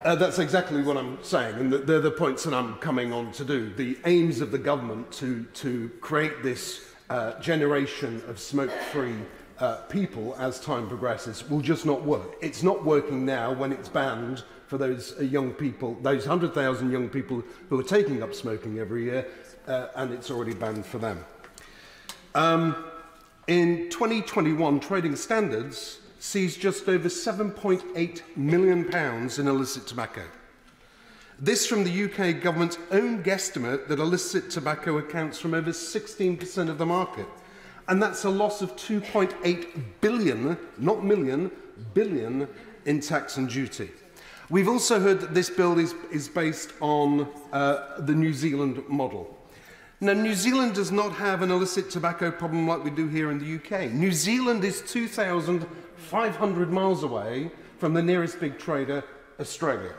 That's exactly what I'm saying, and they're the points that I'm coming on to do. The aims of the government to create this generation of smoke-free people as time progresses will just not work. It's not working now when it's banned for those young people, those 100,000 young people who are taking up smoking every year, and it's already banned for them. In 2021, Trading Standards seized just over £7.8 million in illicit tobacco. This from the UK government's own guesstimate that illicit tobacco accounts for over 16% of the market. And that's a loss of 2.8 billion, not million, billion, in tax and duty. We've also heard that this bill is based on the New Zealand model. Now, New Zealand does not have an illicit tobacco problem like we do here in the UK. New Zealand is 2,500 miles away from the nearest big trader, Australia.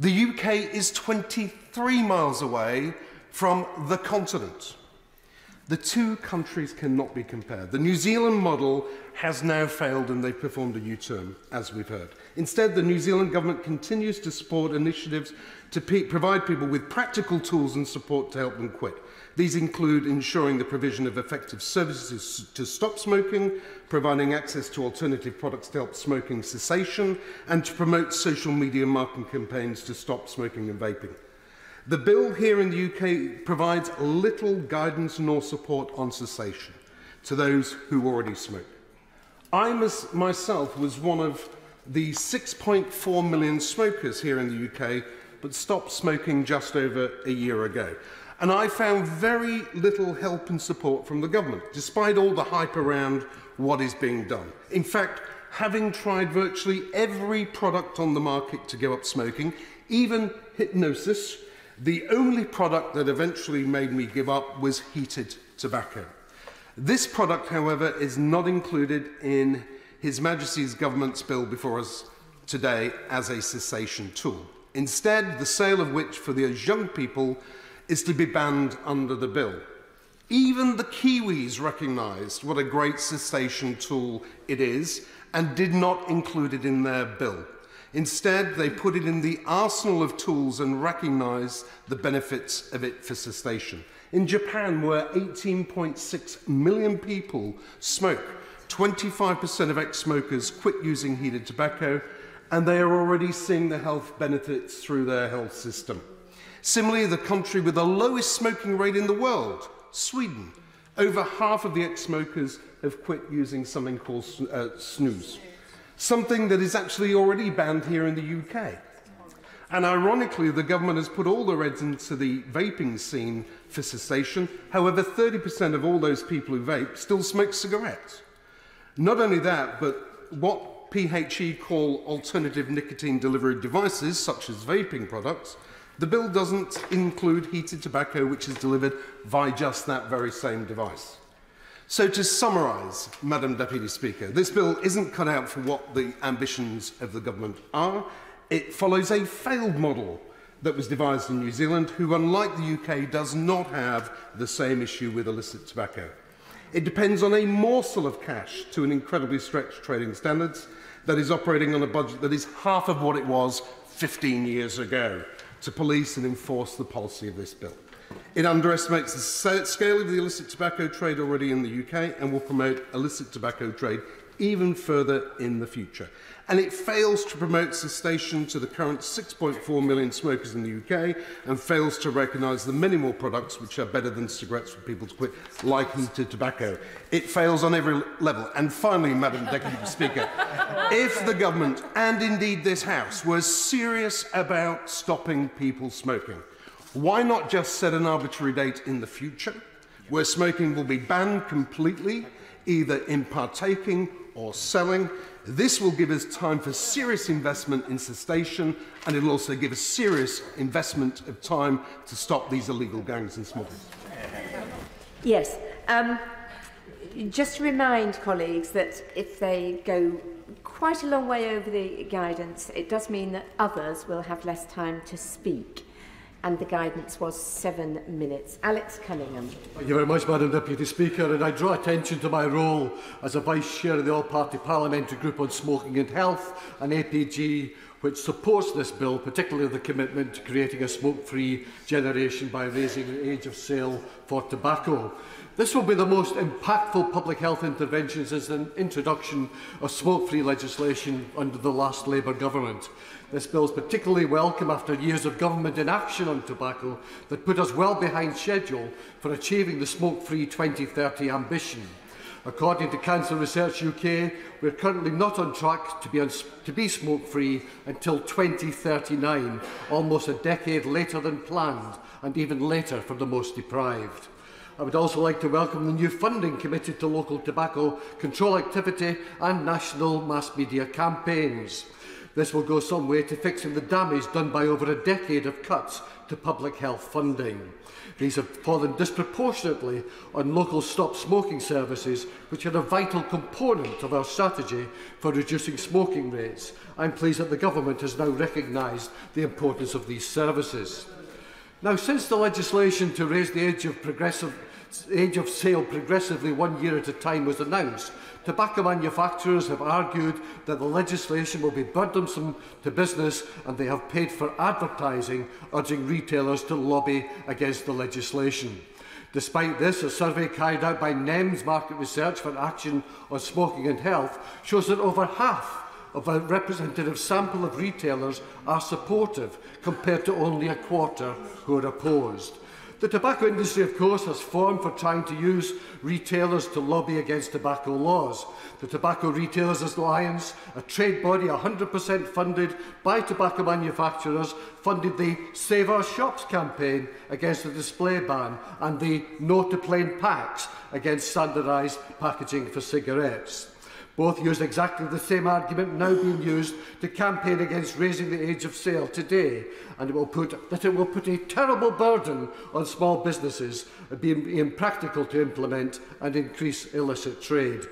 The UK is 23 miles away from the continent. The two countries cannot be compared. The New Zealand model has now failed and they've performed a U-turn, as we've heard. Instead, the New Zealand government continues to support initiatives to provide people with practical tools and support to help them quit. These include ensuring the provision of effective services to stop smoking, providing access to alternative products to help smoking cessation, and to promote social media marketing campaigns to stop smoking and vaping. The bill here in the UK provides little guidance nor support on cessation to those who already smoke. I myself was one of the 6.4 million smokers here in the UK, but stopped smoking just over a year ago. And I found very little help and support from the government, despite all the hype around what is being done. In fact, having tried virtually every product on the market to give up smoking, even hypnosis, the only product that eventually made me give up was heated tobacco. This product, however, is not included in His Majesty's government's bill before us today as a cessation tool. Instead, the sale of which for those young people is to be banned under the bill. Even the Kiwis recognised what a great cessation tool it is and did not include it in their bill. Instead, they put it in the arsenal of tools and recognise the benefits of it for cessation. In Japan, where 18.6 million people smoke, 25% of ex-smokers quit using heated tobacco, and they are already seeing the health benefits through their health system. Similarly, the country with the lowest smoking rate in the world, Sweden, over half of the ex-smokers have quit using something called snus. Something that is actually already banned here in the UK. And ironically, the government has put all the reds into the vaping scene for cessation. However, 30% of all those people who vape still smoke cigarettes. Not only that, but what PHE call alternative nicotine delivery devices, such as vaping products, the bill doesn't include heated tobacco, which is delivered by just that very same device. So to summarise, Madam Deputy Speaker, this bill isn't cut out for what the ambitions of the government are. It follows a failed model that was devised in New Zealand, who, unlike the UK, does not have the same issue with illicit tobacco. It depends on a morsel of cash to an incredibly stretched Trading Standards that is operating on a budget that is half of what it was 15 years ago to police and enforce the policy of this bill. It underestimates the scale of the illicit tobacco trade already in the UK and will promote illicit tobacco trade even further in the future. And it fails to promote cessation to the current 6.4 million smokers in the UK and fails to recognise the many more products which are better than cigarettes for people to quit, like heated tobacco. It fails on every level. And finally, Madam Deputy Speaker, if the government and indeed this House were serious about stopping people smoking, why not just set an arbitrary date in the future where smoking will be banned completely, either in partaking or selling? This will give us time for serious investment in cessation, and it will also give us serious investment of time to stop these illegal gangs and smugglers. Yes. Just to remind colleagues that if they go quite a long way over the guidance, it does mean that others will have less time to speak. And the guidance was 7 minutes. Alex Cunningham. Thank you very much, Madam Deputy Speaker. And I draw attention to my role as a Vice Chair of the All-Party Parliamentary Group on Smoking and Health, an APG, which supports this bill, particularly the commitment to creating a smoke-free generation by raising the age of sale for tobacco. This will be the most impactful public health intervention since the introduction of smoke-free legislation under the last Labour government. This bill is particularly welcome after years of government inaction on tobacco that put us well behind schedule for achieving the smoke-free 2030 ambition. According to Cancer Research UK, we are currently not on track to be smoke-free until 2039, almost a decade later than planned, and even later for the most deprived. I would also like to welcome the new funding committed to local tobacco control activity and national mass media campaigns. This will go some way to fixing the damage done by over a decade of cuts to public health funding. These have fallen disproportionately on local stop smoking services, which are a vital component of our strategy for reducing smoking rates. I am pleased that the Government has now recognised the importance of these services. Now, since the legislation to raise the age of sale progressively 1 year at a time was announced, tobacco manufacturers have argued that the legislation will be burdensome to business, and they have paid for advertising, urging retailers to lobby against the legislation. Despite this, a survey carried out by NEMS Market Research for Action on Smoking and Health shows that over half of a representative sample of retailers are supportive, compared to only a quarter who are opposed. The tobacco industry, of course, has formed for trying to use retailers to lobby against tobacco laws. The Tobacco Retailers Alliance, a trade body 100% funded by tobacco manufacturers, funded the Save Our Shops campaign against the display ban and the No to Plain Packs against standardised packaging for cigarettes. Both used exactly the same argument now being used to campaign against raising the age of sale today, and it will put a terrible burden on small businesses, being impractical to implement and increase illicit trade.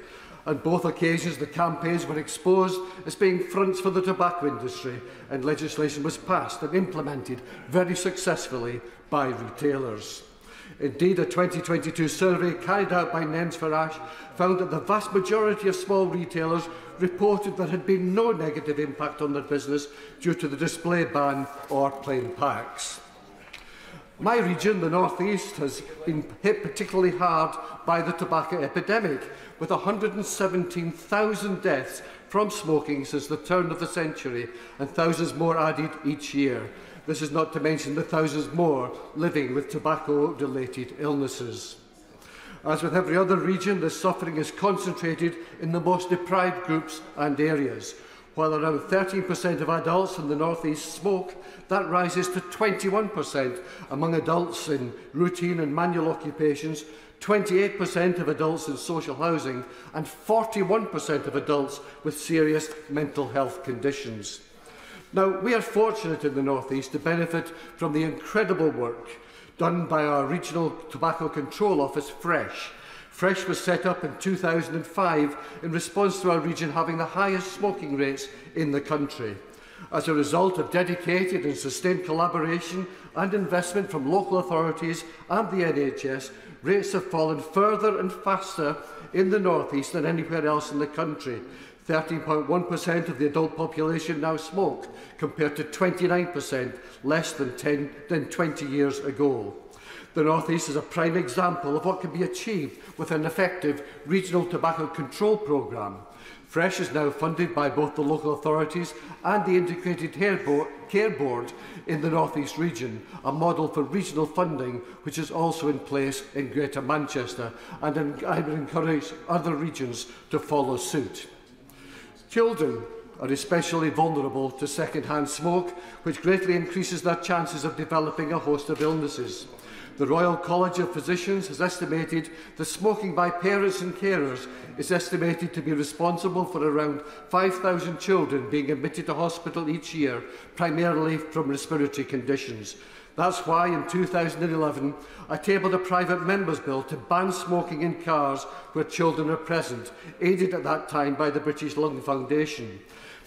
On both occasions, the campaigns were exposed as being fronts for the tobacco industry, and legislation was passed and implemented very successfully by retailers. Indeed, a 2022 survey carried out by NEMS for Ash found that the vast majority of small retailers reported there had been no negative impact on their business due to the display ban or plain packs. My region, the North East, has been hit particularly hard by the tobacco epidemic, with 117,000 deaths from smoking since the turn of the century and thousands more added each year. This is not to mention the thousands more living with tobacco-related illnesses. As with every other region, this suffering is concentrated in the most deprived groups and areas. While around 13% of adults in the North East smoke, that rises to 21% among adults in routine and manual occupations, 28% of adults in social housing, and 41% of adults with serious mental health conditions. Now, we are fortunate in the North East to benefit from the incredible work done by our Regional Tobacco Control Office, Fresh. Fresh was set up in 2005 in response to our region having the highest smoking rates in the country. As a result of dedicated and sustained collaboration and investment from local authorities and the NHS, rates have fallen further and faster in the North East than anywhere else in the country. 13.1% of the adult population now smoke, compared to 29% less than 20 years ago. The North East is a prime example of what can be achieved with an effective regional tobacco control programme. Fresh is now funded by both the local authorities and the Integrated Care Board in the North East region, a model for regional funding which is also in place in Greater Manchester, and I would encourage other regions to follow suit. Children are especially vulnerable to second-hand smoke, which greatly increases their chances of developing a host of illnesses. The Royal College of Physicians has estimated that smoking by parents and carers is estimated to be responsible for around 5,000 children being admitted to hospital each year, primarily from respiratory conditions. That's why, in 2011, I tabled a private member's bill to ban smoking in cars where children are present, aided at that time by the British Lung Foundation.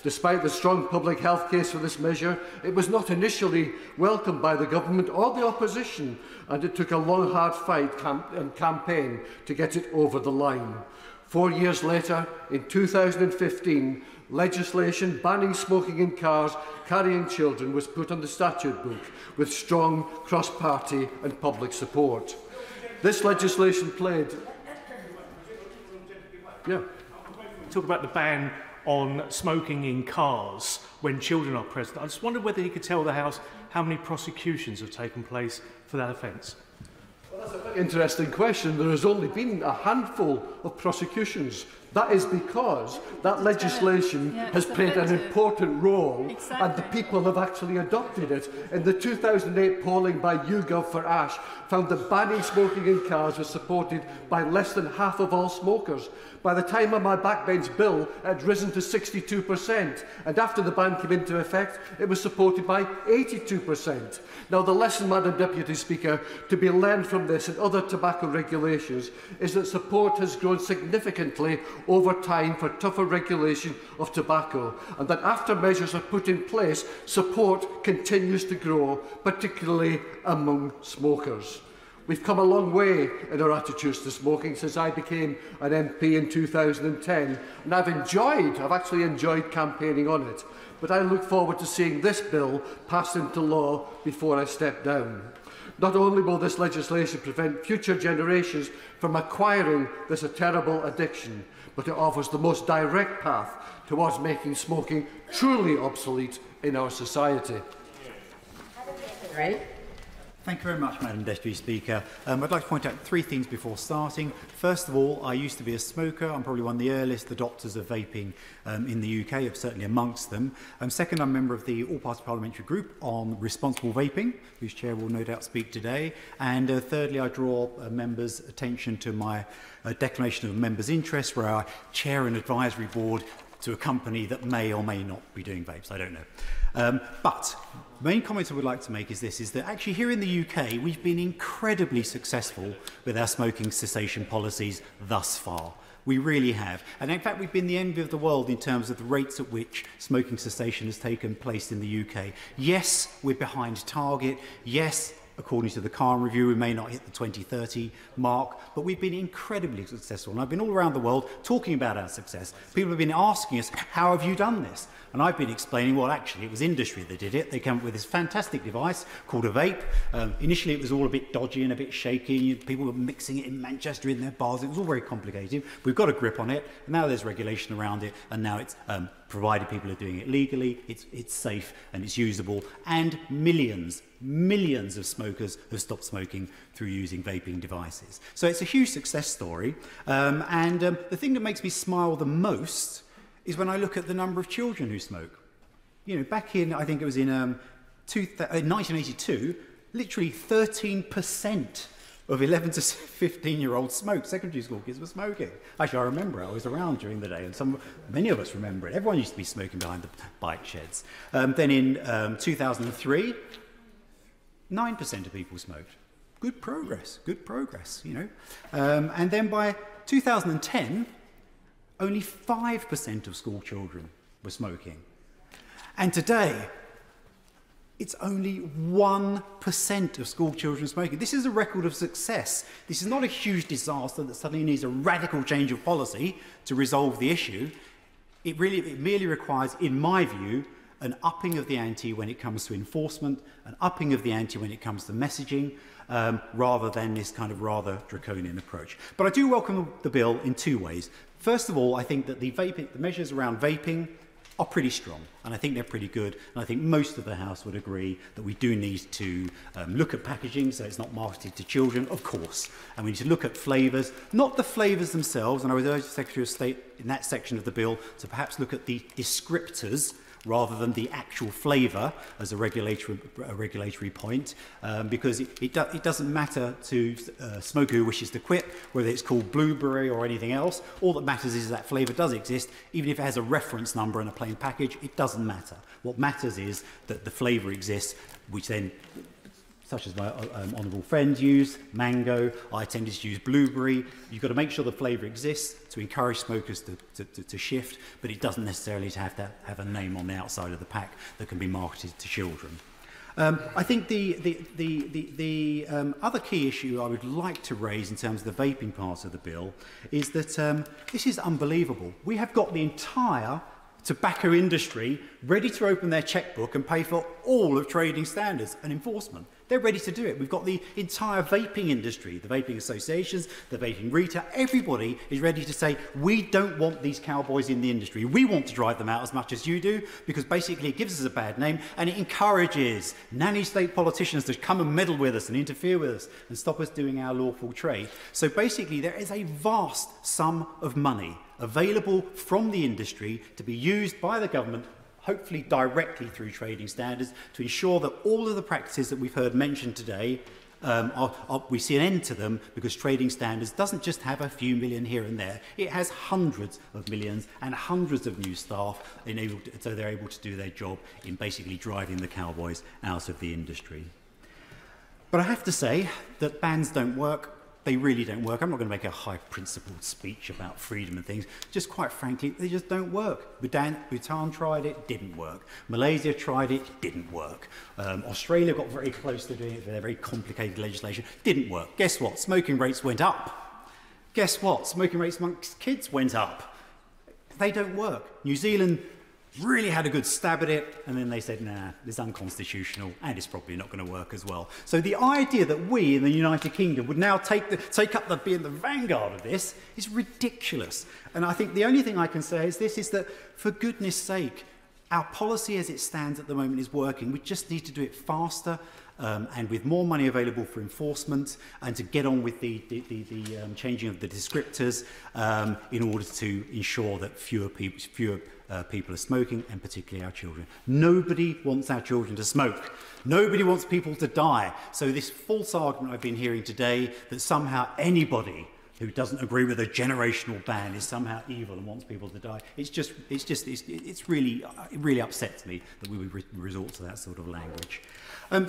Despite the strong public health case for this measure, it was not initially welcomed by the government or the opposition, and it took a long, hard fight and campaign to get it over the line. 4 years later, in 2015, legislation banning smoking in cars carrying children was put on the statute book with strong cross-party and public support. This legislation played... Yeah. Talk about the ban on smoking in cars when children are present. I just wondered whether he could tell the House how many prosecutions have taken place for that offence. Well, that's a very interesting question. There has only been a handful of prosecutions. That is because that legislation has played an important role and the people have actually adopted it. In the 2008 polling by YouGov for Ash found that banning smoking in cars was supported by less than half of all smokers. By the time of my backbench bill, it had risen to 62%, and after the ban came into effect, it was supported by 82%. Now, the lesson, Madam Deputy Speaker, to be learned from this and other tobacco regulations is that support has grown significantly over time for tougher regulation of tobacco, and that after measures are put in place, support continues to grow, particularly among smokers. We've come a long way in our attitudes to smoking since I became an MP in 2010, and I've actually enjoyed campaigning on it, but I look forward to seeing this bill passed into law before I step down. Not only will this legislation prevent future generations from acquiring this terrible addiction, but it offers the most direct path towards making smoking truly obsolete in our society. Thank you very much, Madam Deputy Speaker. I'd like to point out three things before starting. First of all, I used to be a smoker. I'm probably one of the earliest adopters of vaping in the UK, I'm certainly amongst them. Second, I'm a member of the All-Party Parliamentary Group on Responsible Vaping, whose chair will no doubt speak today. And thirdly, I draw members' attention to my declaration of members' interest, where I chair an advisory board to a company that may or may not be doing vapes, I don't know. But the main comment I would like to make is this, is that actually here in the UK we've been incredibly successful with our smoking cessation policies thus far. We really have. And in fact, we've been the envy of the world in terms of the rates at which smoking cessation has taken place in the UK. Yes, we're behind target. Yes, according to the Khan review, we may not hit the 2030 mark, but we've been incredibly successful. And I've been all around the world talking about our success. People have been asking us, how have you done this? And I've been explaining, well, actually, it was industry that did it. They came up with this fantastic device called a vape. Initially, it was all a bit dodgy and a bit shaky. People were mixing it in Manchester in their bars. It was all very complicated. We've got a grip on it. And now there's regulation around it, and now it's... provided people are doing it legally, it's safe and it's usable, and millions of smokers have stopped smoking through using vaping devices. So it's a huge success story, and the thing that makes me smile the most is when I look at the number of children who smoke. You know, back in, I think it was in 1982, literally 13% of 11 to 15-year-old smoked. Secondary school kids were smoking. Actually, I remember I was around during the day, and many of us remember it. Everyone used to be smoking behind the bike sheds. Then in 2003, 9% of people smoked. Good progress, you know. And then by 2010, only 5% of school children were smoking. And today, it's only 1% of school children smoking. This is a record of success. This is not a huge disaster that suddenly needs a radical change of policy to resolve the issue. It merely requires, in my view, an upping of the ante when it comes to enforcement, an upping of the ante when it comes to messaging, rather than this kind of rather draconian approach. But I do welcome the bill in two ways. First of all, I think that the measures around vaping are pretty strong, and I think they're pretty good, and I think most of the House would agree that we do need to look at packaging so it's not marketed to children, of course, and we need to look at flavours, not the flavours themselves, and I would urge the Secretary of State in that section of the bill to perhaps look at the descriptors rather than the actual flavour as a regulatory point, because it doesn't matter to a smoker who wishes to quit whether it's called blueberry or anything else. All that matters is that flavour does exist. Even if it has a reference number and a plain package, it doesn't matter. What matters is that the flavour exists, which then, such as my honourable friend used, mango, I tended to use blueberry. You've got to make sure the flavour exists to encourage smokers to shift, but it doesn't necessarily have to have a name on the outside of the pack that can be marketed to children. I think the other key issue I would like to raise in terms of the vaping part of the bill is that this is unbelievable. We have got the entire tobacco industry ready to open their checkbook and pay for all of trading standards and enforcement. They're ready to do it. We've got the entire vaping industry, the vaping associations, the vaping retail. Everybody is ready to say, we don't want these cowboys in the industry. We want to drive them out as much as you do, because basically it gives us a bad name and it encourages nanny state politicians to come and meddle with us and interfere with us and stop us doing our lawful trade. So basically there is a vast sum of money available from the industry to be used by the government, hopefully directly through trading standards, to ensure that all of the practices that we've heard mentioned today, we see an end to them, because trading standards doesn't just have a few million here and there. It has hundreds of millions and hundreds of new staff, so they're able to do their job in basically driving the cowboys out of the industry. But I have to say that bans don't work. They really don't work. I'm not going to make a high-principled speech about freedom and things. Just quite frankly, they just don't work. Bhutan tried it, didn't work. Malaysia tried it, didn't work. Australia got very close to doing it with their very complicated legislation. Didn't work. Guess what? Smoking rates went up. Guess what? Smoking rates amongst kids went up. They don't work. New Zealand really had a good stab at it, and then they said, nah, it's unconstitutional, and it's probably not going to work as well. So the idea that we in the United Kingdom would now take up being the vanguard of this is ridiculous. And I think the only thing I can say is this, is that, for goodness sake, our policy as it stands at the moment is working. We just need to do it faster and with more money available for enforcement, and to get on with the changing of the descriptors in order to ensure that fewer people are smoking, and particularly our children. Nobody wants our children to smoke. Nobody wants people to die. So this false argument I've been hearing today that somehow anybody who doesn't agree with a generational ban is somehow evil and wants people to die, it really upsets me that we would resort to that sort of language.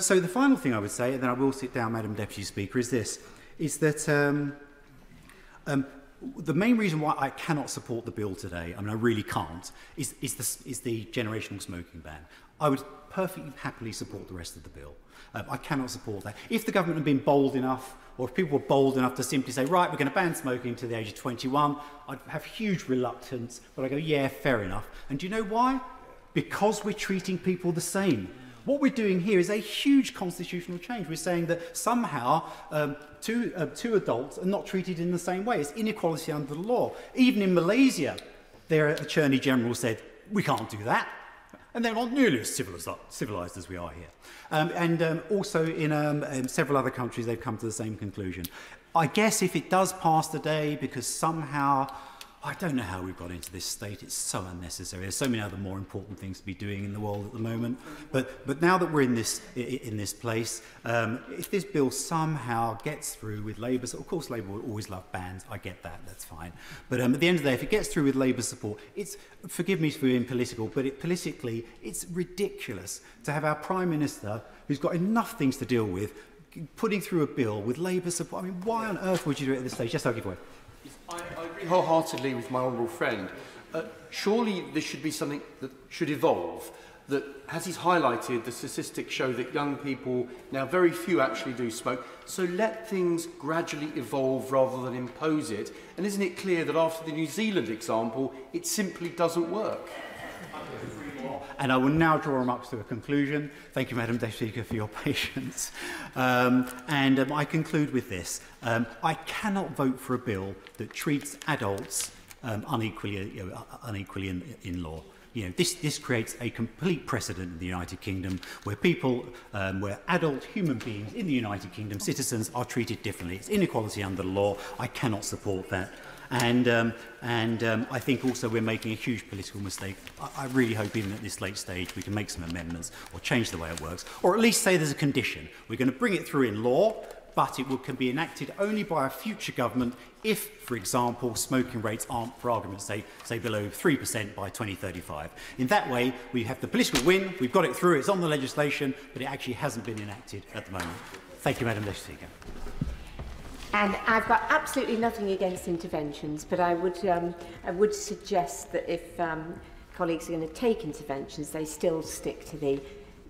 So the final thing I would say, and then I will sit down, Madam Deputy Speaker, is this, is that the main reason why I cannot support the bill today, I mean I really can't, is the generational smoking ban. I would perfectly happily support the rest of the bill. I cannot support that. If the government had been bold enough, or if people were bold enough to simply say, right, we're going to ban smoking to the age of 21, I'd have huge reluctance, but I go, yeah, fair enough. And do you know why? Because we're treating people the same. What we're doing here is a huge constitutional change. We're saying that somehow two adults are not treated in the same way. It's inequality under the law. Even in Malaysia, their Attorney General said, we can't do that. And they're not nearly as civilised as we are here. Also in several other countries, they've come to the same conclusion. I guess if it does pass today, because somehow, I don't know how we've got into this state. It's so unnecessary. There's so many other more important things to be doing in the world at the moment. But now that we're in this place, if this bill somehow gets through with Labour, so of course Labour will always love bans. I get that. That's fine. But at the end of the day, if it gets through with Labour support, it's, forgive me for being political, but politically it's ridiculous to have our Prime Minister, who's got enough things to deal with, putting through a bill with Labour support. I mean, why on earth would you do it at this stage? Yes, I'll give way. I agree wholeheartedly with my honourable friend. Surely this should be something that should evolve, that, as he's highlighted, the statistics show that young people, now very few actually do smoke, so let things gradually evolve rather than impose it. And isn't it clear that after the New Zealand example, it simply doesn't work? And I will now draw remarks to a conclusion. Thank you, Madam Deputy Speaker, for your patience. I conclude with this. I cannot vote for a bill that treats adults unequally in law. You know, this creates a complete precedent in the United Kingdom where adult human beings in the United Kingdom, citizens, are treated differently. It's inequality under the law. I cannot support that. I think also we're making a huge political mistake. I really hope even at this late stage we can make some amendments or change the way it works, or at least say there's a condition. We're going to bring it through in law, but it can be enacted only by a future government if, for example, smoking rates aren't, for argument's sake, say below 3% by 2035. In that way, we have the political win, we've got it through, it's on the legislation, but it actually hasn't been enacted at the moment. Thank you, Madam Deputy Speaker. And I've got absolutely nothing against interventions, but I would suggest that if colleagues are going to take interventions, they still stick to the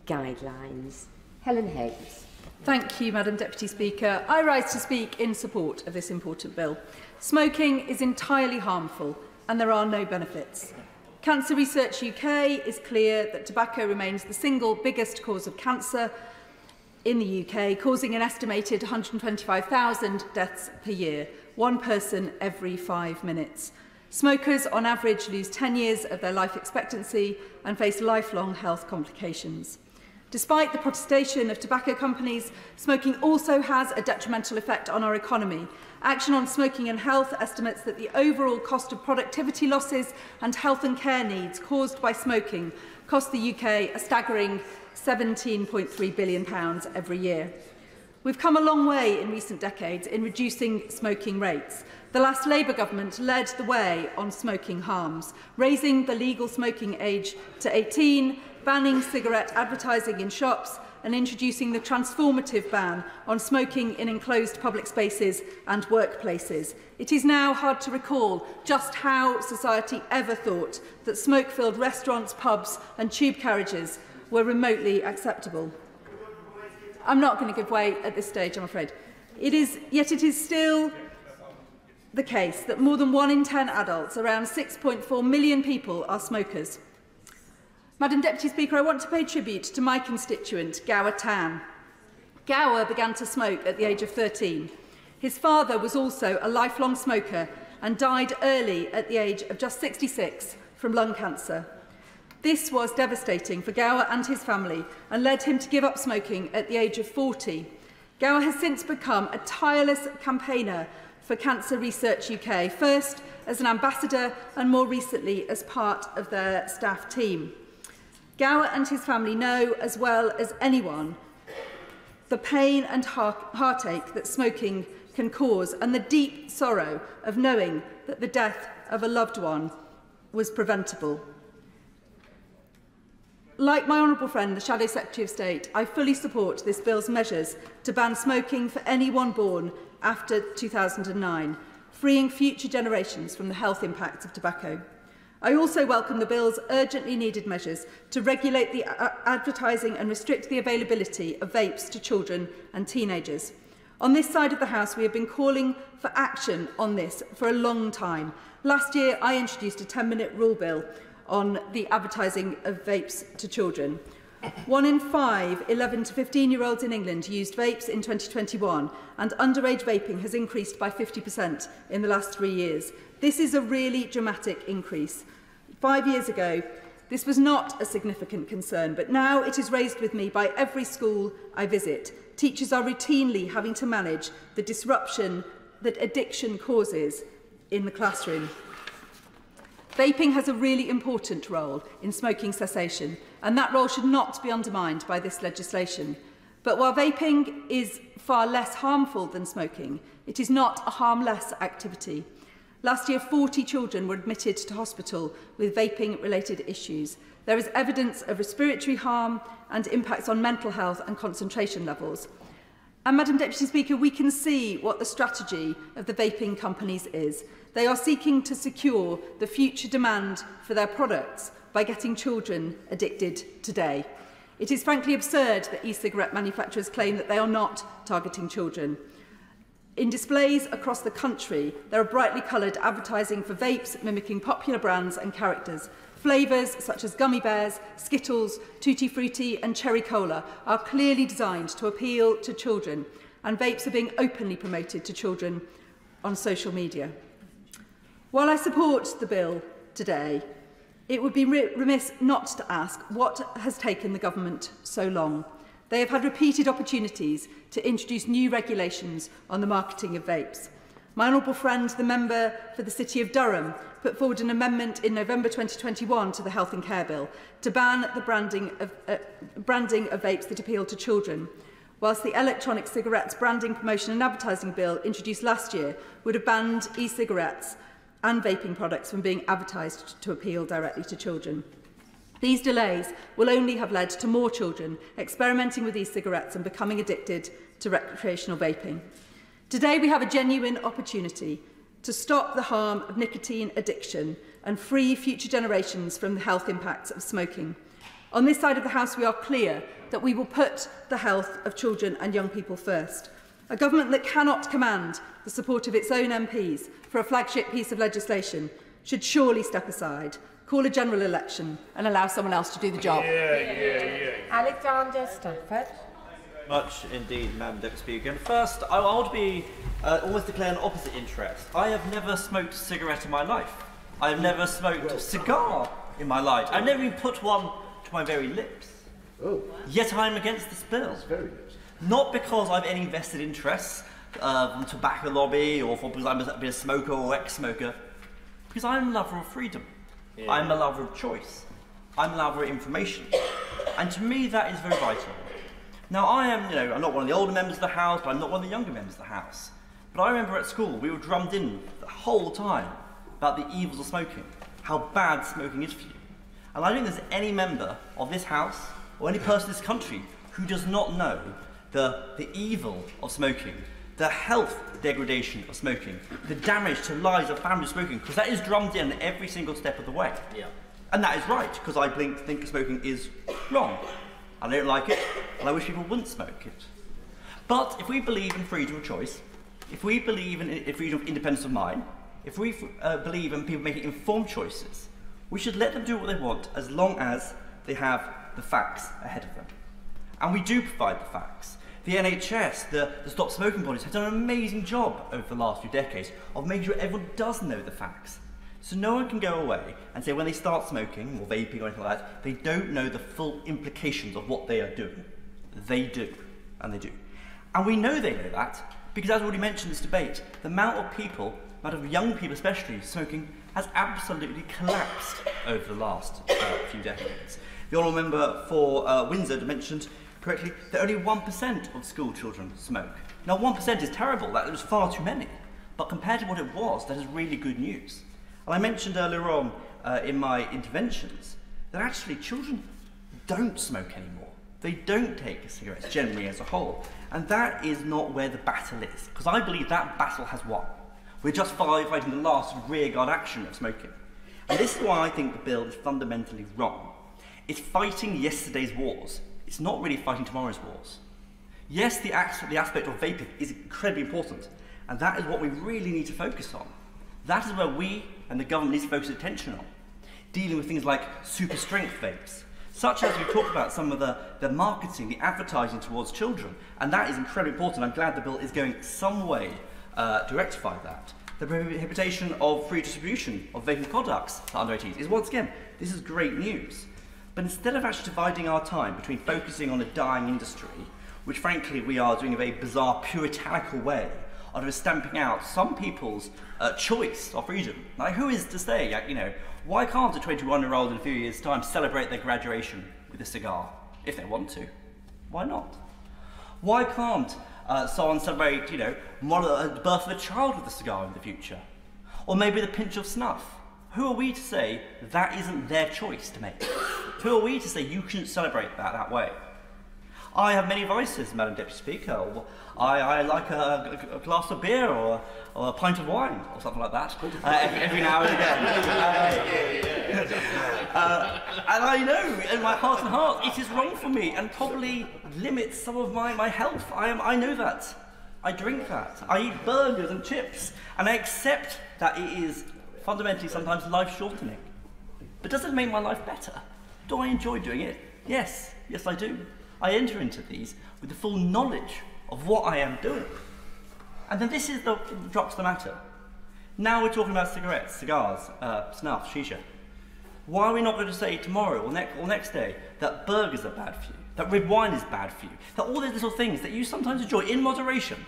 guidelines. Helen Hayes. Thank you, Madam Deputy Speaker. I rise to speak in support of this important bill. Smoking is entirely harmful, and there are no benefits. Cancer Research UK is clear that tobacco remains the single biggest cause of cancer in the UK, causing an estimated 125,000 deaths per year, one person every 5 minutes. Smokers, on average, lose 10 years of their life expectancy and face lifelong health complications. Despite the protestation of tobacco companies, smoking also has a detrimental effect on our economy. Action on Smoking and Health estimates that the overall cost of productivity losses and health and care needs caused by smoking cost the UK a staggering £17.3 billion every year. We've come a long way in recent decades in reducing smoking rates. The last Labour government led the way on smoking harms, raising the legal smoking age to 18, banning cigarette advertising in shops and introducing the transformative ban on smoking in enclosed public spaces and workplaces. It is now hard to recall just how society ever thought that smoke-filled restaurants, pubs and tube carriages were remotely acceptable. I'm not going to give way at this stage, I'm afraid. Yet it is still the case that more than 1 in 10 adults, around 6.4 million people, are smokers. Madam Deputy Speaker, I want to pay tribute to my constituent, Gower Tan. Gower began to smoke at the age of 13. His father was also a lifelong smoker and died early at the age of just 66 from lung cancer. This was devastating for Gower and his family and led him to give up smoking at the age of 40. Gower has since become a tireless campaigner for Cancer Research UK, first as an ambassador and more recently as part of their staff team. Gower and his family know, as well as anyone, the pain and heartache that smoking can cause and the deep sorrow of knowing that the death of a loved one was preventable. Like my honourable friend, the Shadow Secretary of State, I fully support this bill's measures to ban smoking for anyone born after 2009, freeing future generations from the health impacts of tobacco. I also welcome the bill's urgently needed measures to regulate the advertising and restrict the availability of vapes to children and teenagers. On this side of the House, we have been calling for action on this for a long time. Last year, I introduced a 10-minute rule bill on the advertising of vapes to children. 1 in 5 11 to 15-year-olds in England used vapes in 2021, and underage vaping has increased by 50% in the last 3 years. This is a really dramatic increase. 5 years ago, this was not a significant concern, but now it is raised with me by every school I visit. Teachers are routinely having to manage the disruption that addiction causes in the classroom. Vaping has a really important role in smoking cessation, and that role should not be undermined by this legislation. But while vaping is far less harmful than smoking, it is not a harmless activity. Last year, 40 children were admitted to hospital with vaping-related issues. There is evidence of respiratory harm and impacts on mental health and concentration levels. And, Madam Deputy Speaker, we can see what the strategy of the vaping companies is. They are seeking to secure the future demand for their products by getting children addicted today. It is frankly absurd that e-cigarette manufacturers claim that they are not targeting children. In displays across the country, there are brightly coloured advertising for vapes mimicking popular brands and characters. Flavours such as gummy bears, Skittles, Tutti Frutti and Cherry Cola are clearly designed to appeal to children, and vapes are being openly promoted to children on social media. While I support the bill today, it would be remiss not to ask what has taken the government so long. They have had repeated opportunities to introduce new regulations on the marketing of vapes. My honourable friend, the member for the City of Durham, put forward an amendment in November 2021 to the Health and Care Bill to ban the branding of vapes that appeal to children, whilst the Electronic Cigarettes Branding, Promotion and Advertising Bill introduced last year would have banned e-cigarettes and vaping products from being advertised to appeal directly to children. These delays will only have led to more children experimenting with e-cigarettes and becoming addicted to recreational vaping. Today we have a genuine opportunity to stop the harm of nicotine addiction and free future generations from the health impacts of smoking. On this side of the House, we are clear that we will put the health of children and young people first. A government that cannot command the support of its own MPs for a flagship piece of legislation should surely step aside. Call a general election and allow someone else to do the job. Alexander Stafford. Much indeed, Madam Deputy Speaker. And first, I would be almost declare an opposite interest. I have never smoked a cigarette in my life. I have never smoked a cigar in my life. I've never even put one to my very lips. Oh. Yet I am against this bill. That's very good. Not because I have any vested interests from the tobacco lobby or because I'm a smoker or ex-smoker. Because I'm a lover of freedom. Yeah. I'm a lover of choice. I'm a lover of information. And to me, that is very vital. Now, I am, you know, I'm not one of the older members of the House, but I'm not one of the younger members of the House. But I remember at school, we were drummed in the whole time about the evils of smoking, how bad smoking is for you. And I don't think there's any member of this House or any person in this country who does not know the evil of smoking, the health degradation of smoking, the damage to lives of families smoking, because that is drummed in every single step of the way. Yeah. And that is right, because I think smoking is wrong. I don't like it, and I wish people wouldn't smoke it. But if we believe in freedom of choice, if we believe in freedom of independence of mind, if we believe in people making informed choices, we should let them do what they want as long as they have the facts ahead of them. And we do provide the facts. The NHS, the Stop Smoking bodies have done an amazing job over the last few decades of making sure everyone does know the facts. So no one can go away and say when they start smoking or vaping or anything like that, they don't know the full implications of what they are doing. They do, and they do. And we know they know that because, as already mentioned in this debate, the amount of people, the amount of young people especially, smoking has absolutely collapsed over the last few decades. The honourable member for Windsor mentioned correctly that only 1% of school children smoke. Now 1% is terrible, that was far too many, but compared to what it was, that is really good news. And I mentioned earlier on in my interventions that actually children don't smoke anymore. They don't take cigarettes generally as a whole. And that is not where the battle is, because I believe that battle has won. We're just fighting the last rearguard action of smoking. And this is why I think the bill is fundamentally wrong. It's fighting yesterday's wars. It's not really fighting tomorrow's wars. Yes, the aspect of vaping is incredibly important, and that is what we really need to focus on. That is where we and the government needs to focus attention on, dealing with things like super strength vapes, such as we talked about some of the marketing, the advertising towards children, and that is incredibly important. I'm glad the bill is going some way to rectify that. The prohibition of free distribution of vaping products to under 18s is, once again, this is great news. But instead of actually dividing our time between focusing on a dying industry, which frankly we are doing in a very bizarre, puritanical way, of stamping out some people's choice or freedom. Like, who is to say, like, you know, why can't a 21-year-old in a few years' time celebrate their graduation with a cigar, if they want to? Why not? Why can't someone celebrate, you know, the birth of a child with a cigar in the future? Or maybe the pinch of snuff. Who are we to say that isn't their choice to make? Who are we to say you shouldn't celebrate that way? I have many vices, Madam Deputy Speaker. I like a glass of beer or a pint of wine or something like that every now and again. And I know in my heart and heart it is wrong for me and probably limits some of my health. I know that. I drink that. I eat burgers and chips and I accept that it is fundamentally sometimes life-shortening. But does it make my life better? Do I enjoy doing it? Yes. Yes, I do. I enter into these with the full knowledge of what I am doing. And then this is the drops the matter. Now we're talking about cigarettes, cigars, snuff, shisha. Why are we not going to say tomorrow or next day that burgers are bad for you, that red wine is bad for you, that all those little things that you sometimes enjoy in moderation,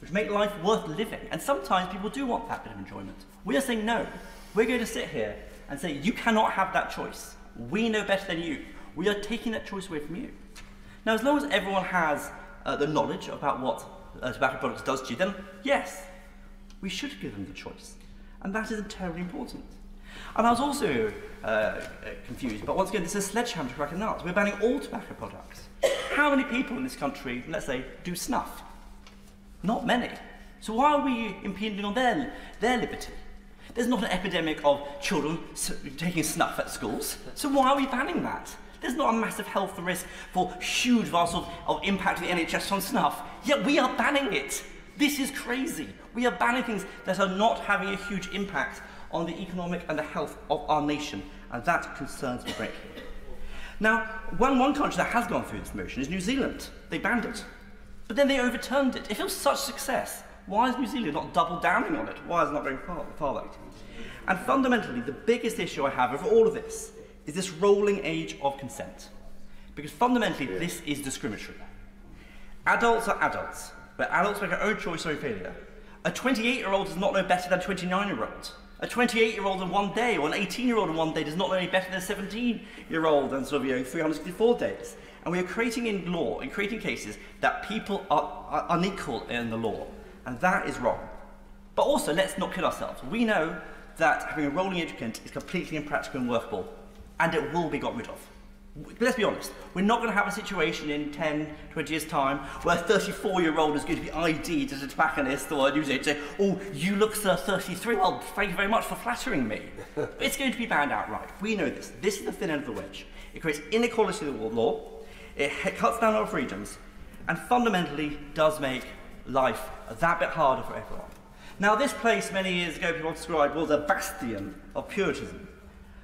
which make life worth living, and sometimes people do want that bit of enjoyment. We are saying no. We're going to sit here and say you cannot have that choice. We know better than you. We are taking that choice away from you. Now, as long as everyone has the knowledge about what tobacco products does to you, then yes, we should give them the choice. And that is terribly important. And I was also confused, but once again, this is a sledgehammer to crack a nut. We're banning all tobacco products. How many people in this country, let's say, do snuff? Not many. So why are we impeding on their liberty? There's not an epidemic of children taking snuff at schools, so why are we banning that? There's not a massive health risk for huge vast of impact of the NHS on snuff, yet we are banning it. This is crazy. We are banning things that are not having a huge impact on the economic and the health of our nation and that concerns me greatly. Now, one country that has gone through this motion is New Zealand. They banned it, but then they overturned it. If it was such success, why is New Zealand not double downing on it? Why is it not going far right? And fundamentally, the biggest issue I have over all of this is this rolling age of consent. Because fundamentally, this is discriminatory. Adults are adults, but adults make their own choice or failure. A 28-year-old does not know better than a 29-year-old. A 28-year-old in one day, or an 18-year-old in one day, does not know any better than a 17-year-old in sort of, 364 days. And we are creating in law, in creating cases, that people are unequal in the law. And that is wrong. But also, let's not kid ourselves. We know that having a rolling age of consent is completely impractical and workable, and it will be got rid of. Let's be honest, we're not going to have a situation in 10, 20 years' time where a 34-year-old is going to be ID'd as a tobacconist or a newsagent and say, oh, you look, sir, 33, well, thank you very much for flattering me. It's going to be banned outright. We know this. This is the thin end of the wedge. It creates inequality in the law, it cuts down our freedoms, and fundamentally does make life that bit harder for everyone. Now, this place, many years ago, people described was a bastion of Puritanism.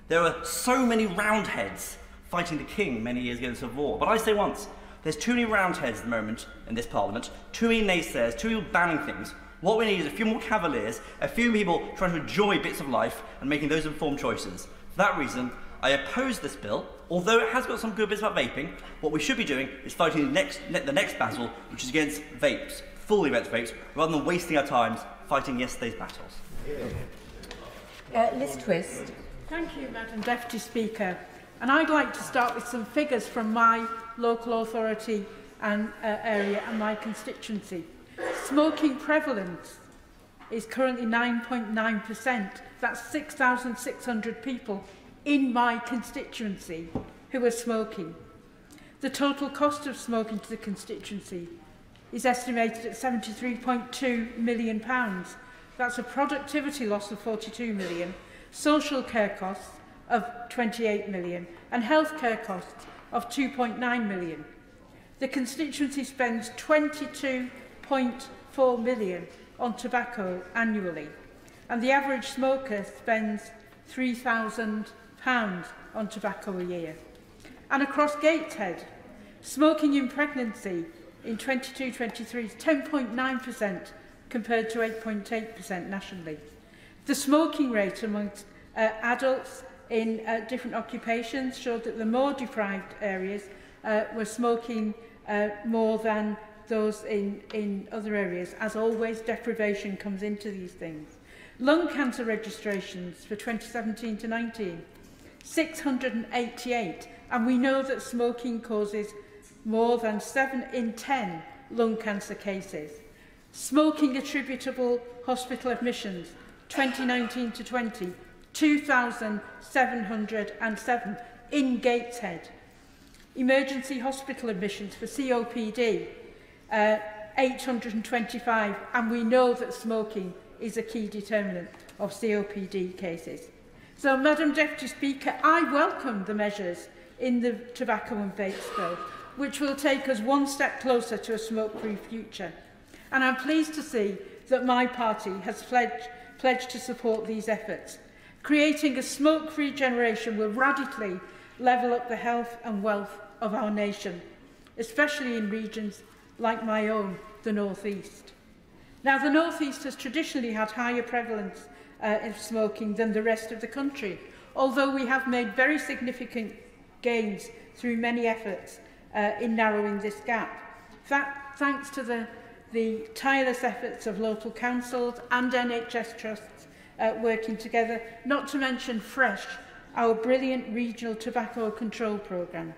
There were so many roundheads fighting the king many years ago in the Civil War. But I say once, there's too many roundheads at the moment in this parliament, too many naysayers, too many banning things. What we need is a few more cavaliers, a few people trying to enjoy bits of life and making those informed choices. For that reason, I oppose this bill. Although it has got some good bits about vaping, what we should be doing is fighting the next battle, which is against vapes, fully against vapes, rather than wasting our time fighting yesterday's battles. Liz Twist. Thank you, Madam Deputy Speaker. And I'd like to start with some figures from my local authority and area and my constituency. Smoking prevalence is currently 9.9%. That's 6,600 people in my constituency who are smoking. The total cost of smoking to the constituency is estimated at £73.2 million. That's a productivity loss of £42 million, social care costs of £28 million and healthcare costs of £2.9 million. The constituency spends £22.4 million on tobacco annually, and the average smoker spends £3,000 on tobacco a year. And across Gateshead, smoking in pregnancy in 22-23 is 10.9% compared to 8.8% nationally. The smoking rate amongst adults in different occupations showed that the more deprived areas were smoking more than those in other areas. As always, deprivation comes into these things. Lung cancer registrations for 2017 to 19, 688, and we know that smoking causes more than 7 in 10 lung cancer cases. Smoking attributable hospital admissions, 2019 to 20, 2,707 in Gateshead. Emergency hospital admissions for COPD, 825, and we know that smoking is a key determinant of COPD cases. So, Madam Deputy Speaker, I welcome the measures in the Tobacco and Vapes Bill, which will take us one step closer to a smoke-free future. And I'm pleased to see that my party has pledged to support these efforts. Creating a smoke-free generation will radically level up the health and wealth of our nation, especially in regions like my own, the North East. Now, the North East has traditionally had higher prevalence of smoking than the rest of the country, although we have made very significant gains through many efforts in narrowing this gap. Thanks to the tireless efforts of local councils and NHS trusts working together, not to mention Fresh, our brilliant regional tobacco control programme.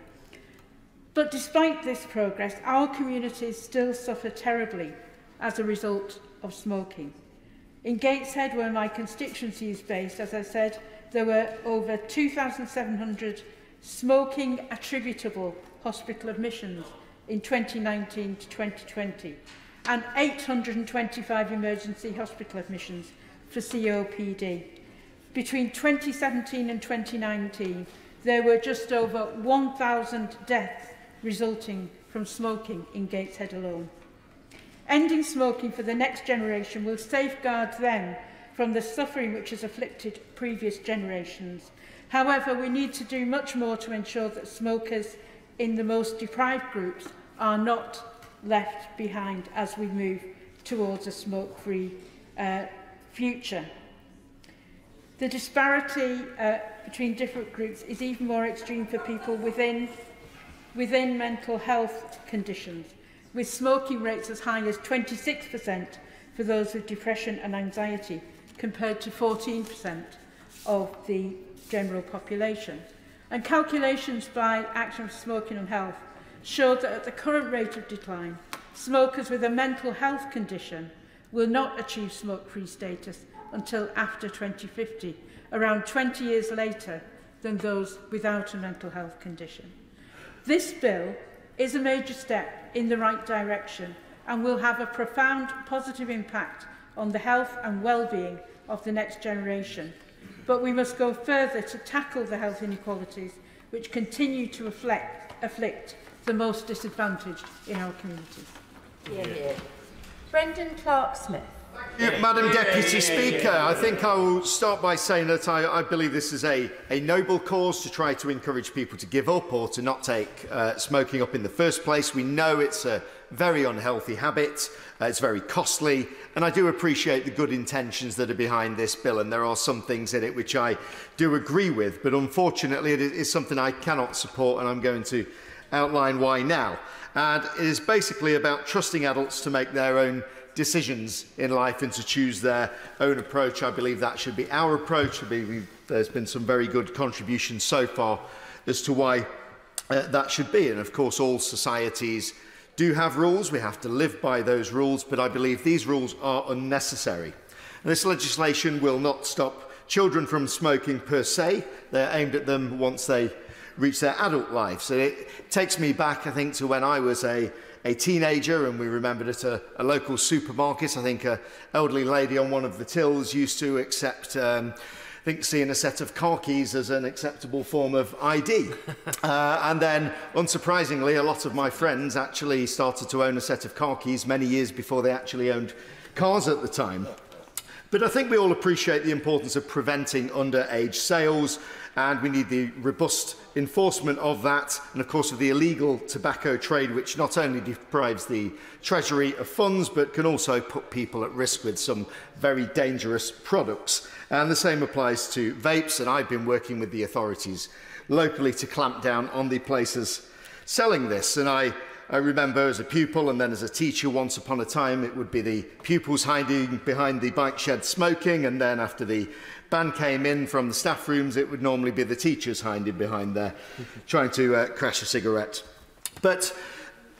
But despite this progress, our communities still suffer terribly as a result of smoking. In Gateshead, where my constituency is based, as I said, there were over 2,700 smoking attributable hospital admissions in 2019 to 2020 and 825 emergency hospital admissions for COPD. Between 2017 and 2019, there were just over 1,000 deaths resulting from smoking in Gateshead alone. Ending smoking for the next generation will safeguard them from the suffering which has afflicted previous generations. However, we need to do much more to ensure that smokers in the most deprived groups are not left behind as we move towards a smoke-free future. The disparity between different groups is even more extreme for people within mental health conditions, with smoking rates as high as 26% for those with depression and anxiety, compared to 14% of the general population. And calculations by Action on Smoking and Health show that at the current rate of decline, smokers with a mental health condition will not achieve smoke-free status until after 2050, around 20 years later than those without a mental health condition. This bill is a major step in the right direction and will have a profound positive impact on the health and well-being of the next generation. But we must go further to tackle the health inequalities which continue to afflict the most disadvantaged in our communities. Yeah, yeah. Brendan Clark-Smith. Madam Deputy Speaker, I think I will start by saying that I believe this is a noble cause to try to encourage people to give up or to not take smoking up in the first place. We know it's a very unhealthy habit, it's very costly, and I do appreciate the good intentions that are behind this bill, and there are some things in it which I do agree with, but unfortunately it is something I cannot support, and I'm going to outline why now. And it is basically about trusting adults to make their own decisions in life and to choose their own approach. I believe that should be our approach. There's been some very good contributions so far as to why that should be. And of course, all societies do have rules. We have to live by those rules, but I believe these rules are unnecessary. And this legislation will not stop children from smoking per se. They're aimed at them once they reach their adult life. So it takes me back, I think, to when I was a teenager, and we remembered at a local supermarket, I think an elderly lady on one of the tills used to accept, I think, seeing a set of car keys as an acceptable form of ID. And then, unsurprisingly, a lot of my friends actually started to own a set of car keys many years before they actually owned cars at the time. But I think we all appreciate the importance of preventing underage sales, and we need the robust enforcement of that, and of course of the illegal tobacco trade, which not only deprives the Treasury of funds but can also put people at risk with some very dangerous products. And the same applies to vapes, and I've been working with the authorities locally to clamp down on the places selling this. And I remember as a pupil and then as a teacher, once upon a time it would be the pupils hiding behind the bike shed smoking, and then after the ban came in from the staff rooms it would normally be the teachers hiding behind there trying to crash a cigarette. But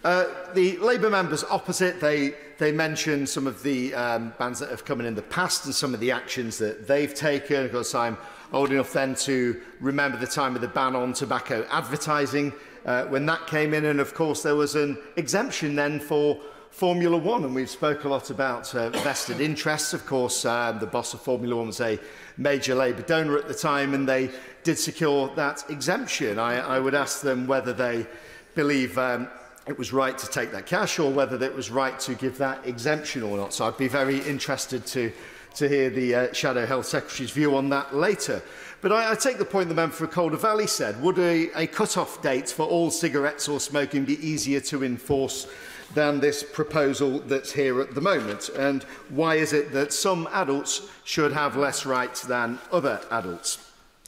the Labour members opposite, they mentioned some of the bans that have come in the past and some of the actions that they've taken. Of course, I'm old enough then to remember the time of the ban on tobacco advertising. When that came in, and of course there was an exemption then for Formula One, and we've spoke a lot about vested interests. Of course, the boss of Formula One was a major Labour donor at the time, and they did secure that exemption. I would ask them whether they believe it was right to take that cash, or whether it was right to give that exemption or not. So I'd be very interested to hear the Shadow Health Secretary's view on that later. But I take the point the member for Calder Valley said. Would a cut-off date for all cigarettes or smoking be easier to enforce than this proposal that's here at the moment? And why is it that some adults should have less rights than other adults?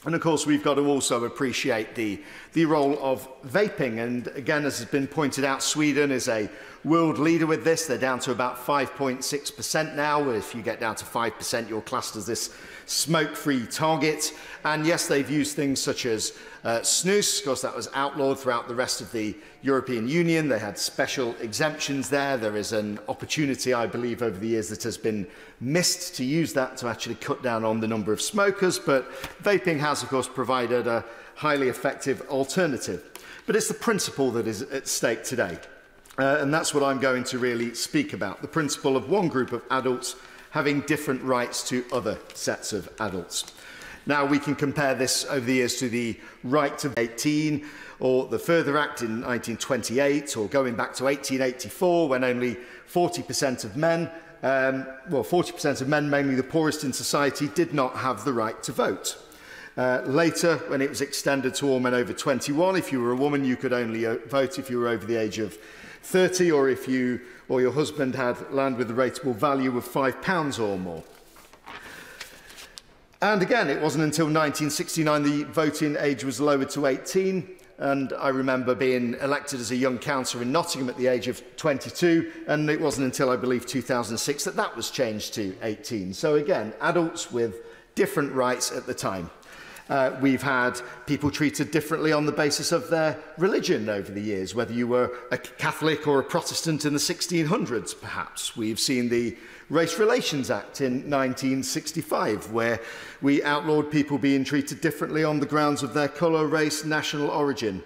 And of course, we've got to also appreciate the role of vaping. And again, as has been pointed out, Sweden is a world leader with this. They're down to about 5.6% now. If you get down to 5%, you're classed as this smoke-free target. And yes, they've used things such as snus. Of course, that was outlawed throughout the rest of the European Union. They had special exemptions there. There is an opportunity, I believe, over the years that has been missed to use that to actually cut down on the number of smokers. But vaping has, of course, provided a highly effective alternative. But it's the principle that is at stake today. And that's what I'm going to really speak about, the principle of one group of adults having different rights to other sets of adults. Now, we can compare this over the years to the Right to 18 or the Further Act in 1928, or going back to 1884 when only 40% of men, 40% of men, mainly the poorest in society, did not have the right to vote. Later, when it was extended to all men over 21, if you were a woman, you could only vote if you were over the age of 30 or if you or your husband had land with a rateable value of £5 or more. And again, it wasn't until 1969 the voting age was lowered to 18. And I remember being elected as a young councillor in Nottingham at the age of 22, and it wasn't until, I believe, 2006 that that was changed to 18. So again, adults with different rights at the time. We've had people treated differently on the basis of their religion over the years, whether you were a Catholic or a Protestant in the 1600s, perhaps. We've seen the Race Relations Act in 1965, where we outlawed people being treated differently on the grounds of their colour, race, national origin.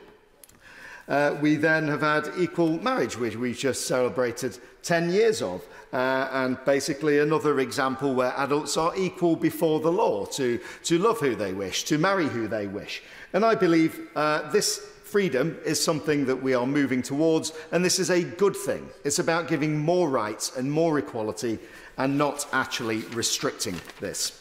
We then have had equal marriage, which we just celebrated 10 years of, and basically another example where adults are equal before the law to love who they wish, to marry who they wish. And I believe this freedom is something that we are moving towards, and this is a good thing. It's about giving more rights and more equality and not actually restricting this.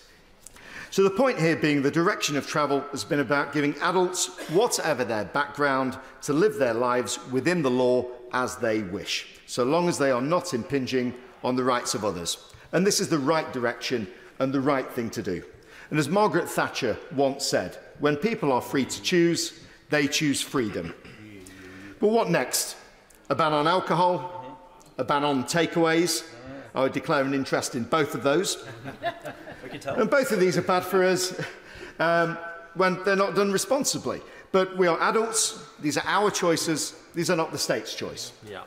So the point here being the direction of travel has been about giving adults, whatever their background, to live their lives within the law as they wish, so long as they are not impinging on the rights of others. And this is the right direction and the right thing to do. And as Margaret Thatcher once said, when people are free to choose, they choose freedom. But what next? A ban on alcohol? A ban on takeaways? I would declare an interest in both of those. And both of these are bad for us when they're not done responsibly. But we are adults. These are our choices. These are not the state's choice. Yeah.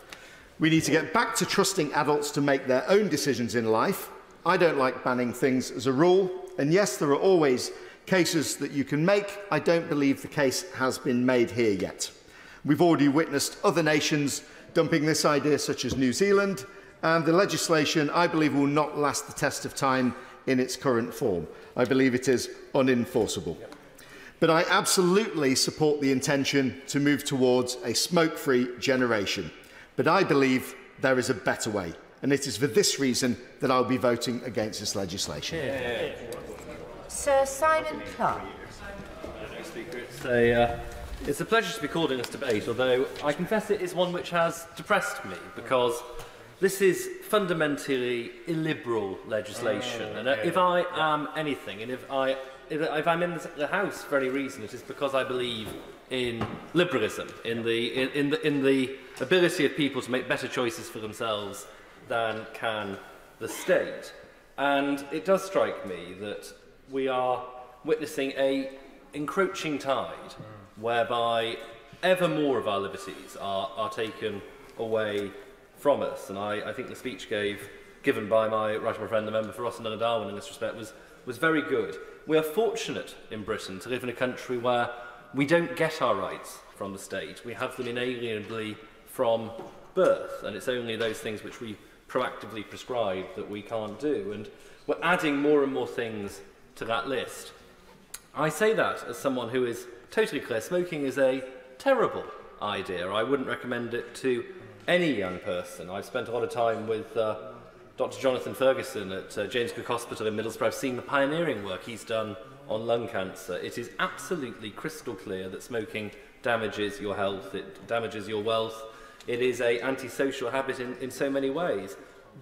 We need to get back to trusting adults to make their own decisions in life. I don't like banning things as a rule. And yes, there are always cases that you can make. I don't believe the case has been made here yet. We've already witnessed other nations dumping this idea, such as New Zealand. And the legislation, I believe, will not last the test of time in its current form. I believe it is unenforceable. Yep. But I absolutely support the intention to move towards a smoke-free generation. But I believe there is a better way, and it is for this reason that I will be voting against this legislation. Yeah. Sir Simon Clark. It's a pleasure to be called in this debate, although I confess it is one which has depressed me, because this is fundamentally illiberal legislation, and if I am anything, and if I'm in the House for any reason, it is because I believe in liberalism, in the ability of people to make better choices for themselves than can the state. And it does strike me that we are witnessing an encroaching tide whereby ever more of our liberties are taken away from us, and I think the speech given by my right honourable friend, the member for Rosslyn and Darwin, in this respect was very good. We are fortunate in Britain to live in a country where we don't get our rights from the state. We have them inalienably from birth, and it's only those things which we proactively prescribe that we can't do, and we're adding more and more things to that list. I say that as someone who is totally clear. Smoking is a terrible idea. I wouldn't recommend it to any young person. I've spent a lot of time with Dr. Jonathan Ferguson at James Cook Hospital in Middlesbrough. I've seen the pioneering work he's done on lung cancer. It is absolutely crystal clear that smoking damages your health, it damages your wealth. It is an antisocial habit in so many ways.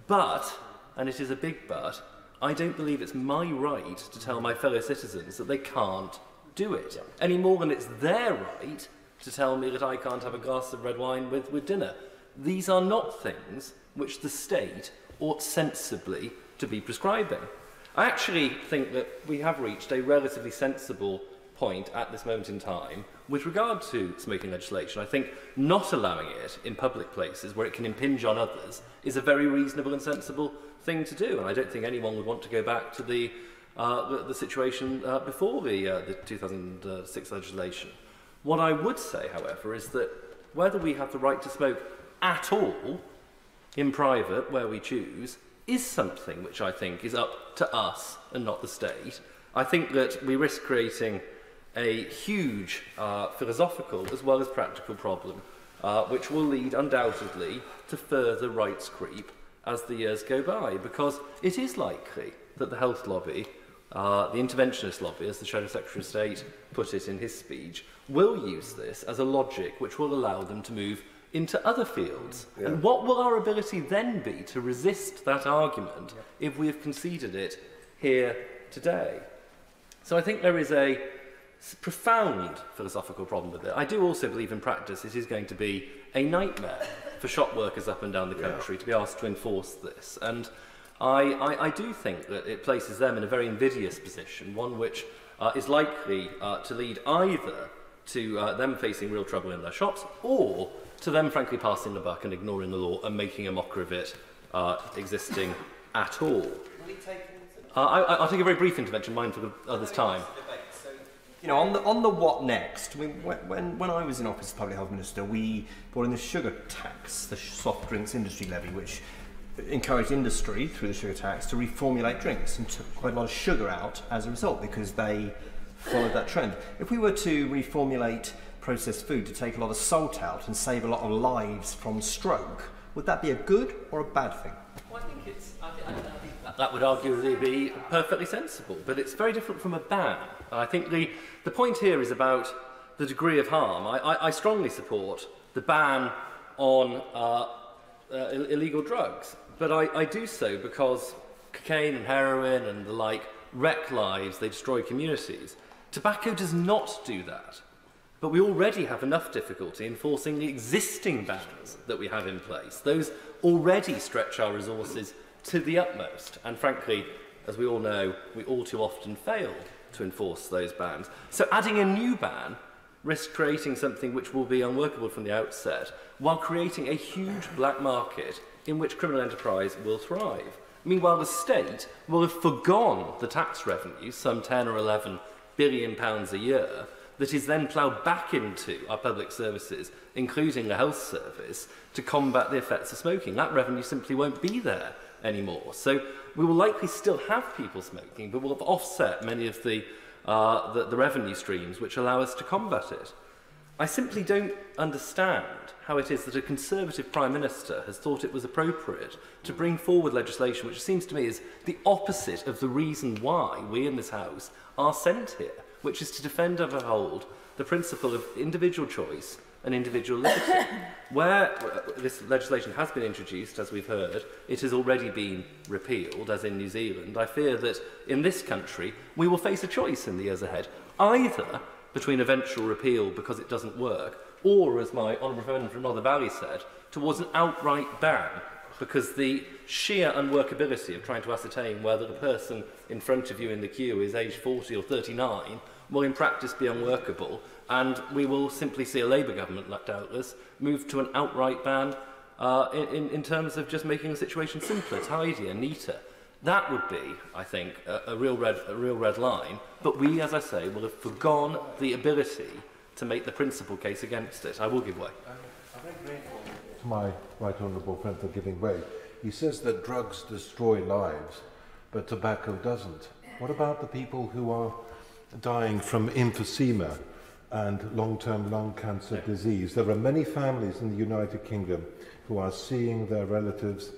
But, and it is a big but, I don't believe it's my right to tell my fellow citizens that they can't do it, any more than it's their right to tell me that I can't have a glass of red wine with dinner. These are not things which the state ought sensibly to be prescribing. I actually think that we have reached a relatively sensible point at this moment in time with regard to smoking legislation. I think not allowing it in public places where it can impinge on others is a very reasonable and sensible thing to do, and I don't think anyone would want to go back to the situation before the 2006 legislation. What I would say, however, is that whether we have the right to smoke at all, in private, where we choose, is something which I think is up to us and not the state. I think that we risk creating a huge philosophical as well as practical problem, which will lead undoubtedly to further rights creep as the years go by, because it is likely that the health lobby The interventionist lobbyist, the Shadow Secretary of State, put it in his speech, will use this as a logic which will allow them to move into other fields. Yeah. And what will our ability then be to resist that argument if we have conceded it here today? So I think there is a profound philosophical problem with it. I do also believe in practice it is going to be a nightmare for shop workers up and down the country to be asked to enforce this. And I do think that it places them in a very invidious position, one which is likely to lead either to them facing real trouble in their shops, or to them frankly passing the buck and ignoring the law and making a mockery of it existing at all. I'll take a very brief intervention, mindful of others' time. You know, on the what next, I mean, when I was in office as Public Health Minister, we brought in the sugar tax, the soft drinks industry levy, which encouraged industry through the sugar tax to reformulate drinks and took quite a lot of sugar out as a result because they followed that trend. If we were to reformulate processed food to take a lot of salt out and save a lot of lives from stroke, would that be a good or a bad thing? Well, I think it's... That would arguably be perfectly sensible, but it's very different from a ban. I think the point here is about the degree of harm. I strongly support the ban on illegal drugs, but I do so because cocaine and heroin and the like wreck lives, they destroy communities. Tobacco does not do that, but we already have enough difficulty enforcing the existing bans that we have in place. Those already stretch our resources to the utmost, and frankly, as we all know, we all too often fail to enforce those bans. So adding a new ban risks creating something which will be unworkable from the outset, while creating a huge black market in which criminal enterprise will thrive. Meanwhile, the state will have forgone the tax revenue, some 10 or 11 billion pounds a year, that is then ploughed back into our public services, including the health service, to combat the effects of smoking. That revenue simply won't be there anymore. So we will likely still have people smoking, but we'll have offset many of the revenue streams which allow us to combat it. I simply don't understand how it is that a Conservative Prime Minister has thought it was appropriate to bring forward legislation which seems to me is the opposite of the reason why we in this House are sent here, which is to defend and uphold the principle of individual choice and individual liberty. Where this legislation has been introduced, as we've heard, it has already been repealed, as in New Zealand. I fear that in this country we will face a choice in the years ahead, either between eventual repeal because it doesn't work, or, as my honourable friend from Northern Valley said, towards an outright ban, because the sheer unworkability of trying to ascertain whether the person in front of you in the queue is aged 40 or 39 will in practice be unworkable, and we will simply see a Labour government, doubtless, move to an outright ban in terms of just making the situation simpler, tidier, neater. That would be, I think, a real red line, but we, as I say, will have forgone the ability to make the principal case against it. I will give way. I'm very grateful to my right honourable friend for giving way. He says that drugs destroy lives, but tobacco doesn't. What about the people who are dying from emphysema and long-term lung cancer disease? There are many families in the United Kingdom who are seeing their relatives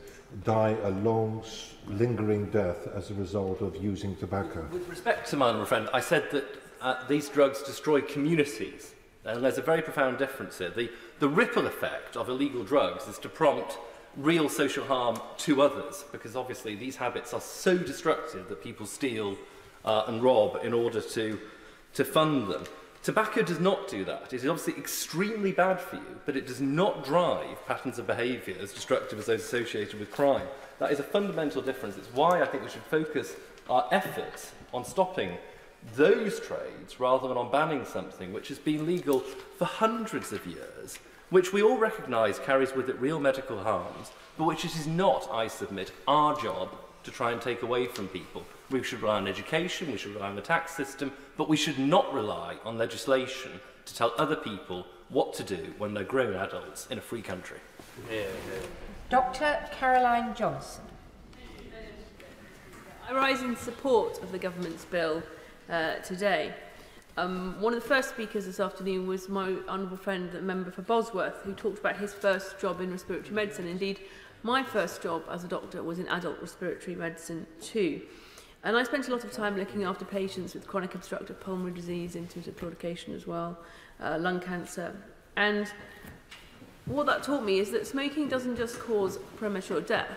die a long, lingering death as a result of using tobacco. With respect to my honourable friend, I said that these drugs destroy communities, and there's a very profound difference here. The ripple effect of illegal drugs is to prompt real social harm to others, because obviously these habits are so destructive that people steal and rob in order to fund them. Tobacco does not do that. It is obviously extremely bad for you, but it does not drive patterns of behaviour as destructive as those associated with crime. That is a fundamental difference. It's why I think we should focus our efforts on stopping those trades rather than on banning something which has been legal for hundreds of years, which we all recognise carries with it real medical harms, but which it is not, I submit, our job to try and take away from people. We should rely on education, we should rely on the tax system, but we should not rely on legislation to tell other people what to do when they're grown adults in a free country. Yeah, yeah. Dr. Caroline Johnson. I rise in support of the government's bill today. One of the first speakers this afternoon was my honourable friend, the member for Bosworth, who talked about his first job in respiratory medicine. Indeed, my first job as a doctor was in adult respiratory medicine too. And I spent a lot of time looking after patients with chronic obstructive pulmonary disease, intermittent claudication as well, lung cancer. And what that taught me is that smoking doesn't just cause premature death.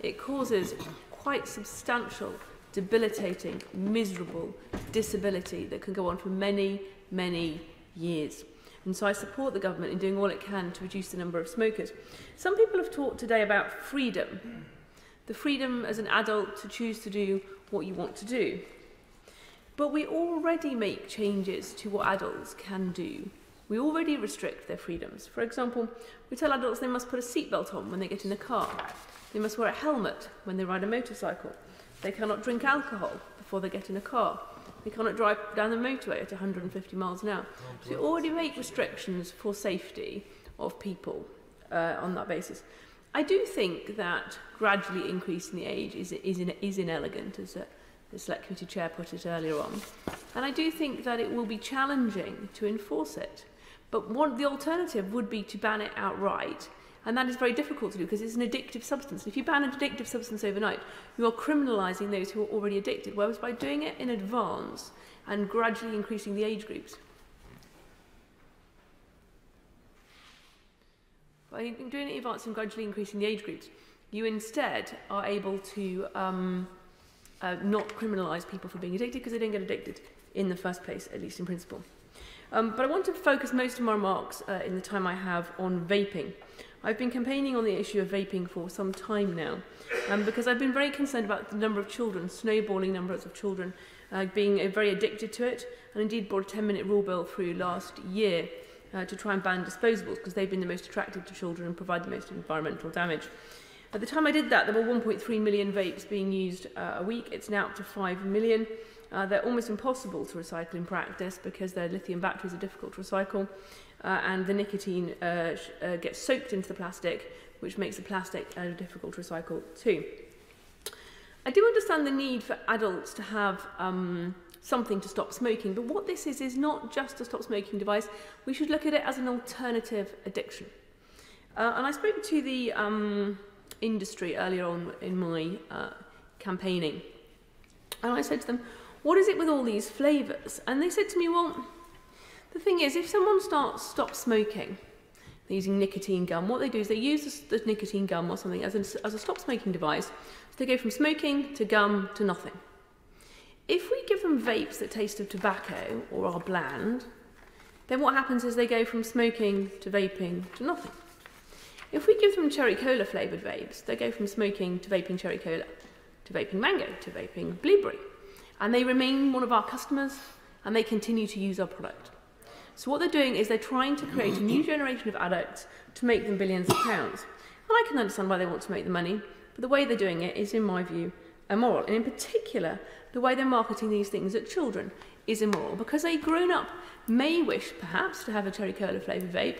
It causes quite substantial, debilitating, miserable disability that can go on for many, many years. And so I support the government in doing all it can to reduce the number of smokers. Some people have talked today about freedom, the freedom as an adult to choose to do what you want to do. But we already make changes to what adults can do. We already restrict their freedoms. For example, we tell adults they must put a seatbelt on when they get in a car. They must wear a helmet when they ride a motorcycle. They cannot drink alcohol before they get in a car. They cannot drive down the motorway at 150 miles an hour. So we already make restrictions for safety of people on that basis. I do think that gradually increasing the age is inelegant, as the Select Committee Chair put it earlier on. And I do think that it will be challenging to enforce it. But the alternative would be to ban it outright. And that is very difficult to do because it's an addictive substance. If you ban an addictive substance overnight, you are criminalising those who are already addicted, whereas by doing it in advance and gradually increasing the age groups. By doing it in advance and gradually increasing the age groups, you instead are able to not criminalise people for being addicted because they don't get addicted in the first place, at least in principle. But I want to focus most of my remarks in the time I have on vaping. I've been campaigning on the issue of vaping for some time now because I've been very concerned about the number of children, snowballing numbers of children being very addicted to it, and indeed brought a 10-minute rule bill through last year to try and ban disposables because they've been the most attractive to children and provide the most environmental damage. At the time I did that, there were 1.3 million vapes being used a week. It's now up to 5 million. They're almost impossible to recycle in practice because their lithium batteries are difficult to recycle. And the nicotine gets soaked into the plastic, which makes the plastic difficult to recycle too. I do understand the need for adults to have something to stop smoking, but what this is not just a stop smoking device. We should look at it as an alternative addiction. And I spoke to the industry earlier on in my campaigning, and I said to them, what is it with all these flavours? And they said to me, well, the thing is, if someone stops smoking, they're using nicotine gum, what they do is they use the nicotine gum or something as a stop smoking device, so they go from smoking to gum to nothing. If we give them vapes that taste of tobacco or are bland, then what happens is they go from smoking to vaping to nothing. If we give them cherry cola flavoured vapes, they go from smoking to vaping cherry cola, to vaping mango, to vaping blueberry. And they remain one of our customers and they continue to use our product. So what they're doing is they're trying to create a new generation of addicts to make them billions of pounds. And I can understand why they want to make the money, but the way they're doing it is, in my view, immoral. And in particular, the way they're marketing these things at children is immoral, because a grown-up may wish, perhaps, to have a cherry cola flavoured vape,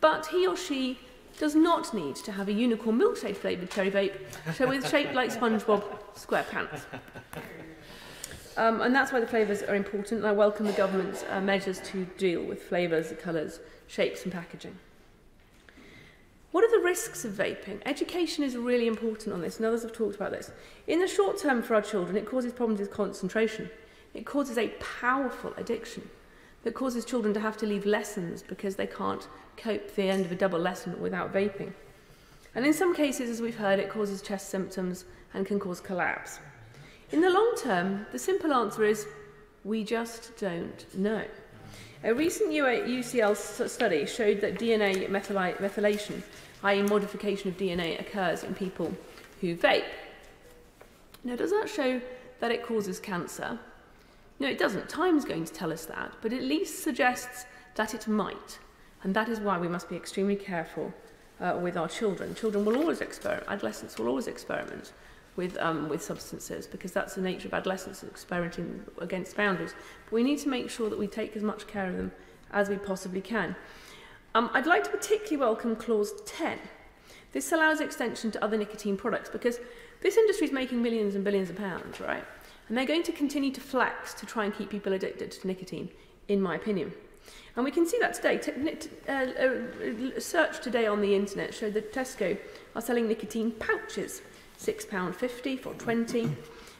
but he or she does not need to have a unicorn milkshake flavoured cherry vape, so it's shaped like SpongeBob SquarePants. And that's why the flavours are important, and I welcome the government's measures to deal with flavours, colours, shapes and packaging. What are the risks of vaping? Education is really important on this, and others have talked about this. In the short term for our children, it causes problems with concentration. It causes a powerful addiction that causes children to have to leave lessons because they can't cope at the end of a double lesson without vaping. And in some cases, as we've heard, it causes chest symptoms and can cause collapse. In the long term, the simple answer is, we just don't know. A recent UCL study showed that DNA methylation, i.e. modification of DNA, occurs in people who vape. Now, does that show that it causes cancer? No, it doesn't. Time's going to tell us that, but at least suggests that it might. And that is why we must be extremely careful with our children. Children will always experiment, adolescents will always experiment with substances, because that's the nature of adolescents, experimenting against boundaries. But we need to make sure that we take as much care of them as we possibly can. I'd like to particularly welcome Clause 10. This allows extension to other nicotine products, because this industry is making millions and billions of pounds, right? And they're going to continue to flex to try and keep people addicted to nicotine, in my opinion. And we can see that today. A search today on the internet showed that Tesco are selling nicotine pouches, £6.50 for 20.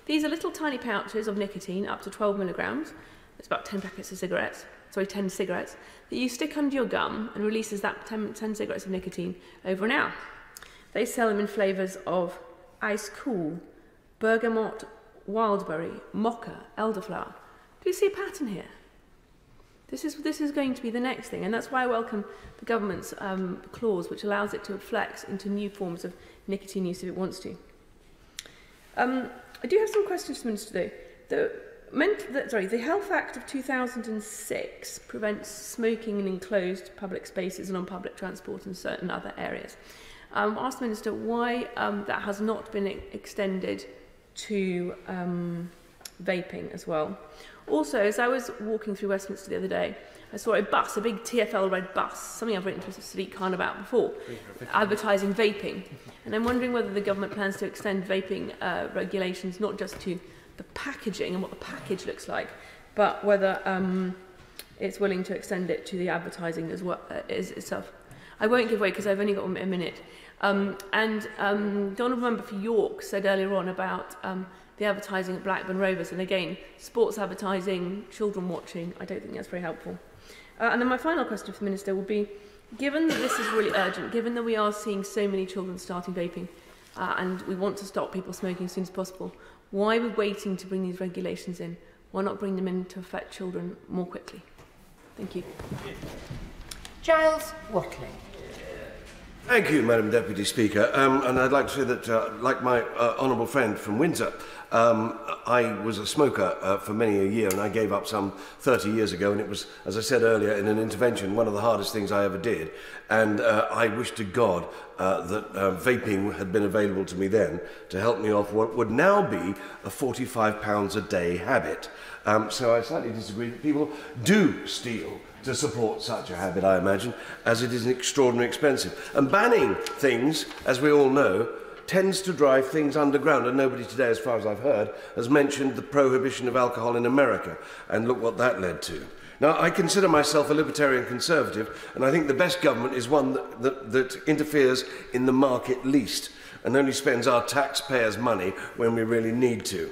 These are little tiny pouches of nicotine up to 12 milligrams. It's about 10 cigarettes that you stick under your gum and releases that 10 cigarettes of nicotine over an hour. They sell them in flavours of ice cool, bergamot, wildberry, mocha, elderflower. Do you see a pattern here? This is going to be the next thing, and that's why I welcome the government's clause which allows it to flex into new forms of nicotine use if it wants to. I do have some questions for the Minister though. The Health Act of 2006 prevents smoking in enclosed public spaces and on public transport and certain other areas. I asked the Minister why that has not been extended to vaping as well. Also, as I was walking through Westminster the other day, I saw a bus, a big TfL red bus, something I've written to Sadiq Khan about before, advertising vaping. And I'm wondering whether the government plans to extend vaping regulations not just to the packaging and what the package looks like, but whether it's willing to extend it to the advertising as well as itself. I won't give way because I've only got a minute. The Honourable Member for York said earlier on about the advertising at Blackburn Rovers, and again, sports advertising, children watching, I don't think that's very helpful. And then my final question for the Minister will be, given that this is really urgent, given that we are seeing so many children starting vaping and we want to stop people smoking as soon as possible, why are we waiting to bring these regulations in? Why not bring them in to affect children more quickly? Thank you. Giles Watling. Thank you, Madam Deputy Speaker. And I'd like to say that, like my honourable friend from Windsor, I was a smoker for many a year, and I gave up some 30 years ago, and it was, as I said earlier in an intervention, one of the hardest things I ever did. And I wish to God that vaping had been available to me then to help me off what would now be a £45 a day habit. So I slightly disagree that people do steal to support such a habit, I imagine, as it is extraordinarily expensive. And banning things, as we all know, tends to drive things underground, and nobody today, as far as I've heard, has mentioned the prohibition of alcohol in America, and look what that led to. Now, I consider myself a libertarian conservative, and I think the best government is one that interferes in the market least and only spends our taxpayers' money when we really need to.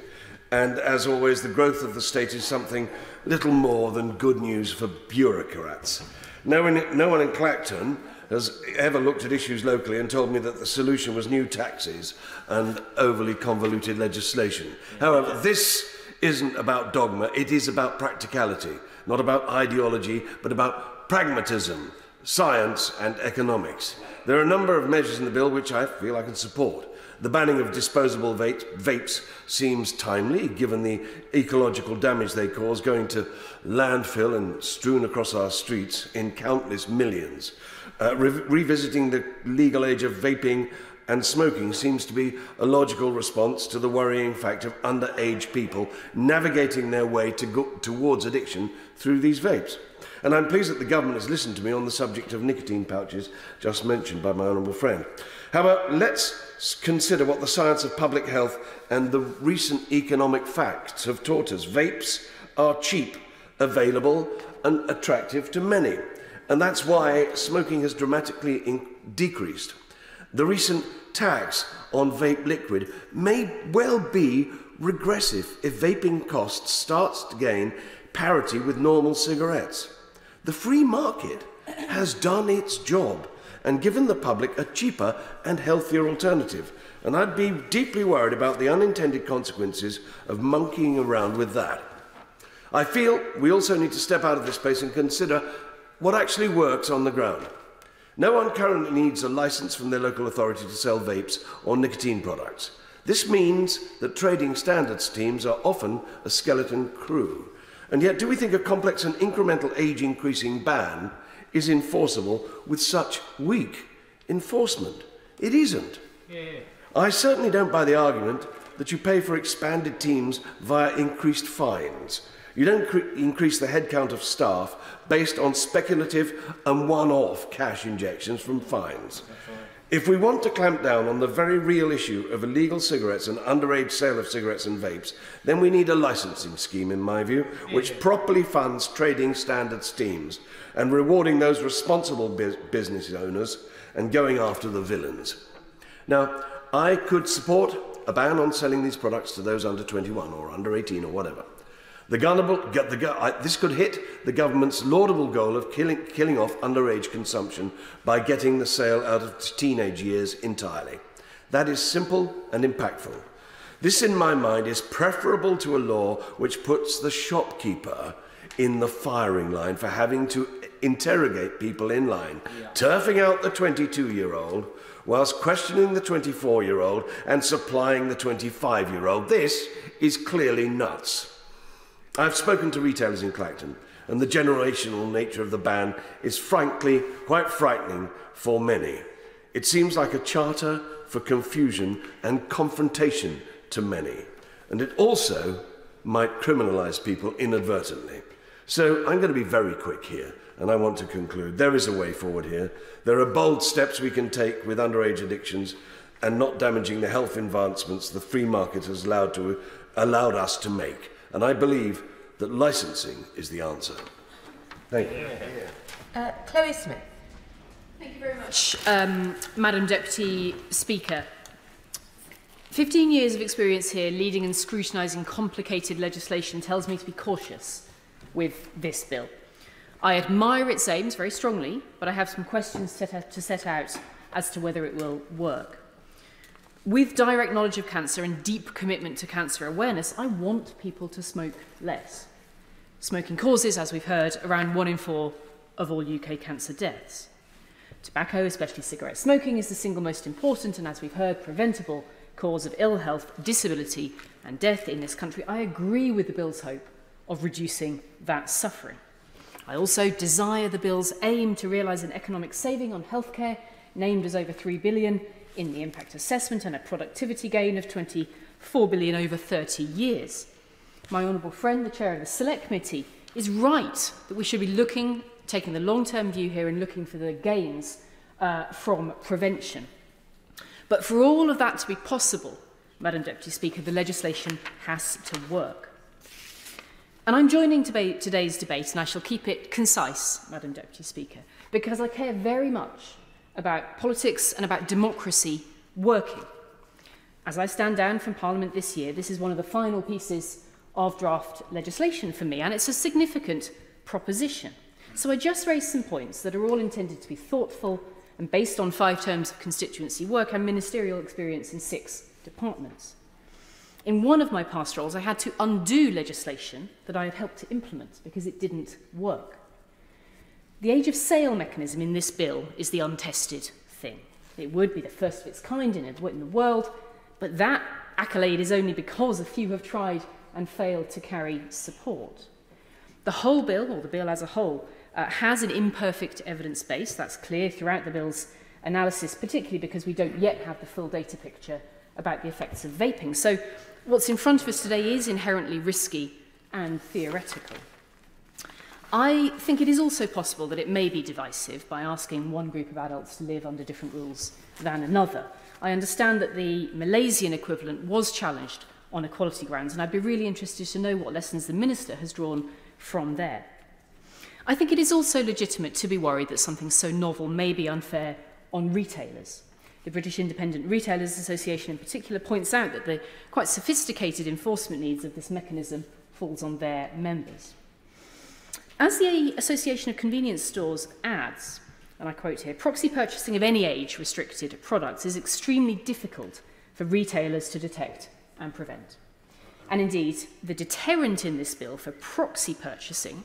And as always, the growth of the state is something little more than good news for bureaucrats. No one in Clacton has ever looked at issues locally and told me that the solution was new taxes and overly convoluted legislation. However, this isn't about dogma, it is about practicality, not about ideology, but about pragmatism, science and economics. There are a number of measures in the bill which I feel I can support. The banning of disposable vapes seems timely, given the ecological damage they cause, going to landfill and strewn across our streets in countless millions. Revisiting the legal age of vaping and smoking seems to be a logical response to the worrying fact of underage people navigating their way towards addiction through these vapes. And I'm pleased that the government has listened to me on the subject of nicotine pouches just mentioned by my honourable friend. However, let's consider what the science of public health and the recent economic facts have taught us. Vapes are cheap, available and attractive to many. And that's why smoking has dramatically decreased. The recent tax on vape liquid may well be regressive if vaping costs starts to gain parity with normal cigarettes. The free market has done its job and given the public a cheaper and healthier alternative, and I'd be deeply worried about the unintended consequences of monkeying around with that. I feel we also need to step out of this space and consider what actually works on the ground. No one currently needs a licence from their local authority to sell vapes or nicotine products. This means that trading standards teams are often a skeleton crew. And yet, do we think a complex and incremental age-increasing ban is enforceable with such weak enforcement? It isn't. Yeah. I certainly don't buy the argument that you pay for expanded teams via increased fines. You don't increase the headcount of staff based on speculative and one-off cash injections from fines. If we want to clamp down on the very real issue of illegal cigarettes and underage sale of cigarettes and vapes, then we need a licensing scheme, in my view, which properly funds trading standards teams and rewarding those responsible business owners and going after the villains. Now, I could support a ban on selling these products to those under 21 or under 18 or whatever. This could hit the government's laudable goal of killing off underage consumption by getting the sale out of teenage years entirely. That is simple and impactful. This, in my mind, is preferable to a law which puts the shopkeeper in the firing line for having to interrogate people in line, turfing out the 22-year-old whilst questioning the 24-year-old and supplying the 25-year-old. This is clearly nuts. I've spoken to retailers in Clacton, and the generational nature of the ban is frankly quite frightening for many. It seems like a charter for confusion and confrontation to many, and it also might criminalise people inadvertently. So I'm going to be very quick here, and I want to conclude. There is a way forward here. There are bold steps we can take with underage addictions and not damaging the health advancements the free market has allowed us to make. And I believe that licensing is the answer. Thank you. Chloe Smith. Thank you very much, Madam Deputy Speaker. 15 years of experience here leading and scrutinising complicated legislation tells me to be cautious with this bill. I admire its aims very strongly, but I have some questions to set out as to whether it will work. With direct knowledge of cancer and deep commitment to cancer awareness, I want people to smoke less. Smoking causes, as we've heard, around 1 in 4 of all UK cancer deaths. Tobacco, especially cigarette smoking, is the single most important and, as we've heard, preventable cause of ill health, disability and death in this country. I agree with the bill's hope of reducing that suffering. I also desire the bill's aim to realise an economic saving on healthcare, named as over £3 billion, in the impact assessment and a productivity gain of £24 billion over 30 years. My honourable friend, the chair of the Select Committee, is right that we should be looking, taking the long-term view here and looking for the gains from prevention. But for all of that to be possible, Madam Deputy Speaker, the legislation has to work. And I'm joining today's debate, and I shall keep it concise, Madam Deputy Speaker, because I care very much about politics and about democracy working. As I stand down from Parliament this year, this is one of the final pieces of draft legislation for me, and it's a significant proposition. So I just raised some points that are all intended to be thoughtful and based on 5 terms of constituency work and ministerial experience in 6 departments. In one of my past roles, I had to undo legislation that I had helped to implement because it didn't work. The age of sale mechanism in this bill is the untested thing. It would be the first of its kind in the world, but that accolade is only because a few have tried and failed to carry support. The whole bill, or the bill as a whole, has an imperfect evidence base. That's clear throughout the bill's analysis, particularly because we don't yet have the full data picture about the effects of vaping. So what's in front of us today is inherently risky and theoretical. I think it is also possible that it may be divisive by asking one group of adults to live under different rules than another. I understand that the Malaysian equivalent was challenged on equality grounds, and I'd be really interested to know what lessons the Minister has drawn from there. I think it is also legitimate to be worried that something so novel may be unfair on retailers. The British Independent Retailers Association in particular points out that the quite sophisticated enforcement needs of this mechanism falls on their members. As the Association of Convenience Stores adds, and I quote here, proxy purchasing of any age-restricted products is extremely difficult for retailers to detect and prevent. And indeed, the deterrent in this bill for proxy purchasing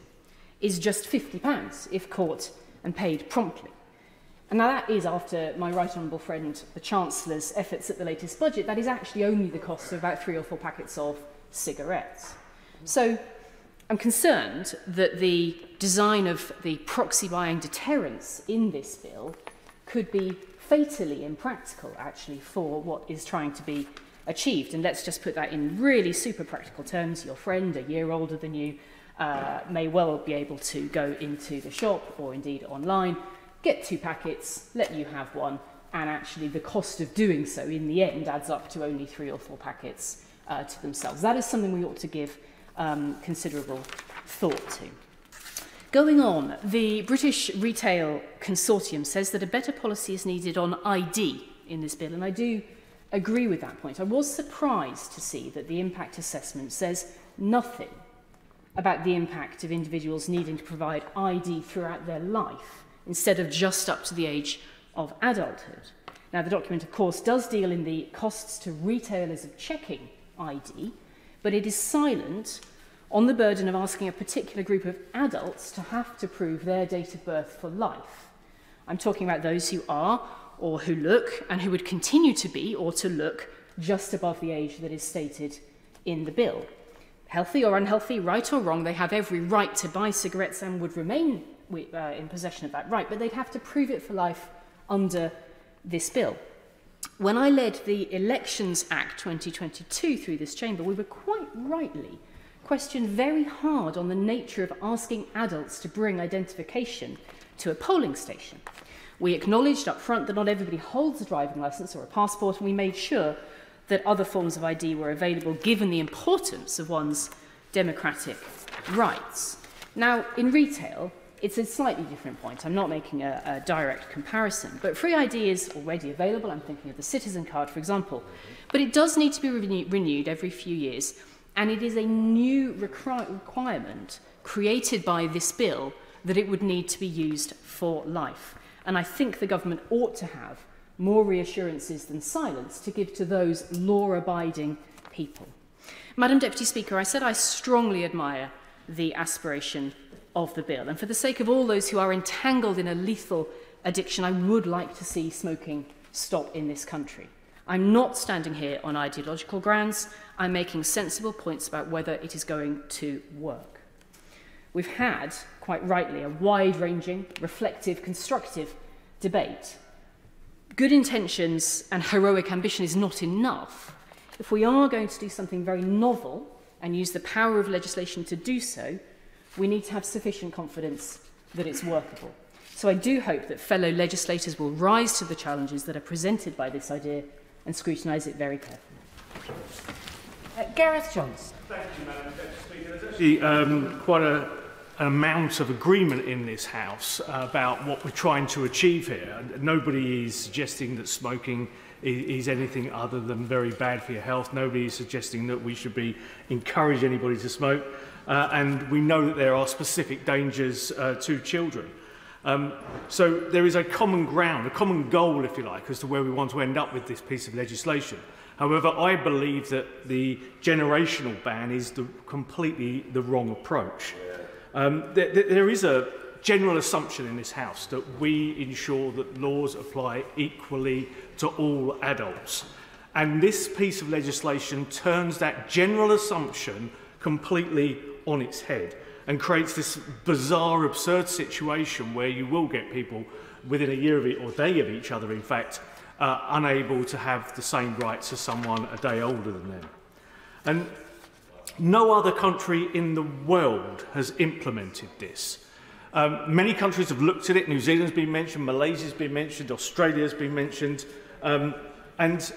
is just £50 if caught and paid promptly. And now that is, after my right honourable friend, the Chancellor's efforts at the latest budget, that is actually only the cost of about 3 or 4 packets of cigarettes. So, I'm concerned that the design of the proxy buying deterrence in this bill could be fatally impractical, actually, for what is trying to be achieved. And let's just put that in really super practical terms. Your friend, a year older than you, may well be able to go into the shop or indeed online, get 2 packets, let you have 1, and actually the cost of doing so in the end adds up to only 3 or 4 packets to themselves. That is something we ought to give considerable thought to. Going on, the British Retail Consortium says that a better policy is needed on ID in this bill, and I do agree with that point. I was surprised to see that the impact assessment says nothing about the impact of individuals needing to provide ID throughout their life, instead of just up to the age of adulthood. Now, the document, of course, does deal in the costs to retailers of checking ID, but it is silent on the burden of asking a particular group of adults to have to prove their date of birth for life. I'm talking about those who are, or who look, and who would continue to be, or to look, just above the age that is stated in the bill. Healthy or unhealthy, right or wrong, they have every right to buy cigarettes and would remain in possession of that right, but they'd have to prove it for life under this bill. When I led the Elections Act 2022 through this chamber, we were quite rightly questioned very hard on the nature of asking adults to bring identification to a polling station. We acknowledged up front that not everybody holds a driving licence or a passport, and we made sure that other forms of ID were available, given the importance of one's democratic rights. Now, in retail, it's a slightly different point. I'm not making a direct comparison, but free ID is already available. I'm thinking of the Citizen Card, for example. But it does need to be renewed every few years, and it is a new requirement created by this bill that it would need to be used for life. And I think the government ought to have more reassurances than silence to give to those law-abiding people. Madam Deputy Speaker, I said I strongly admire the aspiration of the bill, and for the sake of all those who are entangled in a lethal addiction, I would like to see smoking stop in this country. I'm not standing here on ideological grounds. I'm making sensible points about whether it is going to work. We've had, quite rightly, a wide-ranging, reflective, constructive debate. Good intentions and heroic ambition is not enough. If we are going to do something very novel and use the power of legislation to do so, we need to have sufficient confidence that it's workable. So I do hope that fellow legislators will rise to the challenges that are presented by this idea and scrutinise it very carefully. Gareth Johnson. Thank you, Madam Deputy Speaker. There's actually quite an amount of agreement in this House about what we're trying to achieve here. Nobody is suggesting that smoking is anything other than very bad for your health. Nobody is suggesting that we should encourage anybody to smoke. And we know that there are specific dangers to children. So there is a common ground, a common goal, if you like, as to where we want to end up with this piece of legislation. However, I believe that the generational ban is completely the wrong approach. There is a general assumption in this House that we ensure that laws apply equally to all adults. And this piece of legislation turns that general assumption completely on its head and creates this bizarre, absurd situation where you will get people within a year of it, or day of each other, in fact, unable to have the same rights as someone a day older than them. And no other country in the world has implemented this. Many countries have looked at it. New Zealand's been mentioned, Malaysia's been mentioned, Australia's been mentioned, and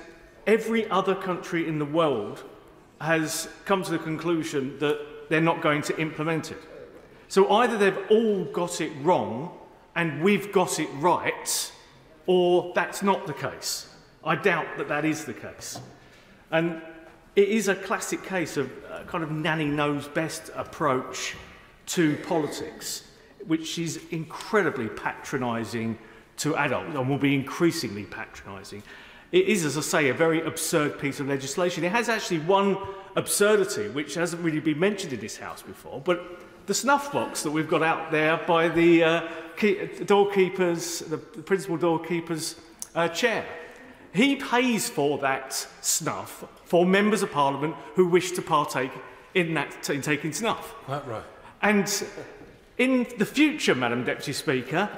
every other country in the world has come to the conclusion that they're not going to implement it. So either they've all got it wrong and we've got it right, or that's not the case. I doubt that that is the case. And it is a classic case of a kind of nanny-knows-best approach to politics, which is incredibly patronising to adults and will be increasingly patronising. It is, as I say, a very absurd piece of legislation. It has actually one absurdity which hasn't really been mentioned in this House before, but the snuff box that we've got out there by the doorkeeper's, the principal doorkeeper's chair. He pays for that snuff for members of Parliament who wish to partake in taking snuff. Quite right. And in the future, Madam Deputy Speaker,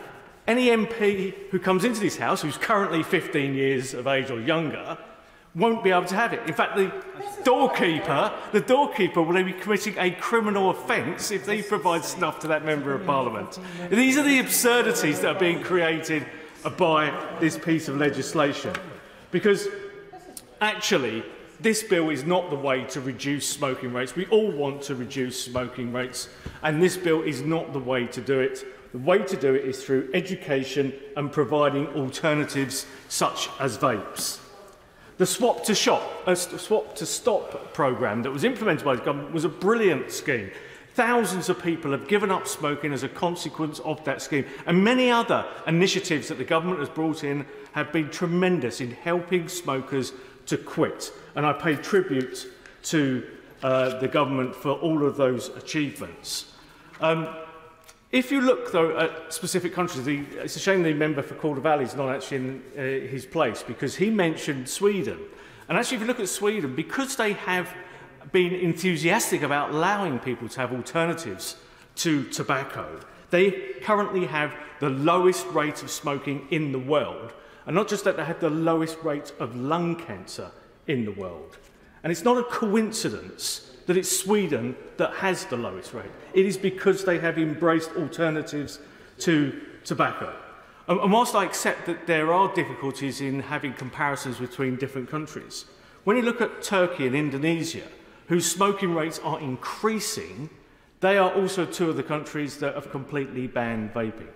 any MP who comes into this House who's currently 15 years of age or younger won't be able to have it. In fact, the doorkeeper will be committing a criminal offence if they provide snuff to that member of Parliament. These are the absurdities that are being created by this piece of legislation, because actually this bill is not the way to reduce smoking rates. We all want to reduce smoking rates, and this bill is not the way to do it. The way to do it is through education and providing alternatives such as vapes. The Swap to Stop programme that was implemented by the government was a brilliant scheme. Thousands of people have given up smoking as a consequence of that scheme, and many other initiatives that the government has brought in have been tremendous in helping smokers to quit. And I pay tribute to the government for all of those achievements. If you look, though, at specific countries, it's a shame the member for Calder Valley is not actually in his place, because he mentioned Sweden. And actually, if you look at Sweden, because they have been enthusiastic about allowing people to have alternatives to tobacco, they currently have the lowest rate of smoking in the world. And not just that, they have the lowest rate of lung cancer in the world. And it's not a coincidence that it's Sweden that has the lowest rate. It is because they have embraced alternatives to tobacco. And whilst I accept that there are difficulties in having comparisons between different countries, when you look at Turkey and Indonesia, whose smoking rates are increasing, they are also two of the countries that have completely banned vaping.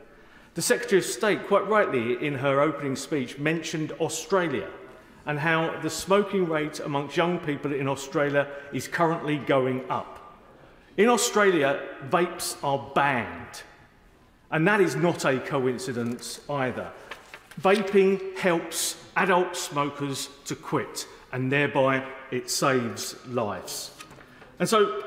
The Secretary of State, quite rightly, in her opening speech, mentioned Australia and how the smoking rate amongst young people in Australia is currently going up. In Australia, vapes are banned, and that is not a coincidence either. Vaping helps adult smokers to quit, and thereby it saves lives. And so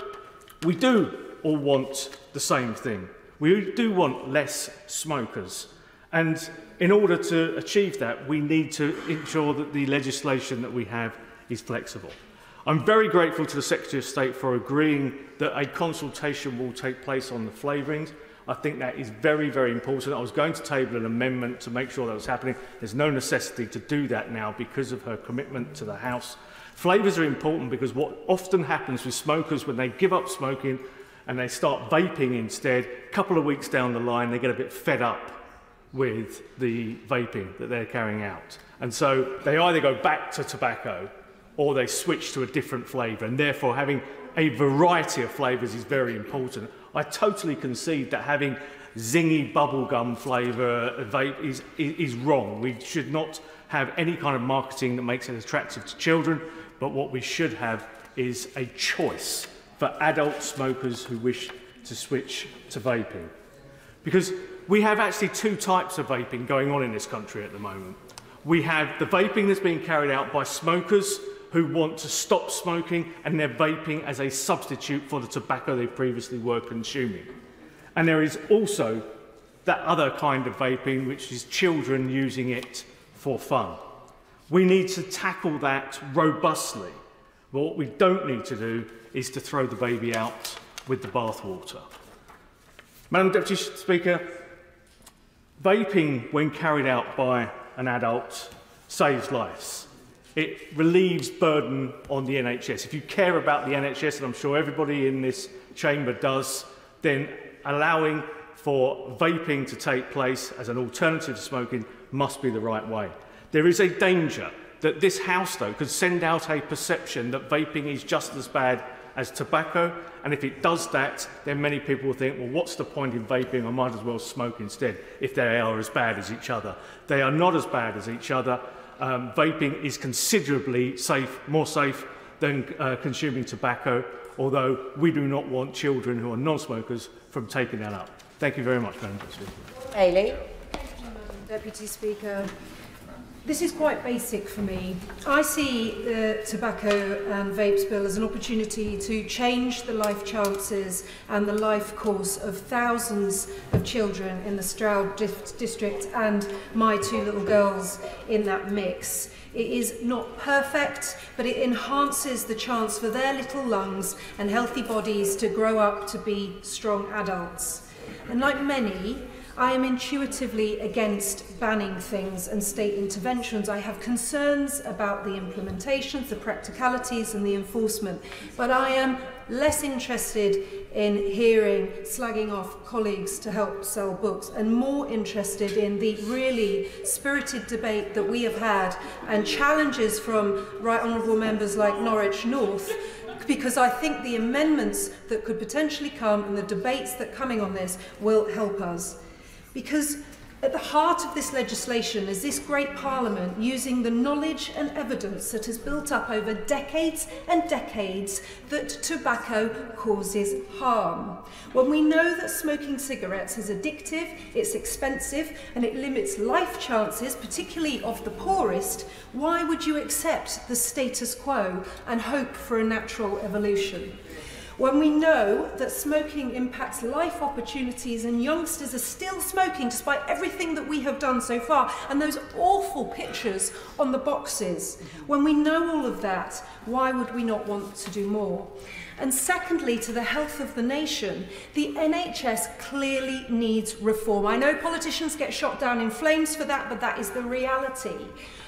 we do all want the same thing. We do want less smokers. And in order to achieve that, we need to ensure that the legislation that we have is flexible. I'm very grateful to the Secretary of State for agreeing that a consultation will take place on the flavourings. I think that is very, very important. I was going to table an amendment to make sure that was happening. There's no necessity to do that now because of her commitment to the House. Flavours are important because what often happens with smokers when they give up smoking and they start vaping instead, a couple of weeks down the line, they get a bit fed up with the vaping that they're carrying out. And so they either go back to tobacco or they switch to a different flavour, and therefore having a variety of flavours is very important. I totally concede that having zingy bubblegum flavour vape is wrong. We should not have any kind of marketing that makes it attractive to children, but what we should have is a choice for adult smokers who wish to switch to vaping. Because we have actually two types of vaping going on in this country at the moment. We have the vaping that's being carried out by smokers who want to stop smoking, and they're vaping as a substitute for the tobacco they previously were consuming. And there is also that other kind of vaping, which is children using it for fun. We need to tackle that robustly. But what we don't need to do is to throw the baby out with the bathwater. Madam Deputy Speaker, vaping, when carried out by an adult, saves lives. It relieves burden on the NHS. If you care about the NHS, and I'm sure everybody in this chamber does, then allowing for vaping to take place as an alternative to smoking must be the right way. There is a danger that this House, though, could send out a perception that vaping is just as bad as tobacco, and if it does that, then many people will think, well, what's the point in vaping? I might as well smoke instead, if they are as bad as each other. They are not as bad as each other. Vaping is considerably safe, more safe than consuming tobacco, although we do not want children who are non-smokers from taking that up. Thank you very much, Madam Speaker. Ailey. Thank you, Madam Deputy Speaker. This is quite basic for me. I see the tobacco and vapes bill as an opportunity to change the life chances and the life course of thousands of children in the Stroud district and my two little girls in that mix. It is not perfect, but it enhances the chance for their little lungs and healthy bodies to grow up to be strong adults. And like many, I am intuitively against banning things and state interventions. I have concerns about the implementations, the practicalities and the enforcement, but I am less interested in hearing slagging off colleagues to help sell books and more interested in the really spirited debate that we have had and challenges from Right Honourable members like Norwich North, because I think the amendments that could potentially come and the debates that are coming on this will help us. Because At the heart of this legislation is this great Parliament using the knowledge and evidence that has built up over decades and decades that tobacco causes harm. When we know that smoking cigarettes is addictive, it's expensive, and it limits life chances, particularly of the poorest, why would you accept the status quo and hope for a natural evolution? When we know that smoking impacts life opportunities and youngsters are still smoking despite everything that we have done so far, and those awful pictures on the boxes, when we know all of that, why would we not want to do more? And secondly, to the health of the nation, the NHS clearly needs reform. I know politicians get shot down in flames for that, but that is the reality.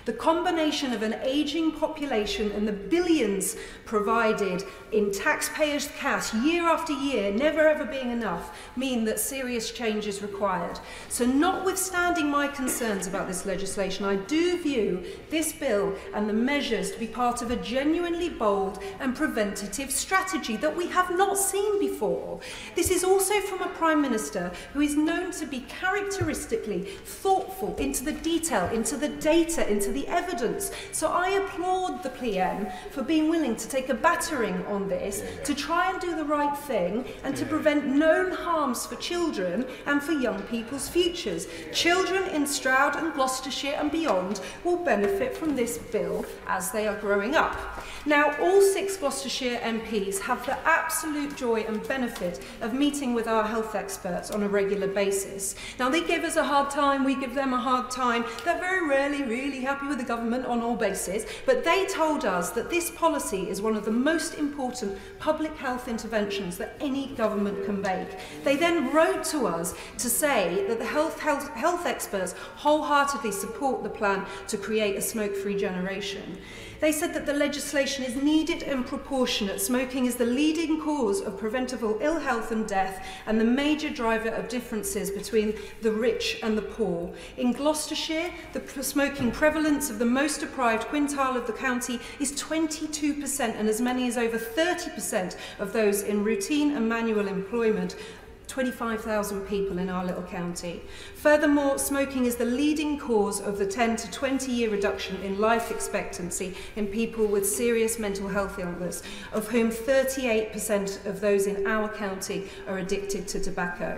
The combination of an ageing population and the billions provided in taxpayers' cash year after year, never ever being enough, mean that serious change is required. So notwithstanding my concerns about this legislation, I do view this bill and the measures to be part of a genuinely bold and preventative strategy that we have not seen before. This is also from a Prime Minister who is known to be characteristically thoughtful into the detail, into the data, into the evidence. So I applaud the PM for being willing to take a battering on this, to try and do the right thing and to prevent known harms for children and for young people's futures. Children in Stroud and Gloucestershire and beyond will benefit from this bill as they are growing up. Now, all 6 Gloucestershire MPs have the absolute joy and benefit of meeting with our health experts on a regular basis. Now, they give us a hard time, we give them a hard time. They're very rarely really happy with the government on all bases, but they told us that this policy is one of the most important public health interventions that any government can make. They then wrote to us to say that the health experts wholeheartedly support the plan to create a smoke-free generation. They said that the legislation is needed and proportionate. Smoking is the leading cause of preventable ill health and death, and the major driver of differences between the rich and the poor. In Gloucestershire, the smoking prevalence of the most deprived quintile of the county is 22%, and as many as over 30% of those in routine and manual employment. 25,000 people in our little county. Furthermore, smoking is the leading cause of the 10 to 20-year reduction in life expectancy in people with serious mental health illness, of whom 38% of those in our county are addicted to tobacco.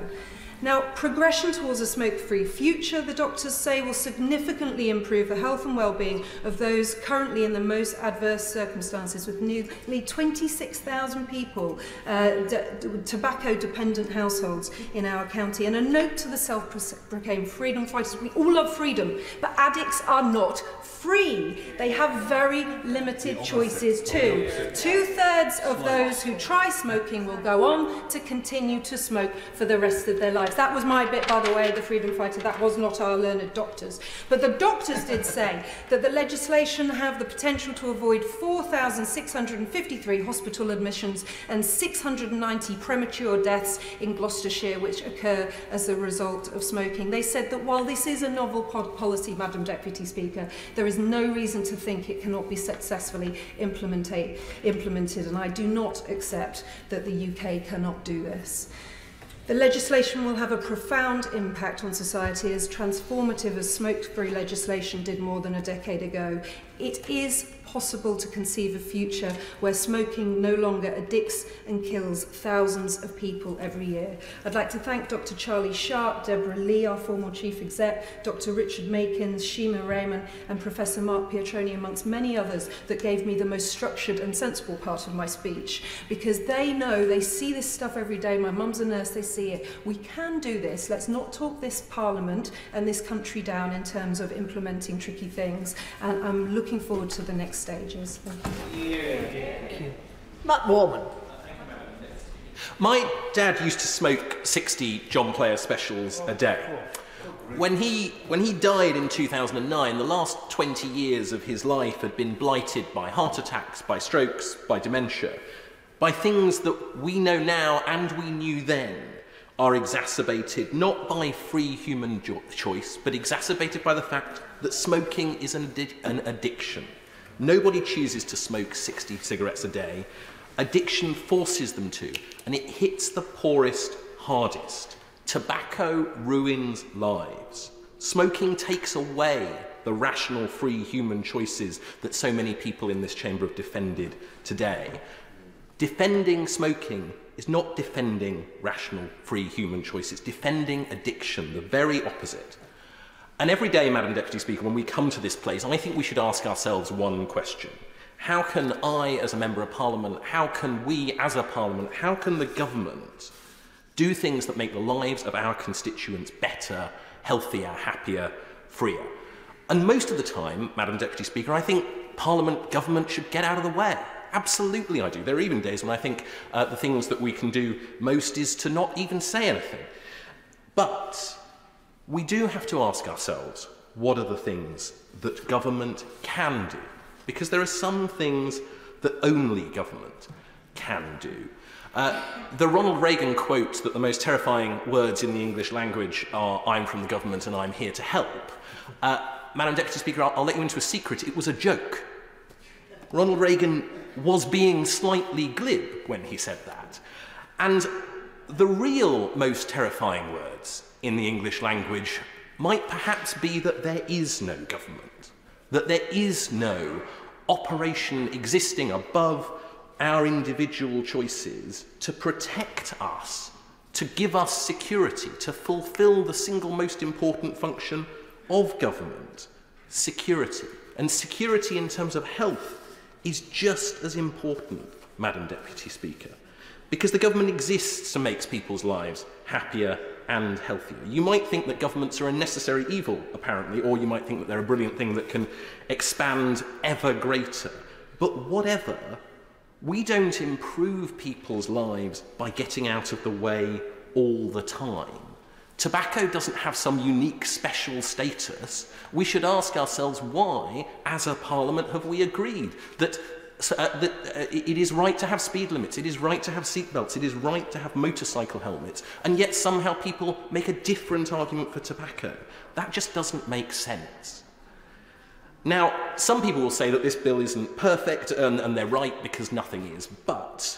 Now, progression towards a smoke-free future, the doctors say, will significantly improve the health and well-being of those currently in the most adverse circumstances, with nearly 26,000 people, tobacco-dependent households in our county. And a note to the self-proclaimed freedom fighters, we all love freedom, but addicts are not free. They have very limited choices too. 2/3 of those who try smoking will go on to continue to smoke for the rest of their lives. That was my bit, by the way, the freedom fighter. That was not our learned doctors. But the doctors did say that the legislation have the potential to avoid 4,653 hospital admissions and 690 premature deaths in Gloucestershire, which occur as a result of smoking. They said that while this is a novel policy, Madam Deputy Speaker, there is no reason to think it cannot be successfully implemented, and I do not accept that the UK cannot do this. The legislation will have a profound impact on society, as transformative as smoke-free legislation did more than a decade ago. It is possible to conceive a future where smoking no longer addicts and kills thousands of people every year. I'd like to thank Dr. Charlie Sharp, Deborah Lee, our former Chief Exec, Dr. Richard Makins, Shima Raymond and Professor Mark Pietroni, amongst many others that gave me the most structured and sensible part of my speech, because they know, they see this stuff every day. My mum's a nurse, they see it. We can do this. Let's not talk this Parliament and this country down in terms of implementing tricky things. And I'm looking forward to the next stages. Thank you. Matt Warman. My dad used to smoke 60 John Player specials a day. When he died in 2009, the last 20 years of his life had been blighted by heart attacks, by strokes, by dementia, by things that we know now and we knew then are exacerbated not by free human choice, but exacerbated by the fact that smoking is an addiction. Nobody chooses to smoke 60 cigarettes a day. Addiction forces them to, and it hits the poorest hardest. Tobacco ruins lives. Smoking takes away the rational, free human choices that so many people in this chamber have defended today. Defending smoking is not defending rational, free human choices. It's defending addiction, the very opposite. And every day, Madam Deputy Speaker, when we come to this place, I think we should ask ourselves one question. How can I, as a Member of Parliament, how can we, as a Parliament, how can the government do things that make the lives of our constituents better, healthier, happier, freer? And most of the time, Madam Deputy Speaker, I think Parliament, government should get out of the way. Absolutely I do. There are even days when I think the things that we can do most is to not even say anything. But we do have to ask ourselves, what are the things that government can do? Because there are some things that only government can do. The Ronald Reagan quote that the most terrifying words in the English language are, "I'm from the government and I'm here to help." Madam Deputy Speaker, I'll let you into a secret. It was a joke. Ronald Reagan was being slightly glib when he said that. And the real most terrifying words in the English language might perhaps be that there is no government, that there is no operation existing above our individual choices to protect us, to give us security, to fulfil the single most important function of government, security. And security in terms of health is just as important, Madam Deputy Speaker, because the government exists to make people's lives happier and healthier. You might think that governments are a necessary evil, apparently, or you might think that they're a brilliant thing that can expand ever greater. But whatever, we don't improve people's lives by getting out of the way all the time. Tobacco doesn't have some unique special status. We should ask ourselves why, as a parliament, have we agreed that, it is right to have speed limits, it is right to have seatbelts, it is right to have motorcycle helmets, and yet somehow people make a different argument for tobacco. That just doesn't make sense. Now, some people will say that this bill isn't perfect, and they're right because nothing is, but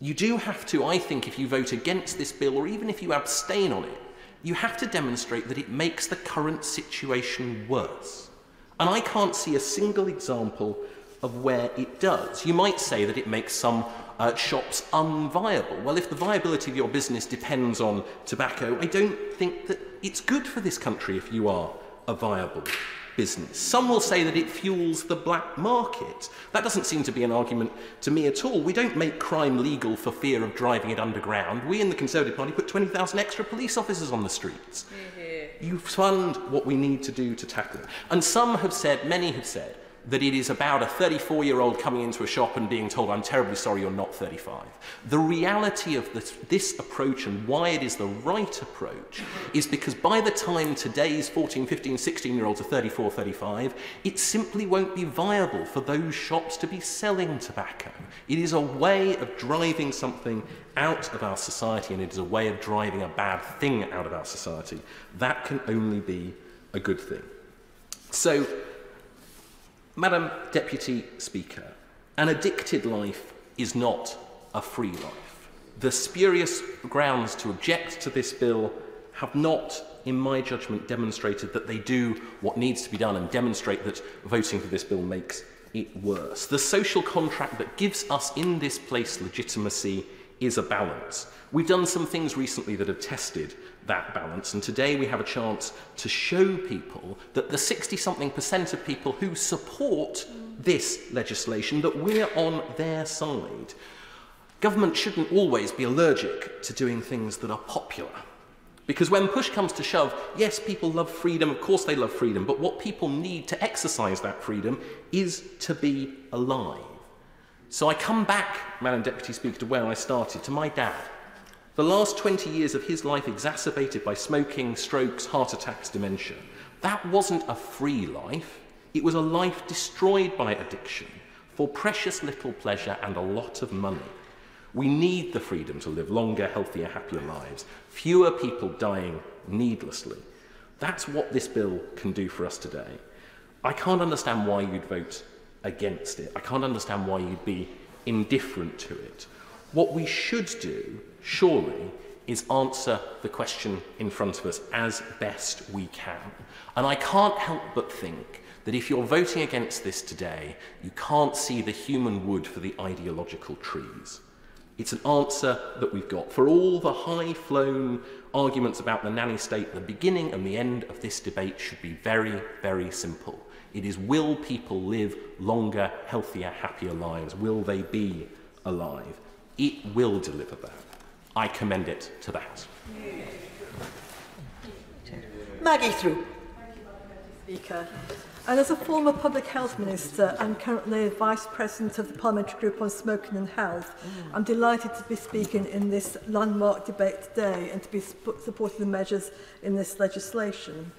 you do have to, I think, if you vote against this bill, or even if you abstain on it, you have to demonstrate that it makes the current situation worse. And I can't see a single example of where it does. You might say that it makes some shops unviable. Well, if the viability of your business depends on tobacco, I don't think that it's good for this country if you are a viable business. Some will say that it fuels the black market. That doesn't seem to be an argument to me at all. We don't make crime legal for fear of driving it underground. We in the Conservative Party put 20,000 extra police officers on the streets. You fund what we need to do to tackle it. And some have said, many have said, that it is about a 34-year-old coming into a shop and being told, "I'm terribly sorry, you're not 35. The reality of this approach and why it is the right approach is because by the time today's 14, 15, 16-year-olds are 34, 35, it simply won't be viable for those shops to be selling tobacco. It is a way of driving something out of our society, and it is a way of driving a bad thing out of our society. That can only be a good thing. So, Madam Deputy Speaker, an addicted life is not a free life. The spurious grounds to object to this bill have not, in my judgment, demonstrated that they do what needs to be done and demonstrate that voting for this bill makes it worse. The social contract that gives us in this place legitimacy is a balance. We've done some things recently that have tested that balance, and today we have a chance to show people that the 60-something% of people who support this legislation, that we're on their side. Government shouldn't always be allergic to doing things that are popular. Because when push comes to shove, yes, people love freedom, of course they love freedom, but what people need to exercise that freedom is to be alive. So I come back, Madam Deputy Speaker, to where I started, to my dad. The last 20 years of his life exacerbated by smoking, strokes, heart attacks, dementia. That wasn't a free life. It was a life destroyed by addiction for precious little pleasure and a lot of money. We need the freedom to live longer, healthier, happier lives. Fewer people dying needlessly. That's what this bill can do for us today. I can't understand why you'd vote against it. I can't understand why you'd be indifferent to it. What we should do, surely, is answer the question in front of us as best we can. And I can't help but think that if you're voting against this today, you can't see the human wood for the ideological trees. It's an answer that we've got. For all the high-flown arguments about the nanny state, the beginning and the end of this debate should be very, very simple. It is, will people live longer, healthier, happier lives? Will they be alive? It will deliver that. I commend it to the House. Maggie through. Speaker. And as a former Public Health Minister and currently Vice President of the Parliamentary Group on Smoking and Health, I'm delighted to be speaking in this landmark debate today and to be supporting the measures in this legislation.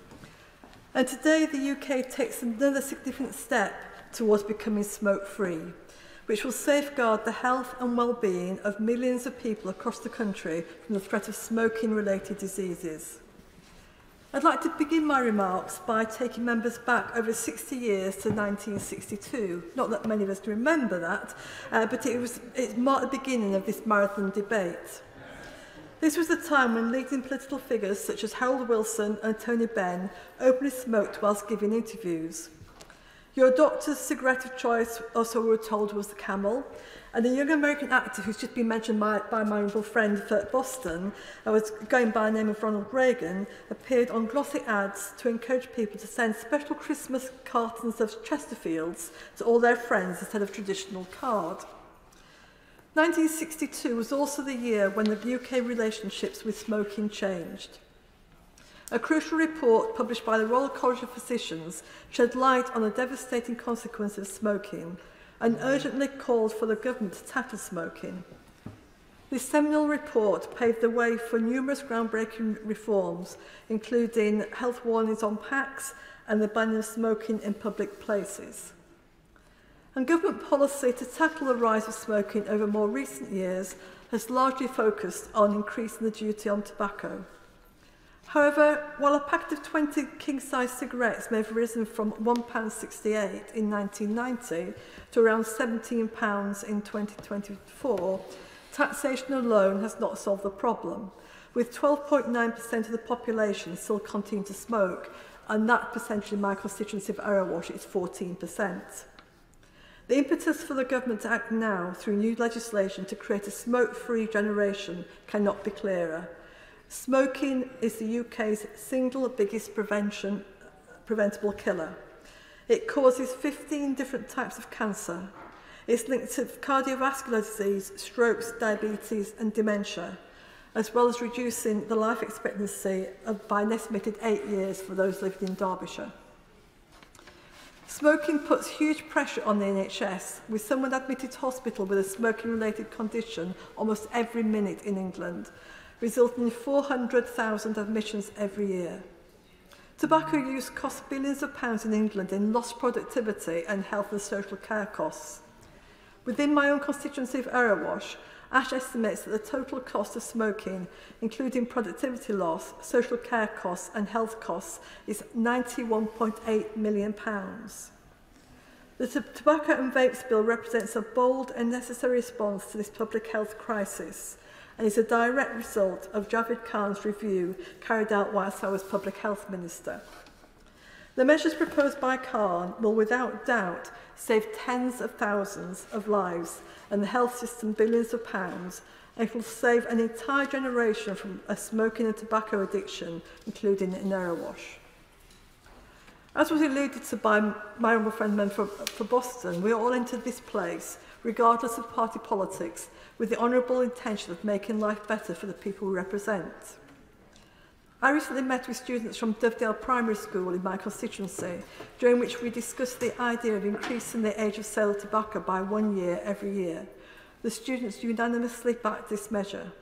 And today the UK takes another significant step towards becoming smoke-free, which will safeguard the health and well-being of millions of people across the country from the threat of smoking-related diseases. I'd like to begin my remarks by taking members back over 60 years to 1962. Not that many of us can remember that, but it marked the beginning of this marathon debate. This was the time when leading political figures such as Harold Wilson and Tony Benn openly smoked whilst giving interviews. Your doctor's cigarette of choice, also we were told, was the camel. And a young American actor who's just been mentioned by my honourable friend Bert Boston, who was going by the name of Ronald Reagan, appeared on glossy ads to encourage people to send special Christmas cartons of Chesterfields to all their friends instead of traditional card. 1962 was also the year when the UK relationships with smoking changed. A crucial report published by the Royal College of Physicians shed light on the devastating consequences of smoking and urgently called for the government to tackle smoking. This seminal report paved the way for numerous groundbreaking reforms, including health warnings on packs and the ban of smoking in public places. And government policy to tackle the rise of smoking over more recent years has largely focused on increasing the duty on tobacco. However, while a packet of 20 king-size cigarettes may have risen from £1.68 in 1990 to around £17 in 2024, taxation alone has not solved the problem, with 12.9% of the population still continuing to smoke, and that percentage in my constituency of Arrowash is 14%. The impetus for the government to act now through new legislation to create a smoke-free generation cannot be clearer. Smoking is the UK's single biggest preventable killer. It causes 15 different types of cancer. It's linked to cardiovascular disease, strokes, diabetes and dementia, as well as reducing the life expectancy by an estimated 8 years for those living in Derbyshire. Smoking puts huge pressure on the NHS, with someone admitted to hospital with a smoking-related condition almost every minute in England, resulting in 400,000 admissions every year. Tobacco use costs billions of pounds in England in lost productivity and health and social care costs. Within my own constituency of Arrowash, Ash estimates that the total cost of smoking, including productivity loss, social care costs and health costs, is £91.8 million. The Tobacco and Vapes Bill represents a bold and necessary response to this public health crisis, and is a direct result of Javid Khan's review carried out whilst I was Public Health Minister. The measures proposed by Khan will without doubt save tens of thousands of lives and the health system billions of pounds, and will save an entire generation from a smoking and tobacco addiction, including in Arrowash. As was alluded to by my honourable friend member for Boston, we all entered this place, regardless of party politics, with the honourable intention of making life better for the people we represent. I recently met with students from Dovedale Primary School in my constituency, during which we discussed the idea of increasing the age of sale of tobacco by 1 year every year. The students unanimously backed this measure.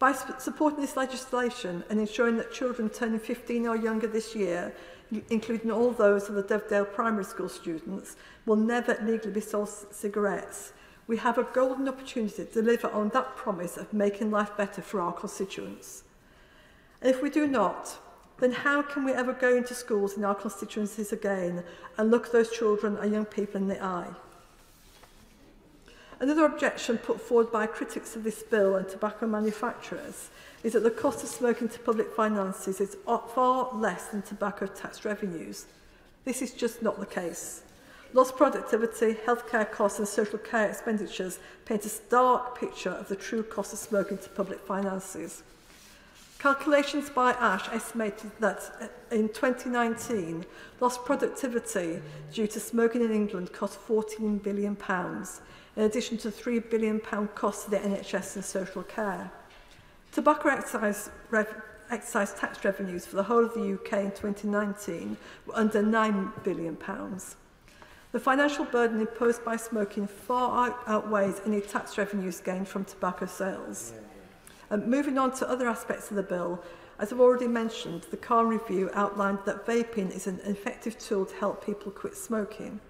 By supporting this legislation and ensuring that children turning 15 or younger this year, including all those of the Dovedale Primary School students, will never legally be sold cigarettes, we have a golden opportunity to deliver on that promise of making life better for our constituents. And if we do not, then how can we ever go into schools in our constituencies again and look those children and young people in the eye? Another objection put forward by critics of this bill and tobacco manufacturers is that the cost of smoking to public finances is far less than tobacco tax revenues. This is just not the case. Lost productivity, healthcare costs and social care expenditures paint a stark picture of the true cost of smoking to public finances. Calculations by ASH estimated that in 2019, lost productivity due to smoking in England cost £14 billion, in addition to £3 billion cost to the NHS and social care. Tobacco excise tax revenues for the whole of the UK in 2019 were under £9 billion. The financial burden imposed by smoking far outweighs any tax revenues gained from tobacco sales. Moving on to other aspects of the bill, as I've already mentioned, the Khan review outlined that vaping is an effective tool to help people quit smoking.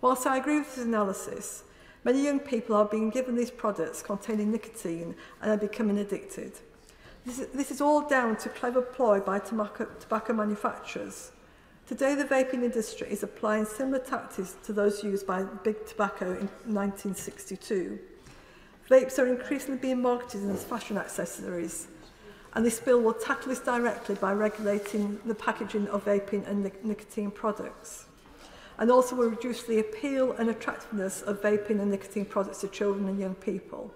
Whilst I agree with this analysis, many young people are being given these products containing nicotine and are becoming addicted. This is all down to clever ploy by tobacco manufacturers. Today, the vaping industry is applying similar tactics to those used by Big Tobacco in 1962. Vapes are increasingly being marketed as fashion accessories, and this bill will tackle this directly by regulating the packaging of vaping and nicotine products, and also will reduce the appeal and attractiveness of vaping and nicotine products to children and young people.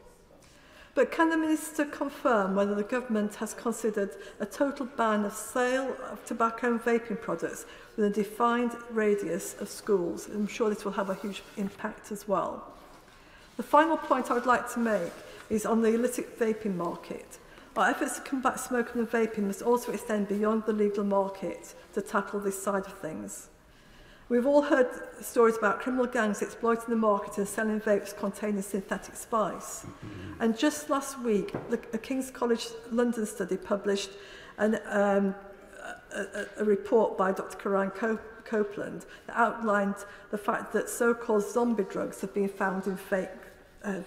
But can the Minister confirm whether the government has considered a total ban of sale of tobacco and vaping products with a defined radius of schools? I'm sure this will have a huge impact as well. The final point I would like to make is on the illicit vaping market. Our efforts to combat smoking and vaping must also extend beyond the legal market to tackle this side of things. We've all heard stories about criminal gangs exploiting the market and selling vapes containing synthetic spice. And just last week, the King's College London study published a report by Dr. Karan Copeland that outlined the fact that so-called zombie drugs have been found in fake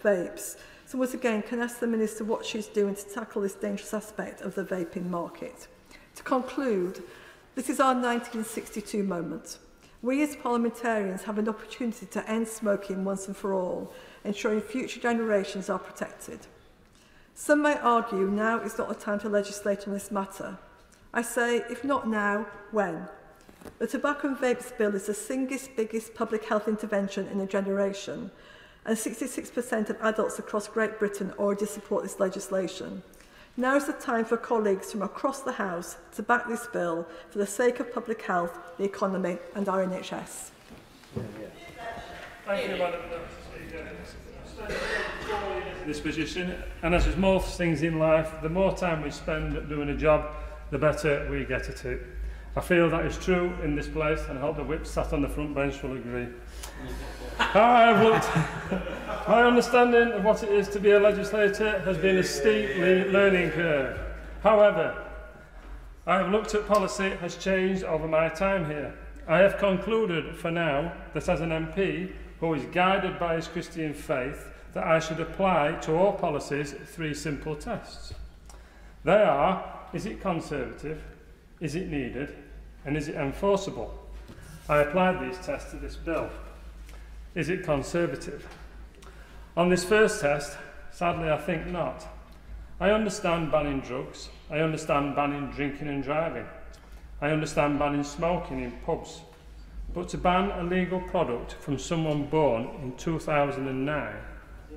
vapes. So once again, can I ask the Minister what she's doing to tackle this dangerous aspect of the vaping market? To conclude, this is our 1962 moment. We as parliamentarians have an opportunity to end smoking once and for all, ensuring future generations are protected. Some may argue now is not the time to legislate on this matter. I say, if not now, when? The Tobacco and Vapes Bill is the single biggest public health intervention in a generation, and 66% of adults across Great Britain already support this legislation. Now is the time for colleagues from across the House to back this bill for the sake of public health, the economy and our NHS. Thank you, Madam Speaker. This position, and as with most things in life, the more time we spend doing a job, the better we get at it. I feel that is true in this place, and I hope the whip sat on the front bench will agree. I've looked. My understanding of what it is to be a legislator has been a steeply learning curve. However, I have looked at policy has changed over my time here. I have concluded for now that as an MP who is guided by his Christian faith, that I should apply to all policies three simple tests. They are, is it conservative, is it needed, and is it enforceable? I applied these tests to this bill. Is it conservative? On this first test, sadly I think not. I understand banning drugs. I understand banning drinking and driving. I understand banning smoking in pubs. But to ban a legal product from someone born in 2009,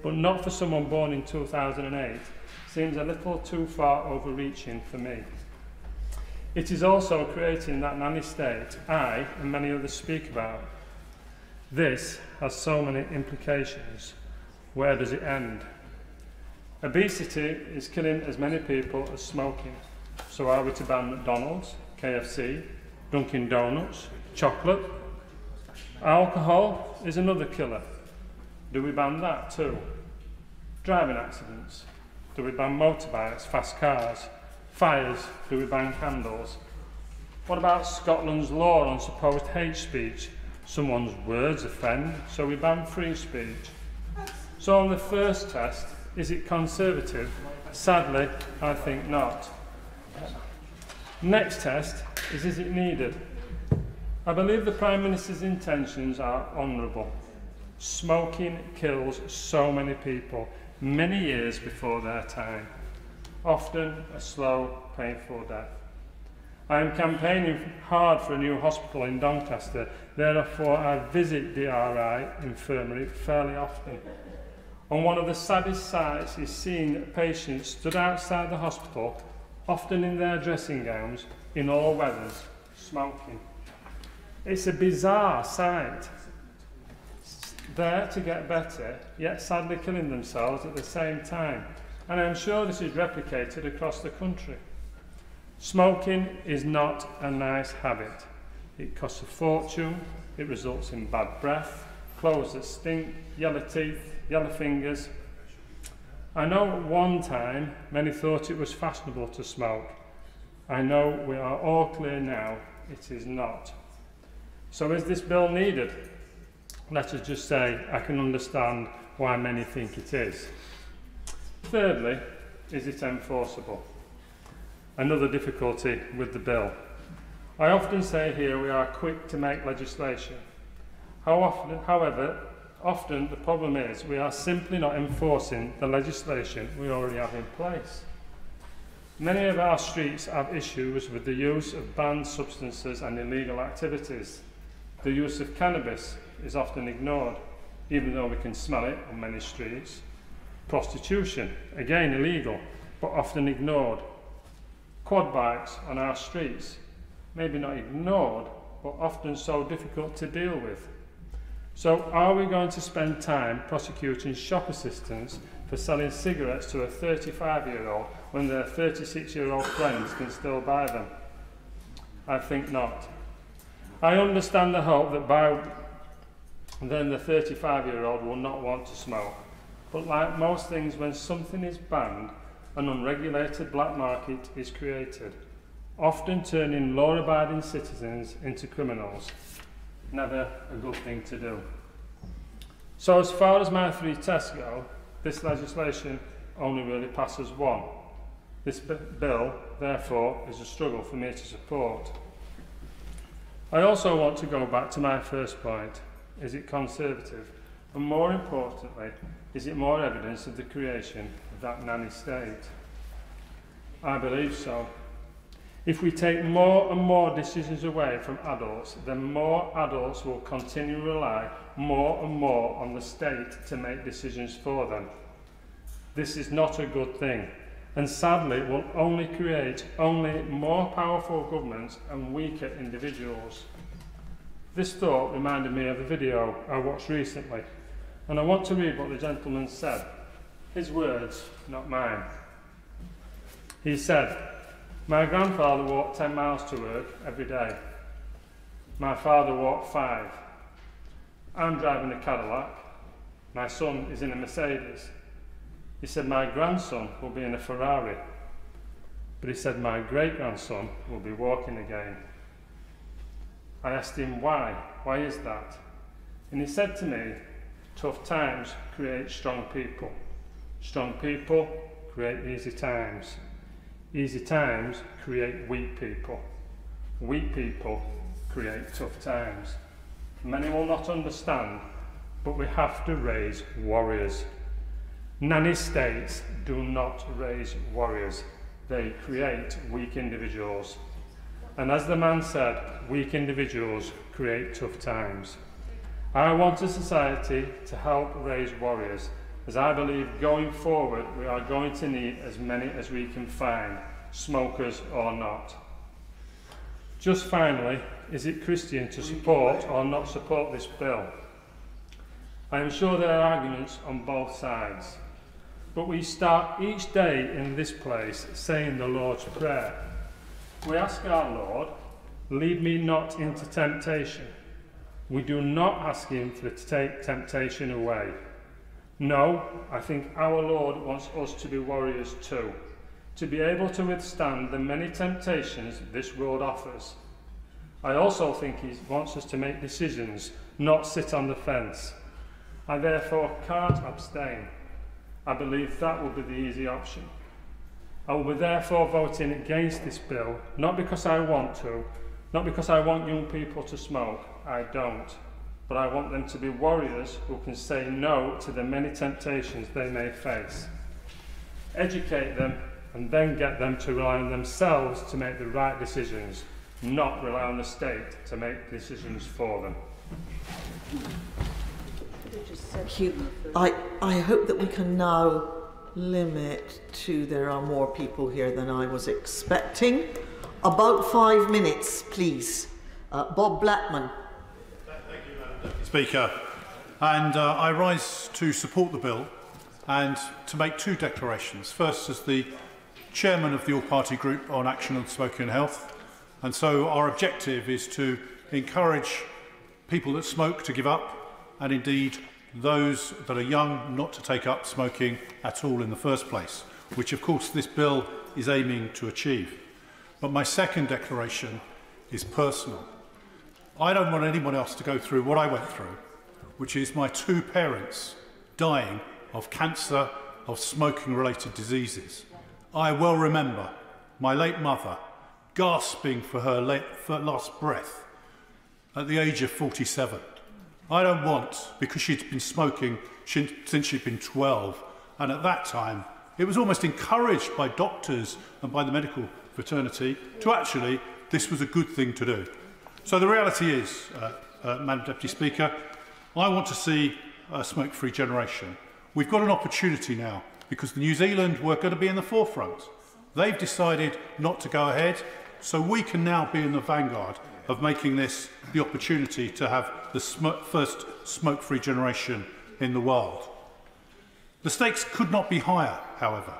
but not for someone born in 2008, seems a little too far overreaching for me. It is also creating that nanny state I and many others speak about. This has so many implications. Where does it end? Obesity is killing as many people as smoking. So are we to ban McDonald's, KFC, Dunkin' Donuts, chocolate? Alcohol is another killer. Do we ban that too? Driving accidents. Do we ban motorbikes, fast cars? Fires, do we ban candles? What about Scotland's law on supposed hate speech? Someone's words offend, so we ban free speech. So on the first test, is it conservative? Sadly, I think not. Next test is it needed? I believe the Prime Minister's intentions are honourable. Smoking kills so many people, many years before their time, often a slow, painful death. I am campaigning hard for a new hospital in Doncaster, therefore I visit the RI infirmary fairly often. And one of the saddest sights is seeing patients stood outside the hospital, often in their dressing gowns, in all weathers, smoking. It's a bizarre sight. There to get better, yet sadly killing themselves at the same time. And I'm sure this is replicated across the country. Smoking is not a nice habit. It costs a fortune, it results in bad breath, clothes that stink, yellow teeth, yellow fingers. I know at one time many thought it was fashionable to smoke. I know we are all clear now, it is not. So is this bill needed? Let us just say I can understand why many think it is. Thirdly, is it enforceable? Another difficulty with the bill. I often say here we are quick to make legislation. However, often the problem is we are simply not enforcing the legislation we already have in place. Many of our streets have issues with the use of banned substances and illegal activities. The use of cannabis is often ignored, even though we can smell it on many streets. Prostitution, again illegal, but often ignored. Quad bikes on our streets, maybe not ignored, but often so difficult to deal with. So are we going to spend time prosecuting shop assistants for selling cigarettes to a 35-year-old when their 36-year-old friends can still buy them? I think not. I understand the hope that by then the 35-year-old will not want to smoke, but like most things, when something is banned, an unregulated black market is created, often turning law-abiding citizens into criminals. Never a good thing to do. So as far as my three tests go, this legislation only really passes one. This bill, therefore, is a struggle for me to support. I also want to go back to my first point. Is it conservative? And more importantly, is it more evidence of the creation of that nanny state? I believe so. If we take more and more decisions away from adults, then more adults will continue to rely more and more on the state to make decisions for them. This is not a good thing, and sadly will only create more powerful governments and weaker individuals. This thought reminded me of a video I watched recently, and I want to read what the gentleman said. His words, not mine. He said, "My grandfather walked 10 miles to work every day. My father walked 5. I'm driving a Cadillac. My son is in a Mercedes." He said, "My grandson will be in a Ferrari." But he said, "My great-grandson will be walking again." I asked him why is that? And he said to me, "Tough times create strong people. Strong people create easy times. Easy times create weak people. Weak people create tough times." Many will not understand, but we have to raise warriors. Nanny states do not raise warriors. They create weak individuals. And as the man said, weak individuals create tough times. I want a society to help raise warriors, as I believe going forward we are going to need as many as we can find, smokers or not. Just finally, is it Christian to support or not support this bill? I am sure there are arguments on both sides, but we start each day in this place saying the Lord's Prayer. We ask our Lord, "Lead me not into temptation." We do not ask him to take temptation away. No, I think our Lord wants us to be warriors too, to be able to withstand the many temptations this world offers. I also think he wants us to make decisions, not sit on the fence. I therefore can't abstain. I believe that will be the easy option. I will be therefore voting against this bill, not because I want to, not because I want young people to smoke. I don't. but I want them to be warriors who can say no to the many temptations they may face. Educate them and then get them to rely on themselves to make the right decisions, not rely on the state to make decisions for them. Thank you. I hope that we can now limit to, there are more people here than I was expecting. About 5 minutes, please. Bob Blackman. Thank you, Madam Deputy Speaker. And I rise to support the bill and to make two declarations. First, as the Chairman of the All-Party Group on Action on Smoking and Health, and so our objective is to encourage people that smoke to give up, and indeed those that are young not to take up smoking at all in the first place, which of course this bill is aiming to achieve. But my second declaration is personal. I don't want anyone else to go through what I went through, which is my two parents dying of cancer, of smoking-related diseases. I well remember my late mother gasping for her last breath at the age of 47. I don't want, because she'd been smoking since she'd been 12, and at that time it was almost encouraged by doctors and by the medical fraternity to actually, this was a good thing to do. So the reality is, Madam Deputy Speaker, I want to see a smoke-free generation. We've got an opportunity now, because New Zealand were going to be in the forefront. They've decided not to go ahead, so we can now be in the vanguard of making this the opportunity to have the first smoke-free generation in the world. The stakes could not be higher, however,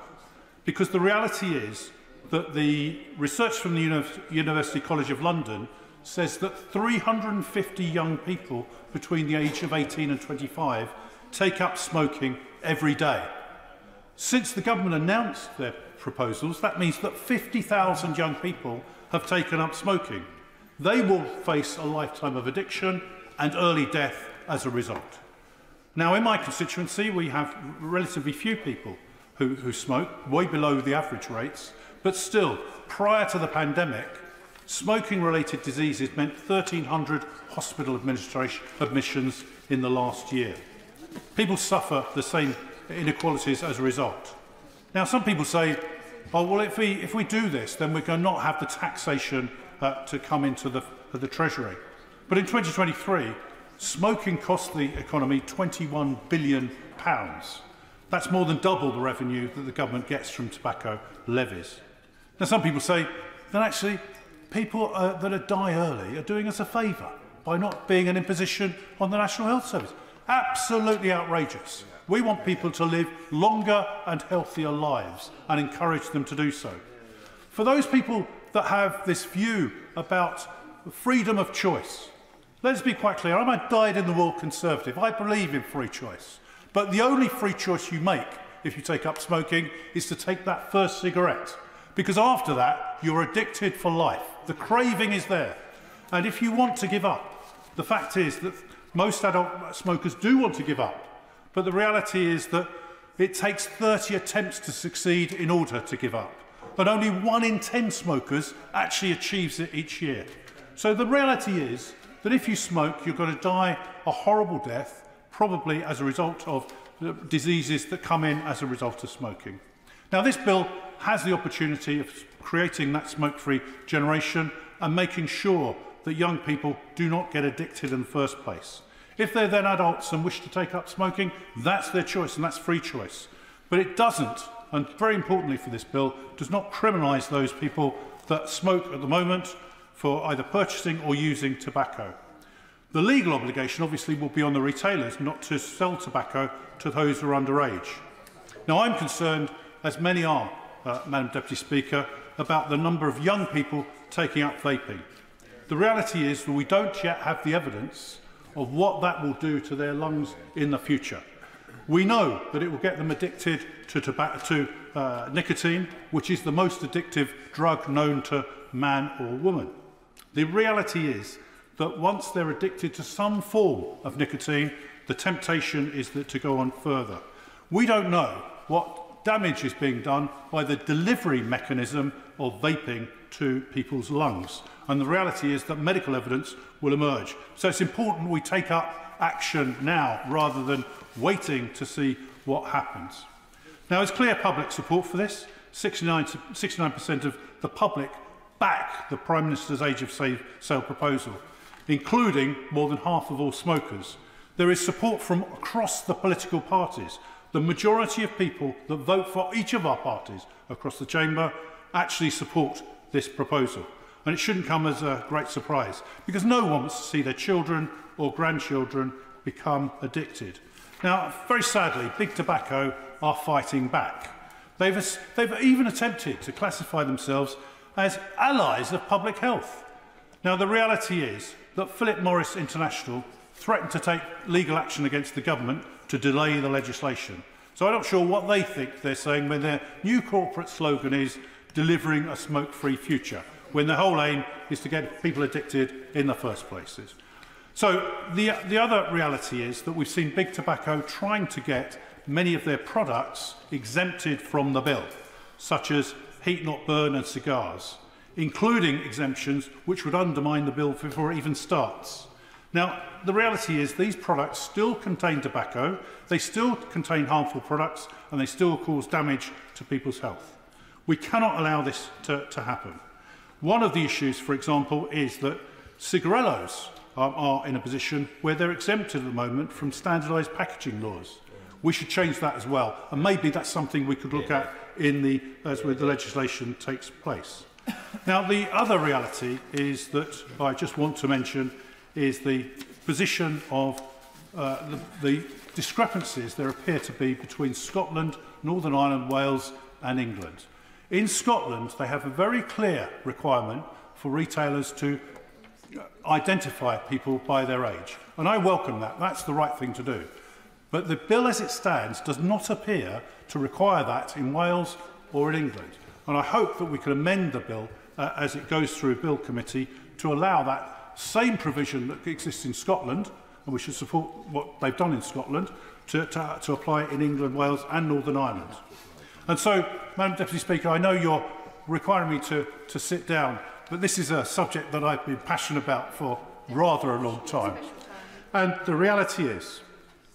because the reality is that the research from the University College of London says that 350 young people between the age of 18 and 25 take up smoking every day. Since the government announced their proposals, that means that 50,000 young people have taken up smoking. They will face a lifetime of addiction and early death as a result. Now, in my constituency, we have relatively few people who smoke, way below the average rates, but still, prior to the pandemic, smoking-related diseases meant 1,300 hospital admissions in the last year. People suffer the same inequalities as a result. Now, some people say, oh, well, if we do this, then we're going to not have the taxation to come into the Treasury. But in 2023, smoking cost the economy £21 billion. That's more than double the revenue that the government gets from tobacco levies. Now, some people say that actually people that die early are doing us a favour by not being an imposition on the National Health Service. Absolutely outrageous. We want people to live longer and healthier lives and encourage them to do so. For those people that have this view about freedom of choice. Let's be quite clear, I'm a dyed-in-the-wool conservative. I believe in free choice. But the only free choice you make if you take up smoking is to take that first cigarette, because after that, you're addicted for life. The craving is there. And if you want to give up, the fact is that most adult smokers do want to give up, but the reality is that it takes 30 attempts to succeed in order to give up. But only 1 in 10 smokers actually achieves it each year. So the reality is that if you smoke, you're going to die a horrible death, probably as a result of diseases that come in as a result of smoking. Now, this bill has the opportunity of creating that smoke-free generation and making sure that young people do not get addicted in the first place. If they're then adults and wish to take up smoking, that's their choice and that's free choice. But it doesn't, and very importantly for this bill, does not criminalise those people that smoke at the moment for either purchasing or using tobacco. The legal obligation obviously will be on the retailers not to sell tobacco to those who are underage. Now, I'm concerned, as many are, Madam Deputy Speaker, about the number of young people taking up vaping. The reality is that we don't yet have the evidence of what that will do to their lungs in the future. We know that it will get them addicted to nicotine, which is the most addictive drug known to man or woman. The reality is that once they're addicted to some form of nicotine, the temptation is to go on further. We don't know what damage is being done by the delivery mechanism of vaping to people's lungs. And the reality is that medical evidence will emerge. So it's important we take up action now rather than waiting to see what happens. Now, there's clear public support for this. 69% of the public back the Prime Minister's Age of Sale proposal, including more than half of all smokers. There is support from across the political parties. The majority of people that vote for each of our parties across the chamber actually support this proposal. And it shouldn't come as a great surprise, because no one wants to see their children or grandchildren become addicted. Now, very sadly, Big Tobacco are fighting back. They've even attempted to classify themselves as allies of public health. Now, the reality is that Philip Morris International threatened to take legal action against the government to delay the legislation. So I'm not sure what they think they're saying when their new corporate slogan is delivering a smoke-free future, when the whole aim is to get people addicted in the first place. So the other reality is that we've seen Big Tobacco trying to get many of their products exempted from the bill, such as heat-not-burn and cigars, including exemptions which would undermine the bill before it even starts. Now, the reality is these products still contain tobacco, they still contain harmful products, and they still cause damage to people's health. We cannot allow this to happen. One of the issues, for example, is that cigarillos are in a position where they're exempted at the moment from standardised packaging laws. We should change that as well, and maybe that's something we could look at in the, as where the legislation takes place. Now, the other reality is that I just want to mention is the position of the discrepancies there appear to be between Scotland, Northern Ireland, Wales and England. In Scotland, they have a very clear requirement for retailers to identify people by their age, and I welcome that. That's the right thing to do. But the bill as it stands does not appear to require that in Wales or in England, and I hope that we can amend the bill as it goes through Bill Committee to allow that same provision that exists in Scotland, and we should support what they've done in Scotland, to apply in England, Wales and Northern Ireland. And so, Madam Deputy Speaker, I know you're requiring me to sit down, but this is a subject that I've been passionate about for rather a long time. And the reality is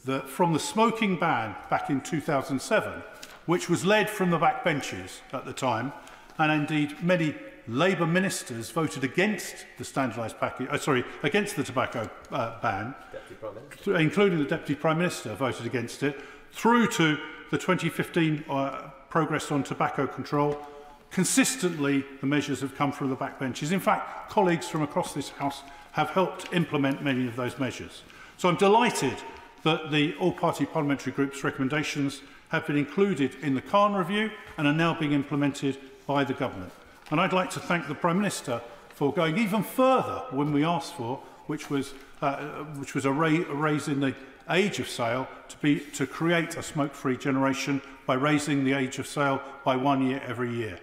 that from the smoking ban back in 2007, which was led from the backbenches at the time, and indeed many Labour ministers voted against the standardised package. Sorry, against the tobacco ban, including the Deputy Prime Minister voted against it. Through to the 2015 progress on tobacco control, consistently the measures have come from the backbenches. In fact, colleagues from across this House have helped implement many of those measures. So I'm delighted that the All-Party Parliamentary Group's recommendations have been included in the Khan review and are now being implemented by the government. And I'd like to thank the Prime Minister for going even further when we asked for, which was a raise in the age of sale to create a smoke-free generation by raising the age of sale by 1 year every year.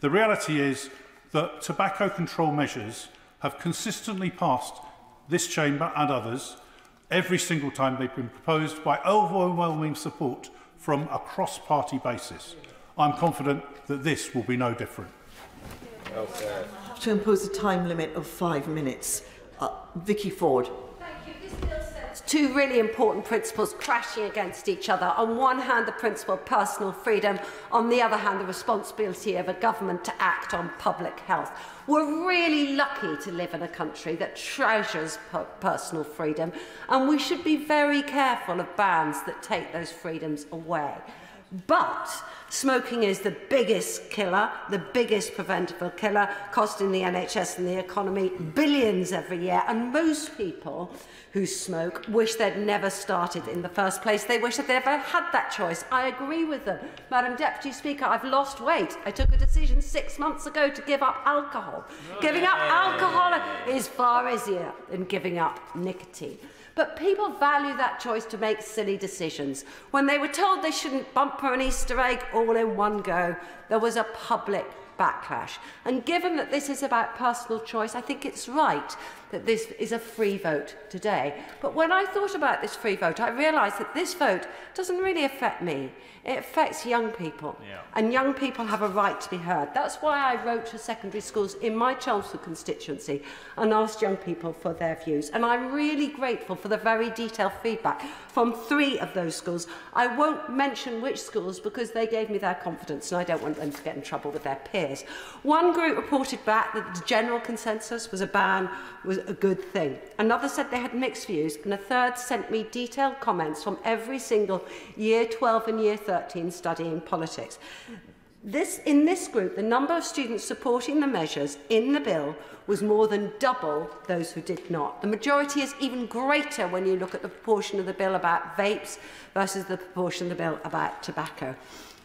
The reality is that tobacco control measures have consistently passed this chamber and others every single time they've been proposed by overwhelming support from a cross-party basis. I'm confident that this will be no different. Okay. I have to impose a time limit of 5 minutes. Vicky Ford. Thank you. This bill sets two really important principles crashing against each other. On one hand, the principle of personal freedom. On the other hand, the responsibility of a government to act on public health. We're really lucky to live in a country that treasures personal freedom, and we should be very careful of bans that take those freedoms away. But smoking is the biggest killer, the biggest preventable killer, costing the NHS and the economy billions every year. And most people who smoke wish they'd never started in the first place. They wish that they'd never had that choice. I agree with them. Madam Deputy Speaker, I've lost weight. I took a decision 6 months ago to give up alcohol. Giving up alcohol is far easier than giving up nicotine. But people value that choice to make silly decisions. When they were told they shouldn't bumper an Easter egg all in one go, there was a public backlash. And given that this is about personal choice, I think it's right that this is a free vote today. But when I thought about this free vote, I realised that this vote doesn't really affect me. It affects young people, and young people have a right to be heard. That's why I wrote to secondary schools in my Chelmsford constituency and asked young people for their views. And I'm really grateful for the very detailed feedback from 3 of those schools. I won't mention which schools because they gave me their confidence and I don't want them to get in trouble with their peers. One group reported back that the general consensus was a ban was a good thing. Another said they had mixed views, and a third sent me detailed comments from every single Year 12 and Year 13 studying politics. In this group, the number of students supporting the measures in the bill was more than double those who did not. The majority is even greater when you look at the proportion of the bill about vapes versus the proportion of the bill about tobacco.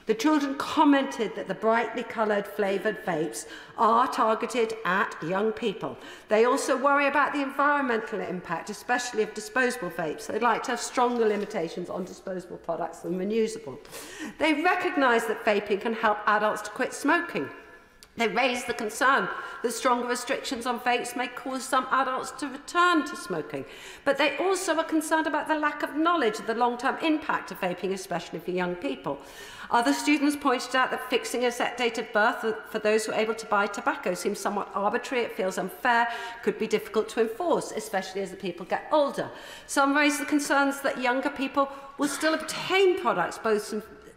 The children commented that the brightly coloured flavoured vapes are targeted at young people. They also worry about the environmental impact, especially of disposable vapes. They'd like to have stronger limitations on disposable products than reusable. They recognise that vaping can help adults to quit smoking. They raised the concern that stronger restrictions on vapes may cause some adults to return to smoking. But they also are concerned about the lack of knowledge of the long-term impact of vaping, especially for young people. Other students pointed out that fixing a set date of birth for those who are able to buy tobacco seems somewhat arbitrary. It feels unfair, could be difficult to enforce, especially as the people get older. Some raised the concerns that younger people will still obtain products, both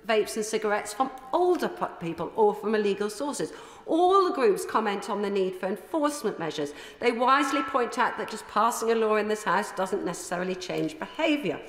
vapes and cigarettes, from older people or from illegal sources. All the groups comment on the need for enforcement measures. They wisely point out that just passing a law in this House doesn't necessarily change behaviour.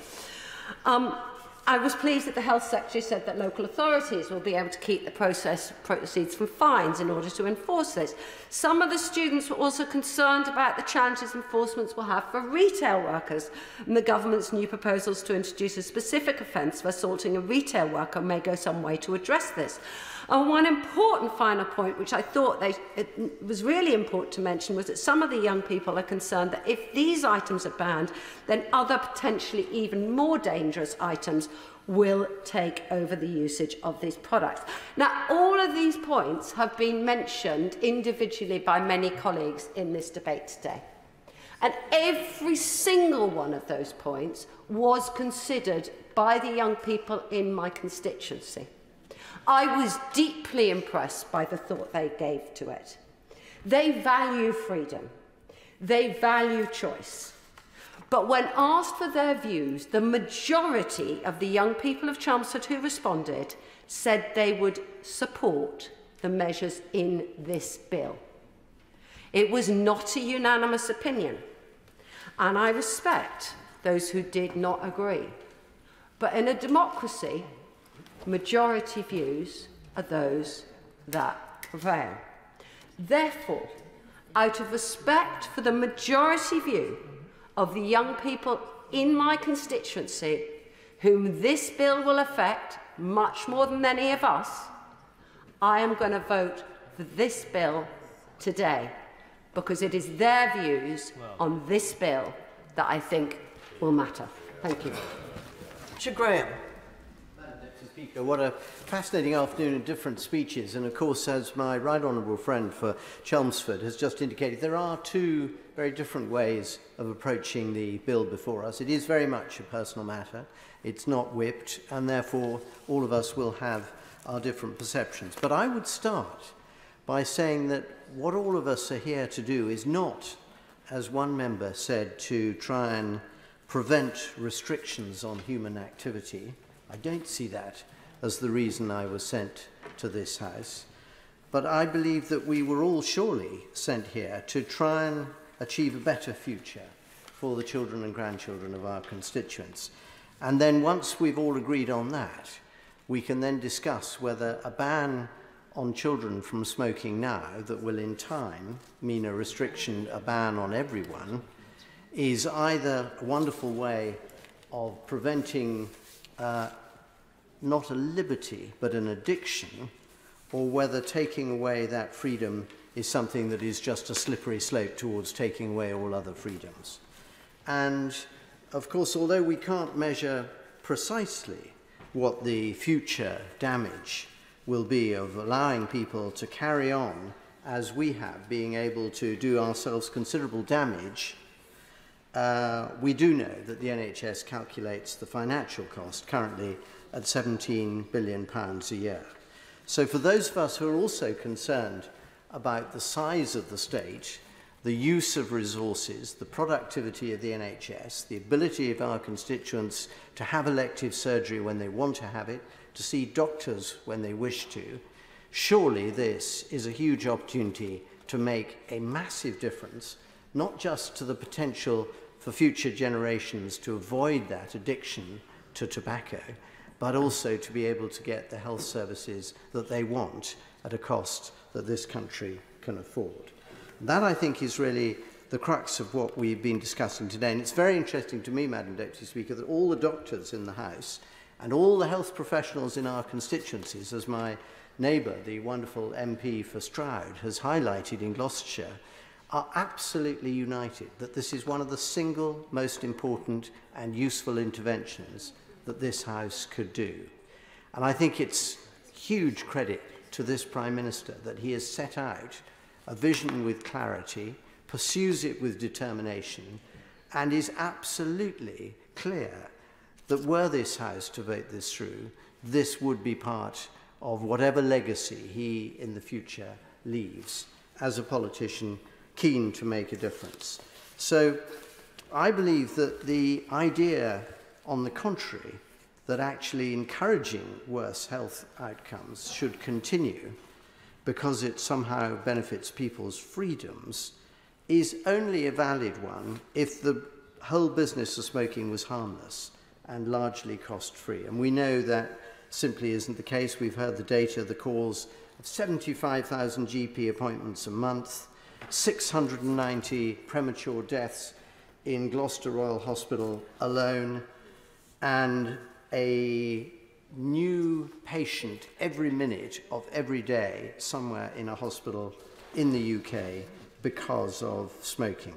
I was pleased that the Health Secretary said that local authorities will be able to keep the process proceeds from fines in order to enforce this. Some of the students were also concerned about the challenges enforcements will have for retail workers, and the government's new proposals to introduce a specific offence for assaulting a retail worker may go some way to address this. And one important final point, which I thought it was really important to mention, was that some of the young people are concerned that if these items are banned, then other potentially even more dangerous items will take over the usage of these products. Now, all of these points have been mentioned individually by many colleagues in this debate today. And every single one of those points was considered by the young people in my constituency. I was deeply impressed by the thought they gave to it. They value freedom. They value choice. But when asked for their views, the majority of the young people of Chelmsford who responded said they would support the measures in this bill. It was not a unanimous opinion, and I respect those who did not agree. But in a democracy, majority views are those that prevail. Therefore, out of respect for the majority view of the young people in my constituency, whom this bill will affect much more than any of us, I am going to vote for this bill today, because it is their views on this bill that I think will matter. Thank you. Mr. Graham. Speaker, what a fascinating afternoon of different speeches, and of course, as my right honourable friend for Chelmsford has just indicated, there are 2 very different ways of approaching the bill before us. It is very much a personal matter, it's not whipped, and therefore all of us will have our different perceptions. But I would start by saying that what all of us are here to do is not, as one member said, to try and prevent restrictions on human activity. I don't see that as the reason I was sent to this House, but I believe that we were all surely sent here to try and achieve a better future for the children and grandchildren of our constituents. And then once we've all agreed on that, we can then discuss whether a ban on children from smoking now that will in time mean a restriction, a ban on everyone, is either a wonderful way of preventing not a liberty, but an addiction, or whether taking away that freedom is something that is just a slippery slope towards taking away all other freedoms. And, of course, although we can't measure precisely what the future damage will be of allowing people to carry on as we have, being able to do ourselves considerable damage, we do know that the NHS calculates the financial cost currently at £17 billion a year. So for those of us who are also concerned about the size of the state, the use of resources, the productivity of the NHS, the ability of our constituents to have elective surgery when they want to have it, to see doctors when they wish to, surely this is a huge opportunity to make a massive difference, not just to the potential for future generations to avoid that addiction to tobacco, but also to be able to get the health services that they want at a cost that this country can afford. That, I think, is really the crux of what we've been discussing today. And it's very interesting to me, Madam Deputy Speaker, that all the doctors in the House and all the health professionals in our constituencies, as my neighbour, the wonderful MP for Stroud, has highlighted in Gloucestershire, are absolutely united that this is one of the single most important and useful interventions that this House could do. And I think it's huge credit to this Prime Minister that he has set out a vision with clarity, pursues it with determination, and is absolutely clear that were this House to vote this through, this would be part of whatever legacy he in the future leaves as a politician keen to make a difference. So I believe that the idea, on the contrary, that actually encouraging worse health outcomes should continue because it somehow benefits people's freedoms is only a valid one if the whole business of smoking was harmless and largely cost-free. And we know that simply isn't the case. We've heard the data, the cause of 75,000 GP appointments a month, 690 premature deaths in Gloucester Royal Hospital alone, and a new patient every minute of every day somewhere in a hospital in the UK because of smoking.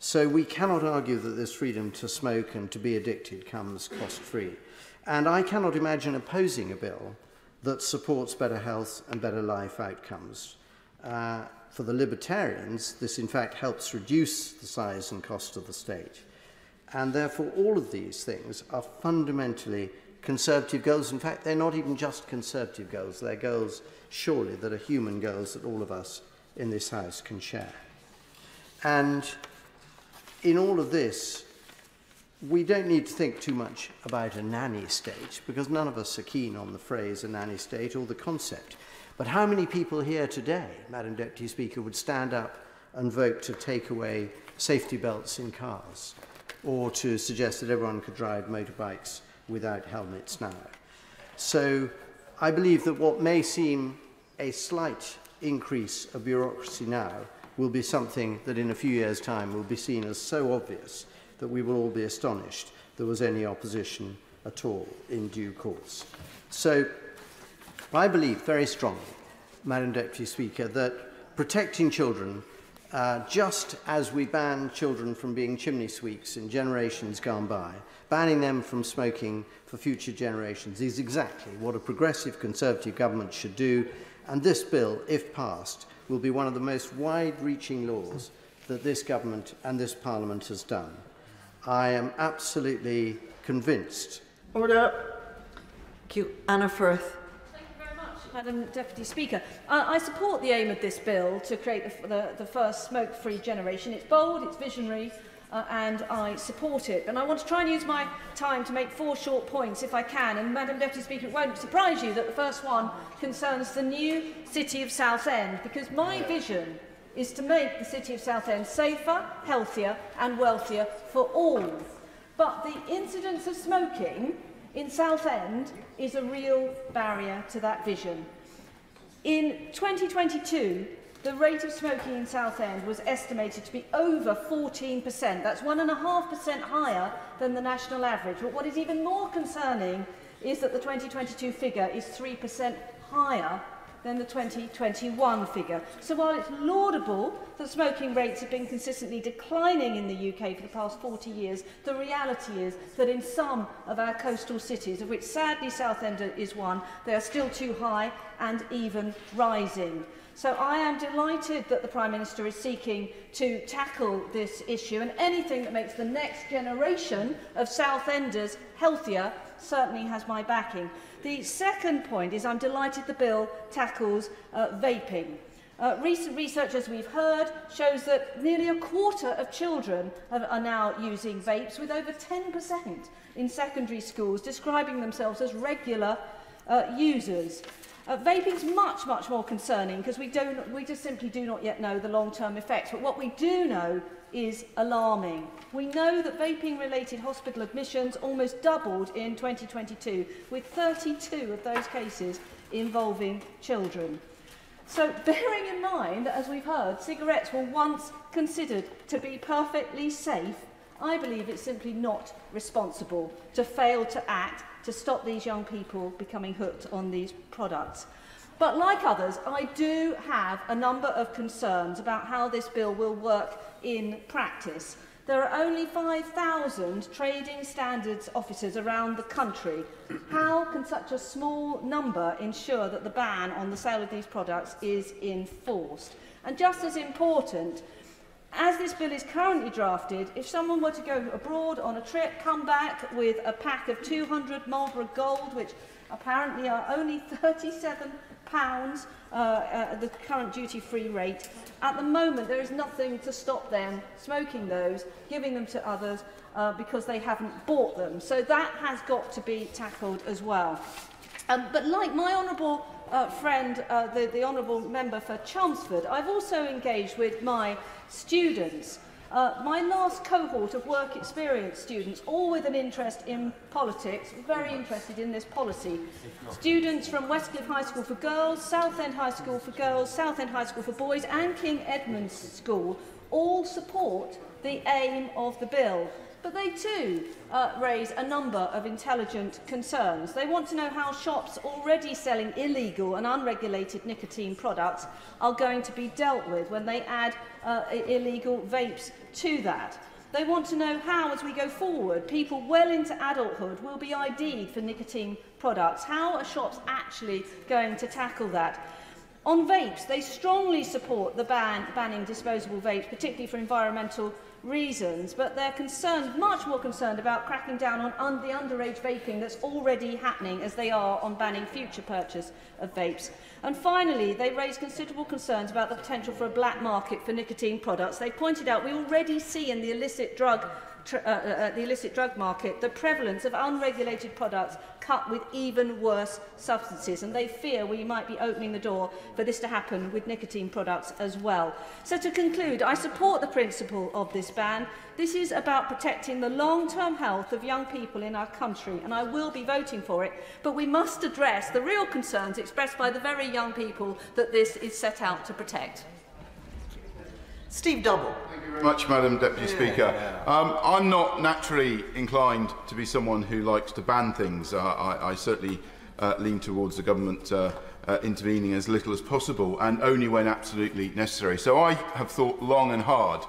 So we cannot argue that this freedom to smoke and to be addicted comes cost-free. And I cannot imagine opposing a bill that supports better health and better life outcomes. For the Libertarians, this in fact helps reduce the size and cost of the state. And therefore, all of these things are fundamentally Conservative goals. In fact, they're not even just Conservative goals. They're goals, surely, that are human goals that all of us in this House can share. And in all of this, we don't need to think too much about a nanny state, because none of us are keen on the phrase a nanny state or the concept. But how many people here today, Madam Deputy Speaker, would stand up and vote to take away safety belts in cars, or to suggest that everyone could drive motorbikes without helmets now? So I believe that what may seem a slight increase of bureaucracy now will be something that in a few years' time will be seen as so obvious that we will all be astonished there was any opposition at all in due course. So I believe very strongly, Madam Deputy Speaker, that protecting children, just as we banned children from being chimney sweeps in generations gone by, banning them from smoking for future generations is exactly what a progressive Conservative government should do. And this bill, if passed, will be one of the most wide-reaching laws that this government and this Parliament has done. I am absolutely convinced. Order. Thank you, Anna Firth. Thank you very much, Madam Deputy Speaker. I support the aim of this bill to create the first smoke-free generation. It's bold, it's visionary, and I support it. And I want to try and use my time to make four short points, if I can. And, Madam Deputy Speaker, it won't surprise you that the first one concerns the new City of Southend, because my vision is to make the City of Southend safer, healthier and wealthier for all. But the incidence of smoking in Southend is a real barrier to that vision. In 2022, the rate of smoking in Southend was estimated to be over 14%. That's 1.5% higher than the national average. But what is even more concerning is that the 2022 figure is 3% higher than the 2021 figure. So while it's laudable that smoking rates have been consistently declining in the UK for the past 40 years, the reality is that in some of our coastal cities, of which sadly Southend is one, they are still too high and even rising. So I am delighted that the Prime Minister is seeking to tackle this issue, and anything that makes the next generation of Southenders healthier certainly has my backing. The second point is I'm delighted the bill tackles vaping. Recent research, as we've heard, shows that nearly a quarter of children are now using vapes, with over 10% in secondary schools describing themselves as regular users. Vaping is much, much more concerning because we just simply do not yet know the long-term effects. But what we do know is alarming. We know that vaping-related hospital admissions almost doubled in 2022, with 32 of those cases involving children. So bearing in mind that, as we've heard, cigarettes were once considered to be perfectly safe, I believe it's simply not responsible to fail to act to stop these young people becoming hooked on these products. But like others, I do have a number of concerns about how this bill will work in practice. There are only 5,000 trading standards officers around the country. How can such a small number ensure that the ban on the sale of these products is enforced? And just as important, as this bill is currently drafted, if someone were to go abroad on a trip, come back with a pack of 200 Marlboro Gold, which apparently are only £37, the current duty-free rate, at the moment there is nothing to stop them smoking those, giving them to others because they haven't bought them. So that has got to be tackled as well. But like my honourable friend, the honourable member for Chelmsford, I've also engaged with my students, my last cohort of work experience students, all with an interest in politics, very interested in this policy. Students from Westcliff High School for Girls, Southend High School for Girls, Southend High School for Boys and King Edmund's School all support the aim of the bill. But they too raise a number of intelligent concerns. They want to know how shops already selling illegal and unregulated nicotine products are going to be dealt with when they add illegal vapes to that. They want to know how, as we go forward, people well into adulthood will be ID'd for nicotine products. How are shops actually going to tackle that? On vapes, they strongly support the banning disposable vapes, particularly for environmental reasons, but they're concerned, much more concerned, about cracking down on the underage vaping that's already happening as they are on banning future purchase of vapes. And finally, they raise considerable concerns about the potential for a black market for nicotine products. They pointed out we already see in the illicit drug market the prevalence of unregulated products cut with even worse substances, and they fear we might be opening the door for this to happen with nicotine products as well. So to conclude, I support the principle of this ban. This is about protecting the long-term health of young people in our country, and I will be voting for it, but we must address the real concerns expressed by the very young people that this is set out to protect. Steve Double. Thank you very much, Madam Deputy Speaker. I'm not naturally inclined to be someone who likes to ban things. I certainly lean towards the government intervening as little as possible and only when absolutely necessary. So I have thought long and hard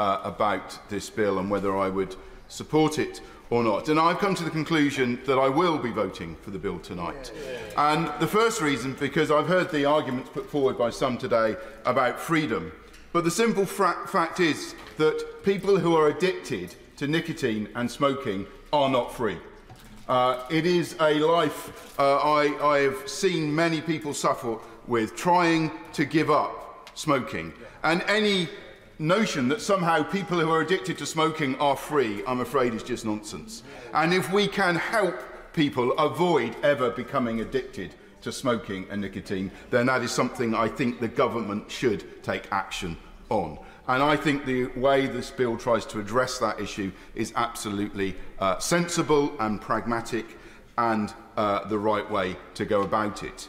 about this bill and whether I would support it or not. And I've come to the conclusion that I will be voting for the bill tonight. And the first reason, because I've heard the arguments put forward by some today about freedom. But the simple fact is that people who are addicted to nicotine and smoking are not free. It is a life I have seen many people suffer with, trying to give up smoking. And any notion that somehow people who are addicted to smoking are free, I'm afraid, is just nonsense. And if we can help people avoid ever becoming addicted to smoking and nicotine, then that is something I think the government should take action on. And I think the way this bill tries to address that issue is absolutely sensible and pragmatic and the right way to go about it.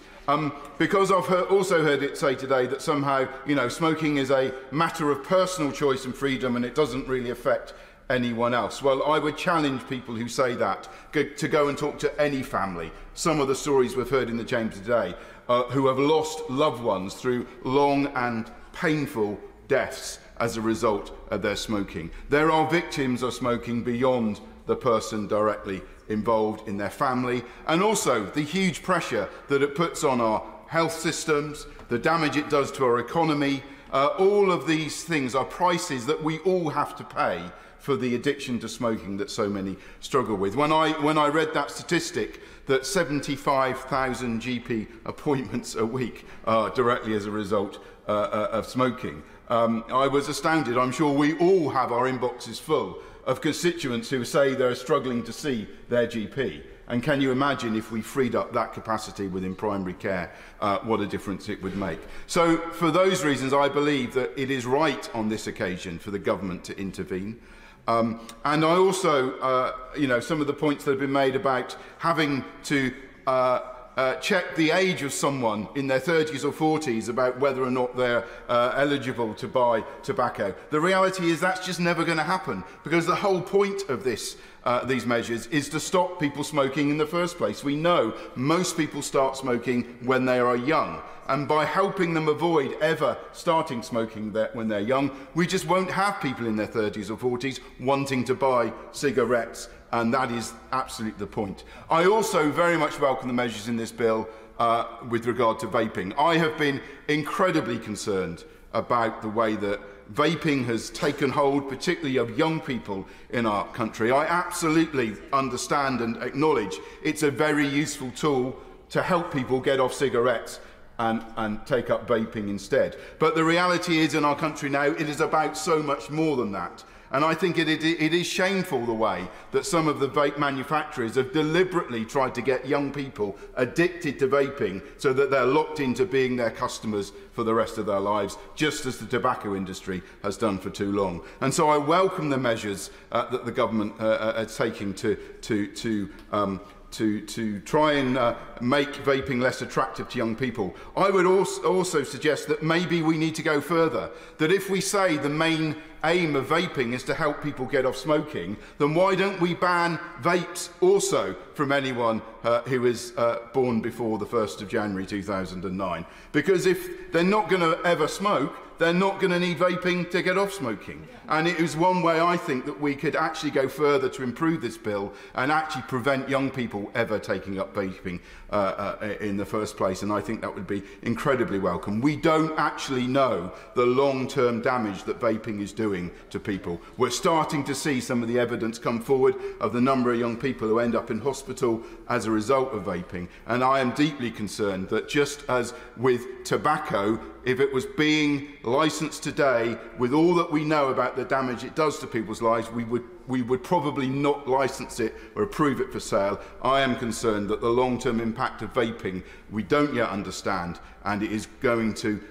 Because I've also heard it say today that somehow, you know, smoking is a matter of personal choice and freedom and it doesn't really affect anyone else. Well, I would challenge people who say that to go and talk to any family. Some of the stories we've heard in the chamber today who have lost loved ones through long and painful deaths as a result of their smoking. There are victims of smoking beyond the person directly involved in their family, and also the huge pressure that it puts on our health systems, the damage it does to our economy. All of these things are prices that we all have to pay for the addiction to smoking that so many struggle with. When I read that statistic that 75,000 GP appointments a week are directly as a result of smoking, I was astounded. I'm sure we all have our inboxes full of constituents who say they're struggling to see their GP. And can you imagine if we freed up that capacity within primary care, what a difference it would make? So for those reasons, I believe that it is right on this occasion for the government to intervene. And I also, you know, some of the points that have been made about having to check the age of someone in their 30s or 40s about whether or not they're eligible to buy tobacco. The reality is that's just never going to happen, because the whole point of this, these measures is to stop people smoking in the first place. We know most people start smoking when they are young, and by helping them avoid ever starting smoking when they're young, we just won't have people in their 30s or 40s wanting to buy cigarettes, and that is absolutely the point. I also very much welcome the measures in this bill with regard to vaping. I have been incredibly concerned about the way that vaping has taken hold, particularly of young people in our country. I absolutely understand and acknowledge it's a very useful tool to help people get off cigarettes and take up vaping instead. But the reality is, in our country now, it is about so much more than that. And I think it is shameful the way that some of the vape manufacturers have deliberately tried to get young people addicted to vaping so that they're locked into being their customers for the rest of their lives, just as the tobacco industry has done for too long. And so I welcome the measures that the government are taking to try and make vaping less attractive to young people. I would also suggest that maybe we need to go further, that if we say the main aim of vaping is to help people get off smoking, then why don't we ban vapes also from anyone who is born before the 1st of January 2009? Because if they're not going to ever smoke, they're not going to need vaping to get off smoking. And it is one way I think that we could actually go further to improve this bill and actually prevent young people ever taking up vaping in the first place, and I think that would be incredibly welcome. We don't actually know the long-term damage that vaping is doing to people. We're starting to see some of the evidence come forward of the number of young people who end up in hospital as a result of vaping, and I am deeply concerned that just as with tobacco, if it was being licensed today, with all that we know about the damage it does to people's lives, we would probably not license it or approve it for sale. I am concerned that the long-term impact of vaping we don't yet understand, and it is going to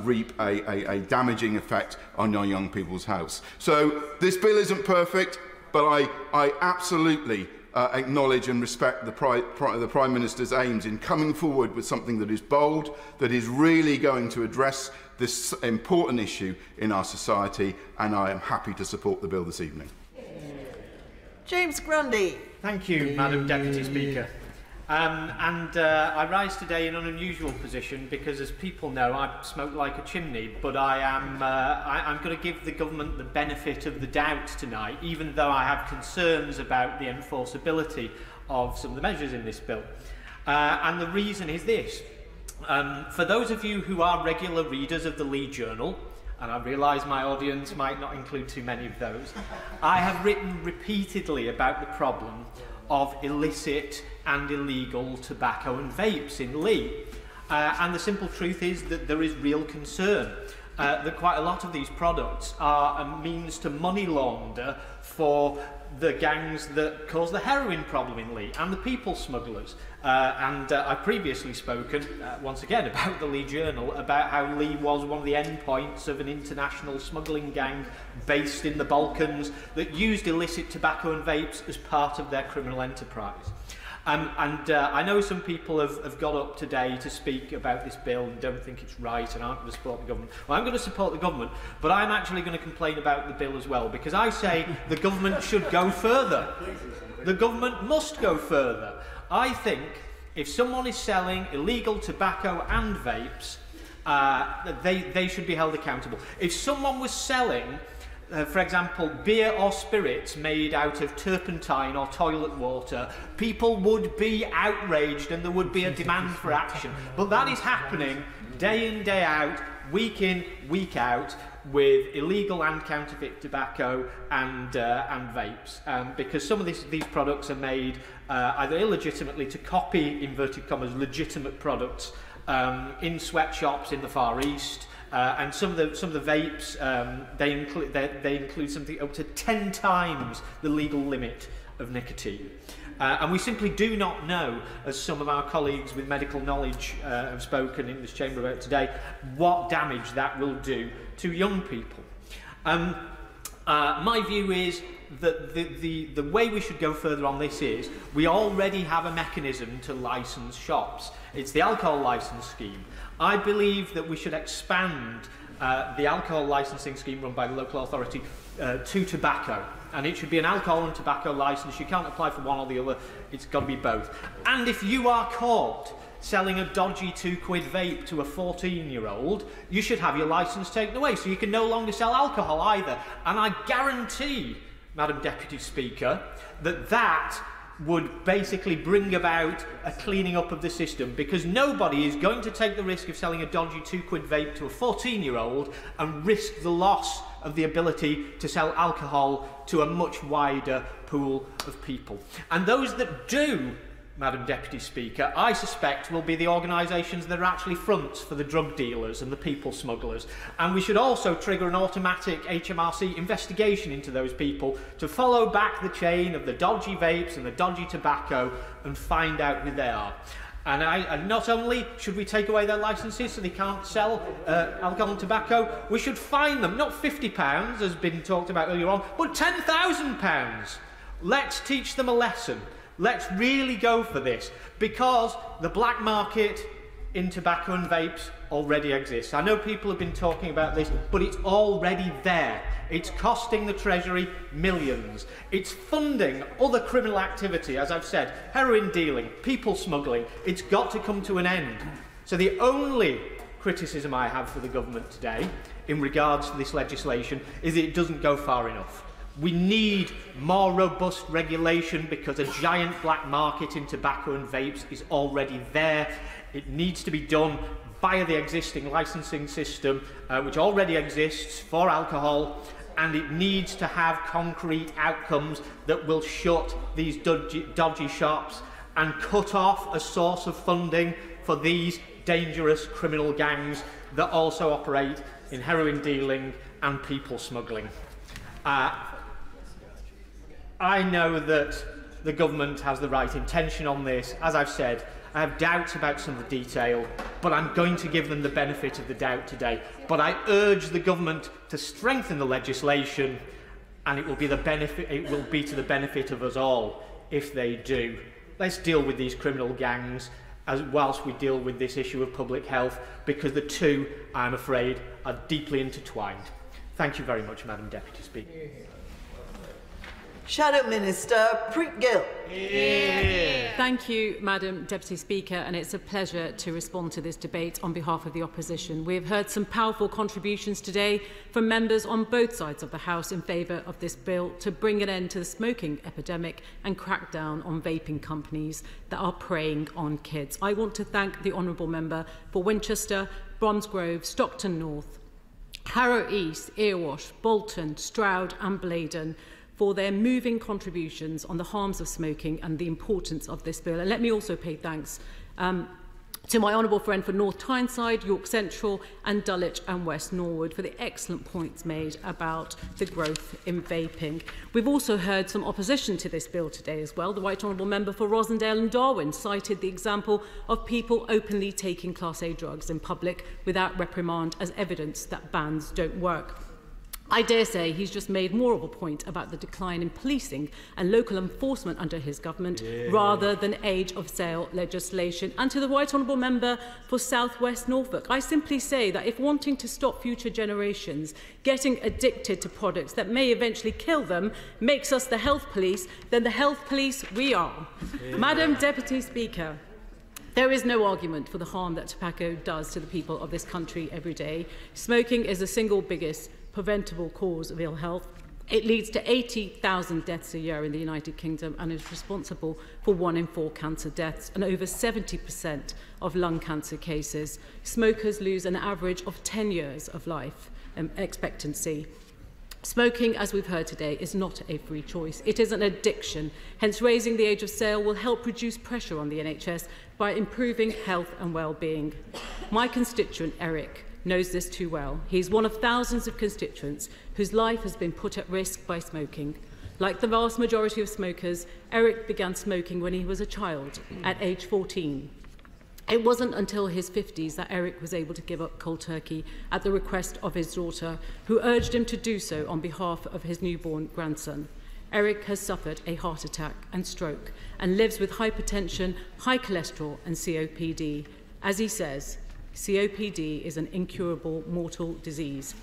reap a damaging effect on our young people's health. So this bill isn't perfect, but I absolutely acknowledge and respect the Prime Minister's aims in coming forward with something that is bold, that is really going to address this important issue in our society, and I am happy to support the bill this evening. James Grundy. Thank you, Madam Deputy Speaker. I rise today in an unusual position because, as people know, I smoke like a chimney, but I'm going to give the government the benefit of the doubt tonight, even though I have concerns about the enforceability of some of the measures in this bill. And the reason is this. For those of you who are regular readers of the Lee Journal, and I realise my audience might not include too many of those, I have written repeatedly about the problem of illicit and illegal tobacco and vapes in Lee. And the simple truth is that there is real concern that quite a lot of these products are a means to money launder for the gangs that cause the heroin problem in Lee and the people smugglers. I've previously spoken, once again, about the Lee Journal, about how Lee was one of the endpoints of an international smuggling gang based in the Balkans that used illicit tobacco and vapes as part of their criminal enterprise. I know some people have got up today to speak about this bill and don't think it's right and aren't going to support the government. Well, I'm going to support the government, but I'm actually going to complain about the bill as well, because I say the government should go further. The government must go further. I think if someone is selling illegal tobacco and vapes, they should be held accountable. If someone was selling, for example, beer or spirits made out of turpentine or toilet water, people would be outraged and there would be a demand for action. But that is happening day in, day out, week in, week out, with illegal and counterfeit tobacco and vapes, because some of these products are made either illegitimately to copy, inverted commas, legitimate products in sweatshops in the Far East, and some of the vapes they include something up to 10 times the legal limit of nicotine. And we simply do not know, as some of our colleagues with medical knowledge have spoken in this chamber about today, what damage that will do to young people. My view is that the way we should go further on this is we already have a mechanism to license shops. It's the alcohol licence scheme. I believe that we should expand the alcohol licensing scheme run by the local authority to tobacco. And it should be an alcohol and tobacco licence. You can't apply for one or the other. It's got to be both. And if you are caught selling a dodgy £2 vape to a 14-year-old, you should have your licence taken away, so you can no longer sell alcohol either. And I guarantee, Madam Deputy Speaker, that that would basically bring about a cleaning up of the system, because nobody is going to take the risk of selling a dodgy £2 vape to a 14-year-old and risk the loss of the ability to sell alcohol to a much wider pool of people. And those that do, Madam Deputy Speaker, I suspect will be the organisations that are actually fronts for the drug dealers and the people smugglers. And we should also trigger an automatic HMRC investigation into those people to follow back the chain of the dodgy vapes and the dodgy tobacco and find out who they are. And not only should we take away their licences so they can't sell alcohol and tobacco, we should fine them, not £50, as been talked about earlier on, but £10,000. Let's teach them a lesson. Let's really go for this, because the black market in tobacco and vapes already exists. I know people have been talking about this, but it's already there. It's costing the Treasury millions. It's funding other criminal activity, as I've said, heroin dealing, people smuggling. It's got to come to an end. So the only criticism I have for the government today in regards to this legislation is that it doesn't go far enough. We need more robust regulation, because a giant black market in tobacco and vapes is already there. It needs to be done via the existing licensing system, which already exists for alcohol, and it needs to have concrete outcomes that will shut these dodgy shops and cut off a source of funding for these dangerous criminal gangs that also operate in heroin dealing and people smuggling. I know that the government has the right intention on this. As I've said, I have doubts about some of the detail, but I'm going to give them the benefit of the doubt today. But I urge the government to strengthen the legislation, and it will be to the benefit of us all if they do. Let's deal with these criminal gangs whilst we deal with this issue of public health, because the two, I'm afraid, are deeply intertwined. Thank you very much, Madam Deputy Speaker. Shadow Minister Preet-Gill. Yeah. Thank you, Madam Deputy Speaker, and it's a pleasure to respond to this debate on behalf of the opposition. We have heard some powerful contributions today from members on both sides of the House in favour of this bill to bring an end to the smoking epidemic and crack down on vaping companies that are preying on kids. I want to thank the honourable member for Winchester, Bromsgrove, Stockton North, Harrow East, Erewash, Bolton, Stroud and Blaydon for their moving contributions on the harms of smoking and the importance of this bill. And let me also pay thanks to my honourable friend for North Tyneside, York Central and Dulwich and West Norwood for the excellent points made about the growth in vaping. We've also heard some opposition to this bill today as well. The Right Honourable Member for Rosendale and Darwen cited the example of people openly taking Class A drugs in public without reprimand as evidence that bans don't work. I dare say he's just made more of a point about the decline in policing and local enforcement under his government rather than age of sale legislation. And to the Right Honourable Member for South West Norfolk, I simply say that if wanting to stop future generations getting addicted to products that may eventually kill them makes us the health police, then the health police we are. Madam Deputy Speaker, there is no argument for the harm that tobacco does to the people of this country every day. Smoking is the single biggest preventable cause of ill health. It leads to 80,000 deaths a year in the United Kingdom and is responsible for 1 in 4 cancer deaths and over 70% of lung cancer cases. Smokers lose an average of 10 years of life expectancy. Smoking, as we've heard today, is not a free choice. It is an addiction. Hence, raising the age of sale will help reduce pressure on the NHS by improving health and well-being. My constituent, Eric, knows this too well. He is one of thousands of constituents whose life has been put at risk by smoking. Like the vast majority of smokers, Eric began smoking when he was a child, at age 14. It wasn't until his 50s that Eric was able to give up cold turkey at the request of his daughter, who urged him to do so on behalf of his newborn grandson. Eric has suffered a heart attack and stroke and lives with hypertension, high cholesterol and COPD. As he says, COPD is an incurable mortal disease.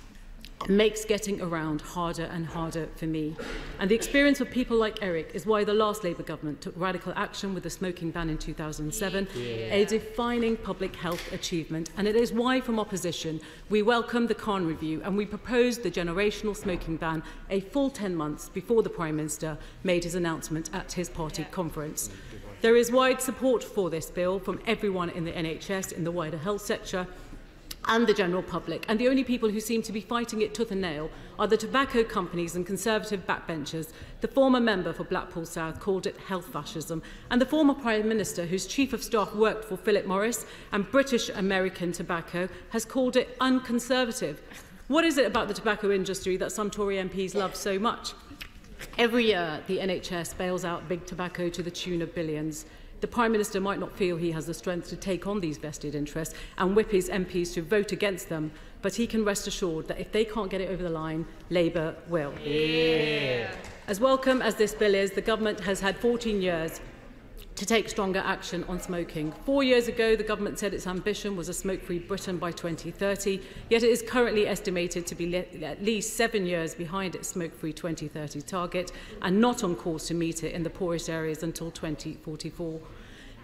It makes getting around harder and harder for me. And the experience of people like Eric is why the last Labour government took radical action with the smoking ban in 2007, a defining public health achievement. And it is why, from opposition, we welcomed the Khan review and we proposed the generational smoking ban a full 10 months before the Prime Minister made his announcement at his party conference. There is wide support for this bill from everyone in the NHS, in the wider health sector and the general public, and the only people who seem to be fighting it tooth and nail are the tobacco companies and Conservative backbenchers. The former member for Blackpool South called it health fascism, and the former Prime Minister, whose Chief of Staff worked for Philip Morris and British American Tobacco, has called it unconservative. What is it about the tobacco industry that some Tory MPs love so much? Every year, the NHS bails out big tobacco to the tune of billions. The Prime Minister might not feel he has the strength to take on these vested interests and whip his MPs to vote against them, but he can rest assured that if they can't get it over the line, Labour will. As welcome as this bill is, the government has had 14 years to take stronger action on smoking. 4 years ago, the government said its ambition was a smoke-free Britain by 2030, yet it is currently estimated to be at least 7 years behind its smoke-free 2030 target and not on course to meet it in the poorest areas until 2044.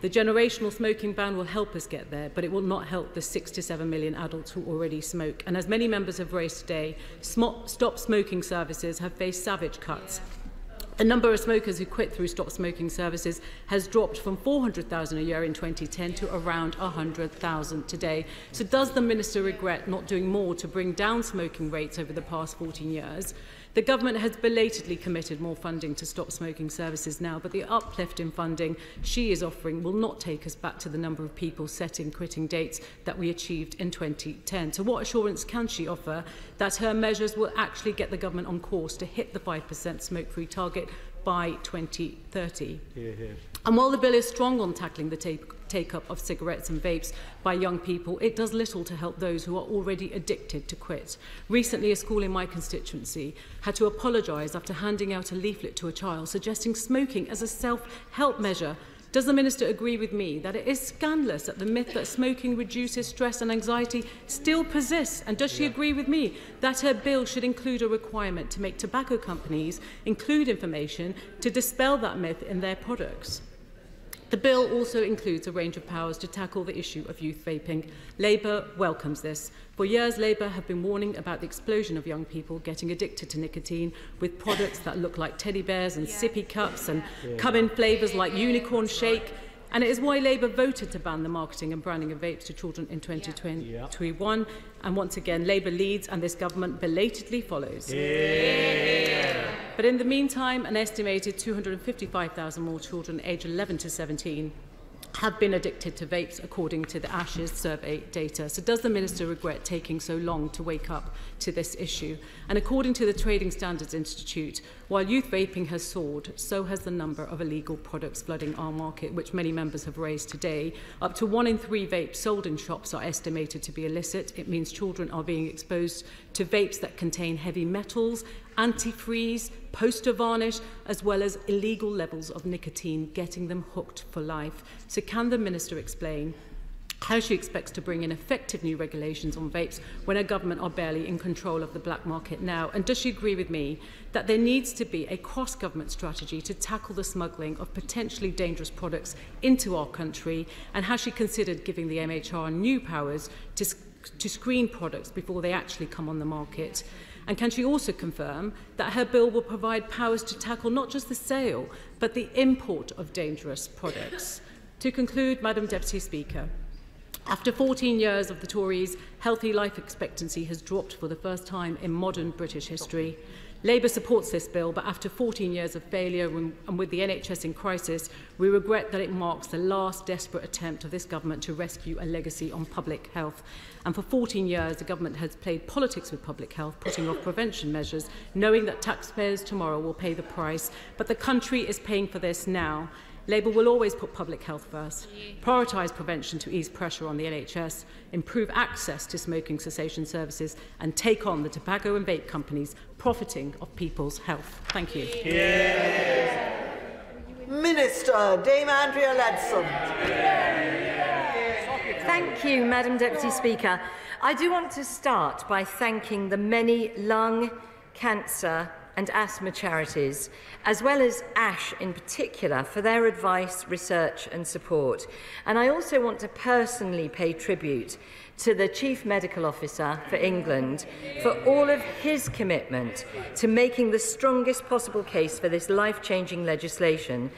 The generational smoking ban will help us get there, but it will not help the 6 to 7 million adults who already smoke. And as many members have raised today, stop smoking services have faced savage cuts. The number of smokers who quit through stop smoking services has dropped from 400,000 a year in 2010 to around 100,000 today. So does the Minister regret not doing more to bring down smoking rates over the past 14 years? The government has belatedly committed more funding to stop smoking services now, but the uplift in funding she is offering will not take us back to the number of people setting quitting dates that we achieved in 2010. So what assurance can she offer that her measures will actually get the government on course to hit the 5% smoke-free target by 2030? And while the bill is strong on tackling the take-up of cigarettes and vapes by young people, it does little to help those who are already addicted to quit. Recently, a school in my constituency had to apologise after handing out a leaflet to a child suggesting smoking as a self-help measure. Does the Minister agree with me that it is scandalous that the myth that smoking reduces stress and anxiety still persists? And does she agree with me that her bill should include a requirement to make tobacco companies include information to dispel that myth in their products? The bill also includes a range of powers to tackle the issue of youth vaping. Labour welcomes this. For years, Labour have been warning about the explosion of young people getting addicted to nicotine with products that look like teddy bears and sippy cups and come in flavours like unicorn shake. And it is why Labour voted to ban the marketing and branding of vapes to children in 2021. And once again, Labour leads and this government belatedly follows. But in the meantime, an estimated 255,000 more children aged 11 to 17 have been addicted to vapes, according to the ASHES survey data. So does the Minister regret taking so long to wake up to this issue? And according to the Trading Standards Institute, while youth vaping has soared, so has the number of illegal products flooding our market, which many members have raised today. Up to 1 in 3 vapes sold in shops are estimated to be illicit. It means children are being exposed to vapes that contain heavy metals, antifreeze, poster varnish, as well as illegal levels of nicotine, getting them hooked for life. So can the Minister explain how she expects to bring in effective new regulations on vapes when her government are barely in control of the black market now? And does she agree with me that there needs to be a cross-government strategy to tackle the smuggling of potentially dangerous products into our country? And has she considered giving the MHR new powers to screen products before they actually come on the market? And can she also confirm that her bill will provide powers to tackle not just the sale, but the import of dangerous products? To conclude, Madam Deputy Speaker, after 14 years of the Tories, healthy life expectancy has dropped for the first time in modern British history. Labour supports this bill, but after 14 years of failure and with the NHS in crisis, we regret that it marks the last desperate attempt of this government to rescue a legacy on public health. And for 14 years, the government has played politics with public health, putting off prevention measures, knowing that taxpayers tomorrow will pay the price. But the country is paying for this now. Labour will always put public health first, prioritise prevention to ease pressure on the NHS, improve access to smoking cessation services, and take on the tobacco and vape companies profiting of people's health. Thank you. Yeah. Minister Dame Andrea Ladson. Thank you, Madam Deputy Speaker. I do want to start by thanking the many lung, cancer and asthma charities, as well as ASH in particular, for their advice, research and support. And I also want to personally pay tribute to the Chief Medical Officer for England for all of his commitment to making the strongest possible case for this life-changing legislation,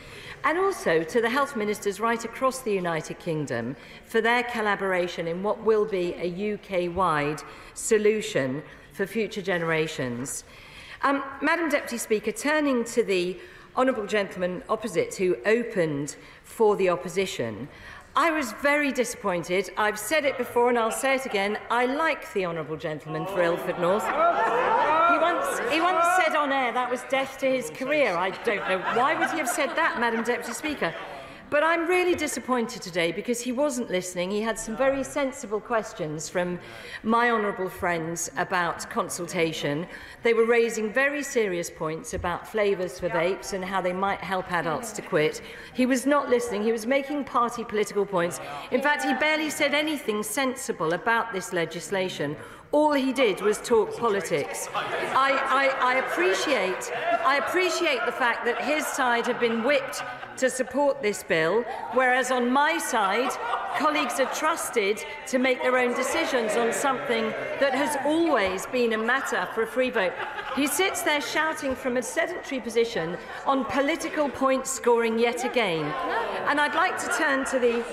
and also to the Health Ministers right across the United Kingdom for their collaboration in what will be a UK-wide solution for future generations. Madam Deputy Speaker, turning to the honourable gentleman opposite who opened for the opposition, I was very disappointed. I've said it before and I'll say it again. I like the honourable gentleman for Ilford North. He once said on air that was death to his career. I don't know. Why would he have said that, Madam Deputy Speaker? But I'm really disappointed today because he wasn't listening. He had some very sensible questions from my honourable friends about consultation. They were raising very serious points about flavours for vapes and how they might help adults to quit. He was not listening. He was making party political points. In fact, he barely said anything sensible about this legislation. All he did was talk politics. I appreciate the fact that his side have been whipped to support this bill, whereas on my side, colleagues are trusted to make their own decisions on something that has always been a matter for a free vote. He sits there shouting from a sedentary position on political point scoring yet again. And I'd like to turn to the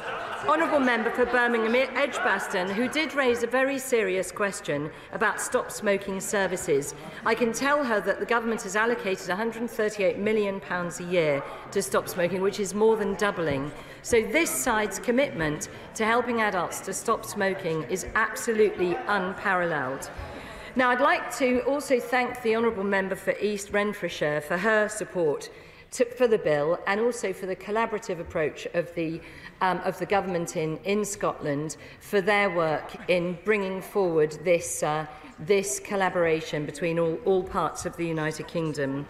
honourable member for Birmingham Edgbaston, who did raise a very serious question about stop smoking services. I can tell her that the government has allocated £138 million a year to stop smoking, which is more than doubling. So this side's commitment to helping adults to stop smoking is absolutely unparalleled. Now, I'd like to also thank the honourable member for East Renfrewshire for her support for the bill, and also for the collaborative approach of the government in Scotland for their work in bringing forward this, this collaboration between all parts of the United Kingdom.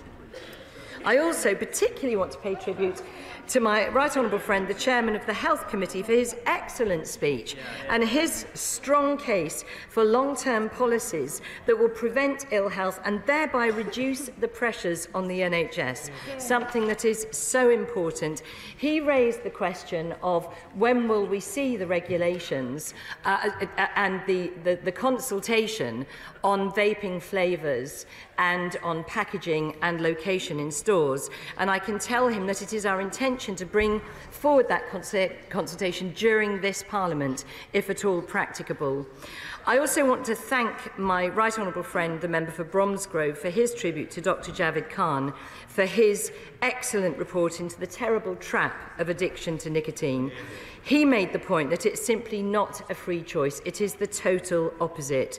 I also particularly want to pay tribute to my right honourable friend, the chairman of the Health Committee, for his excellent speech and his strong case for long-term policies that will prevent ill health and thereby reduce the pressures on the NHS, something that is so important. He raised the question of when will we see the regulations and the consultation on vaping flavours and on packaging and location in stores. And I can tell him that it is our intention intention to bring forward that consultation during this Parliament, if at all practicable. I also want to thank my right honourable friend, the member for Bromsgrove, for his tribute to Dr. Javed Khan for his excellent report into the terrible trap of addiction to nicotine. He made the point that it's simply not a free choice, it is the total opposite.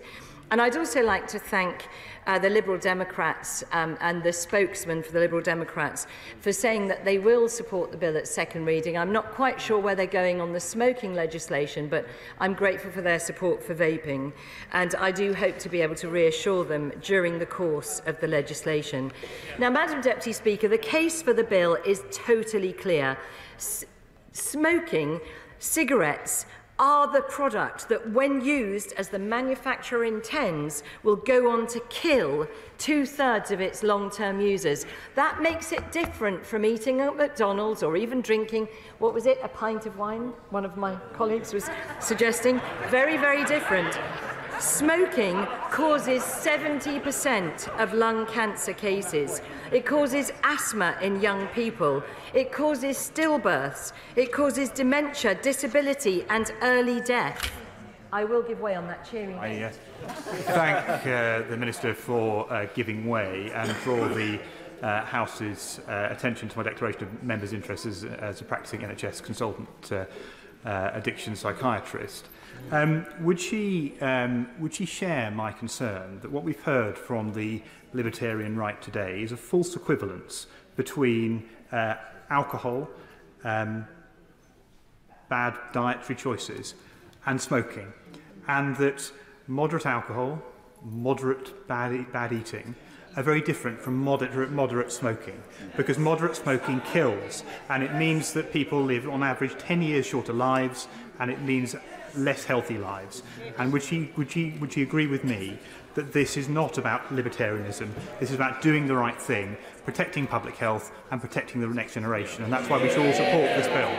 And I'd also like to thank the Liberal Democrats and the spokesman for the Liberal Democrats for saying that they will support the bill at second reading. I'm not quite sure where they're going on the smoking legislation, but I'm grateful for their support for vaping. And I do hope to be able to reassure them during the course of the legislation. Now, Madam Deputy Speaker, the case for the bill is totally clear. Smoking cigarettes are the product that, when used as the manufacturer intends, will go on to kill two-thirds of its long-term users. That makes it different from eating at McDonald's or even drinking, what was it, a pint of wine? One of my colleagues was suggesting. Very, very different. Smoking causes 70% of lung cancer cases. It causes asthma in young people. It causes stillbirths. It causes dementia, disability and early death. I will give way on that cheering. I thank the Minister for giving way and for the House's attention to my declaration of members' interests as a practising NHS consultant addiction psychiatrist. Would she share my concern that what we've heard from the Libertarian right today is a false equivalence between alcohol, bad dietary choices and smoking, and that moderate alcohol, moderate bad eating are very different from moderate smoking, because moderate smoking kills, and it means that people live on average 10 years shorter lives, and it means less healthy lives. And would she agree with me that this is not about libertarianism? This is about doing the right thing, protecting public health and protecting the next generation, and that's why we should all support this bill.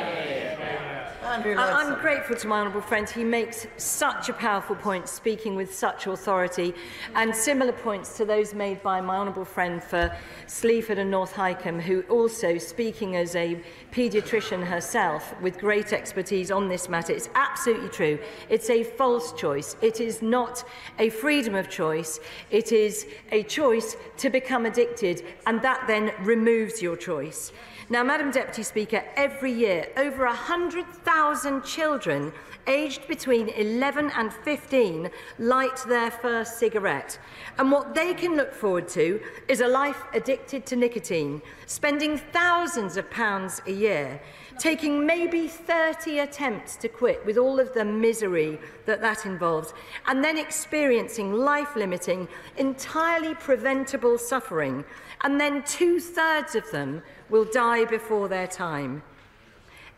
I'm grateful to my honourable friend. He makes such a powerful point, speaking with such authority, and similar points to those made by my honourable friend for Sleaford and North Highcombe, who also, speaking as a paediatrician herself with great expertise on this matter, it's absolutely true. It's a false choice. It is not a freedom of choice. It is a choice to become addicted, and that then removes your choice. Now, Madam Deputy Speaker, every year over 100,000 children aged between 11 and 15 light their first cigarette. And what they can look forward to is a life addicted to nicotine, spending thousands of pounds a year, taking maybe 30 attempts to quit with all of the misery that involves, and then experiencing life-limiting, entirely preventable suffering. And then two-thirds of them will die before their time.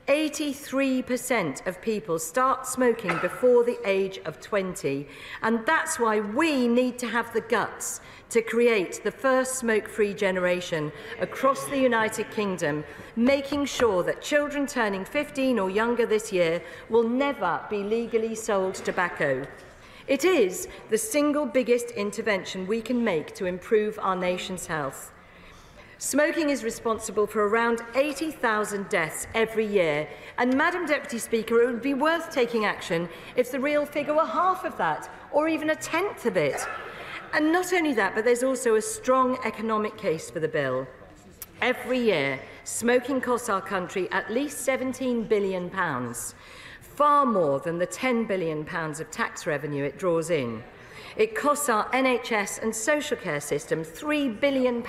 83% of people start smoking before the age of 20, and that's why we need to have the guts to create the first smoke-free generation across the United Kingdom, making sure that children turning 15 or younger this year will never be legally sold tobacco. It is the single biggest intervention we can make to improve our nation's health. Smoking is responsible for around 80,000 deaths every year, and Madam Deputy Speaker, it would be worth taking action if the real figure were half of that, or even a tenth of it. And not only that, but there's also a strong economic case for the bill. Every year, smoking costs our country at least £17 billion, far more than the £10 billion of tax revenue it draws in. It costs our NHS and social care system £3 billion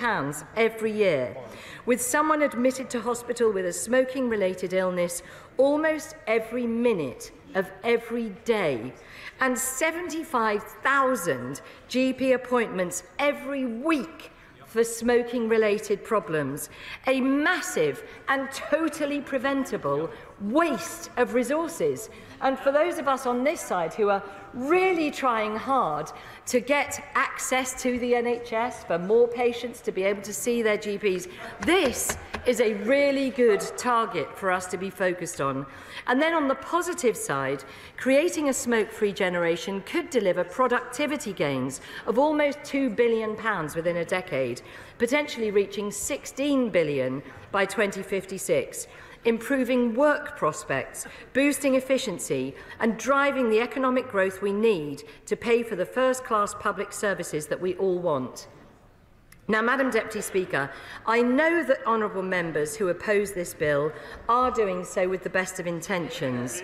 every year. With someone admitted to hospital with a smoking-related illness almost every minute of every day, and 75,000 GP appointments every week for smoking-related problems, a massive and totally preventable waste of resources. And for those of us on this side who are really trying hard to get access to the NHS for more patients to be able to see their GPs, this is a really good target for us to be focused on. And then on the positive side, creating a smoke-free generation could deliver productivity gains of almost £2 billion within a decade, potentially reaching £16 billion by 2056. improving work prospects, boosting efficiency and driving the economic growth we need to pay for the first-class public services that we all want. Now, Madam Deputy Speaker, I know that honourable members who oppose this bill are doing so with the best of intentions.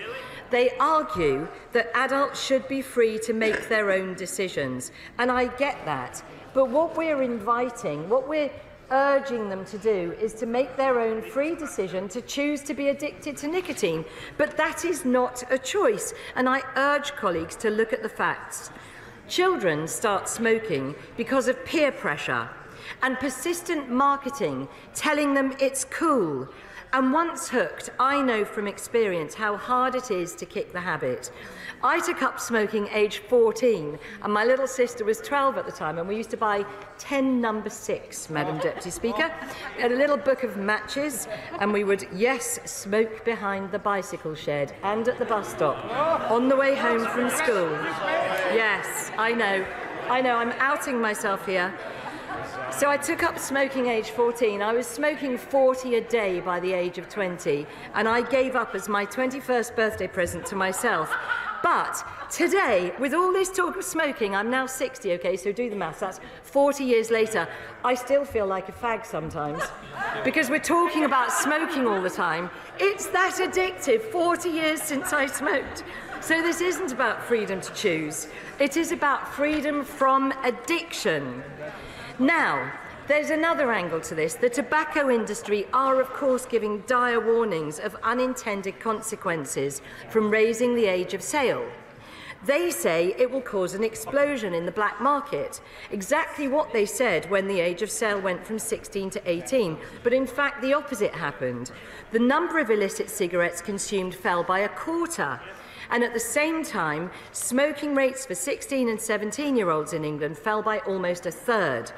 They argue that adults should be free to make their own decisions, and I get that. But what we're inviting, what we're urging them to do is to make their own free decision to choose to be addicted to nicotine. But that is not a choice, and I urge colleagues to look at the facts. Children start smoking because of peer pressure and persistent marketing telling them it's cool. And once hooked, I know from experience how hard it is to kick the habit. I took up smoking age 14, and my little sister was 12 at the time, and we used to buy 10 No. 6, Madam Deputy Speaker, a little book of matches, and we would, yes, smoke behind the bicycle shed and at the bus stop on the way home from school. Yes, I know, I'm outing myself here. So I took up smoking age 14. I was smoking 40 a day by the age of 20, and I gave up as my 21st birthday present to myself. But today, with all this talk of smoking, I'm now 60, okay, so do the maths, that's 40 years later. I still feel like a fag sometimes, because we're talking about smoking all the time. It's that addictive, 40 years since I smoked. So this isn't about freedom to choose. It is about freedom from addiction. Now, there's another angle to this. The tobacco industry are, of course, giving dire warnings of unintended consequences from raising the age of sale. They say it will cause an explosion in the black market, exactly what they said when the age of sale went from 16 to 18. But in fact, the opposite happened. The number of illicit cigarettes consumed fell by a quarter. And at the same time, smoking rates for 16 and 17-year-olds in England fell by almost a third.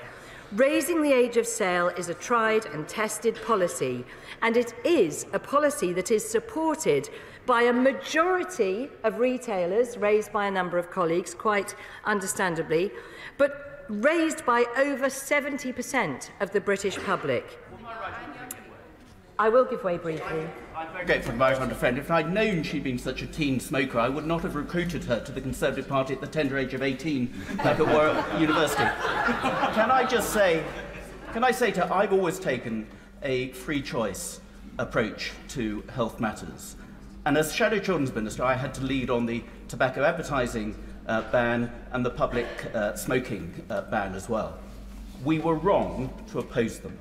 Raising the age of sale is a tried and tested policy, and it is a policy that is supported by a majority of retailers, raised by a number of colleagues, quite understandably, but raised by over 70% of the British public. I will give way briefly. I'm very grateful to my honoured friend. If I'd known she'd been such a teen smoker, I would not have recruited her to the Conservative Party at the tender age of 18, like at Royal University. Can I say to her, I've always taken a free choice approach to health matters. And as Shadow Children's Minister, I had to lead on the tobacco advertising ban and the public smoking ban as well. We were wrong to oppose them.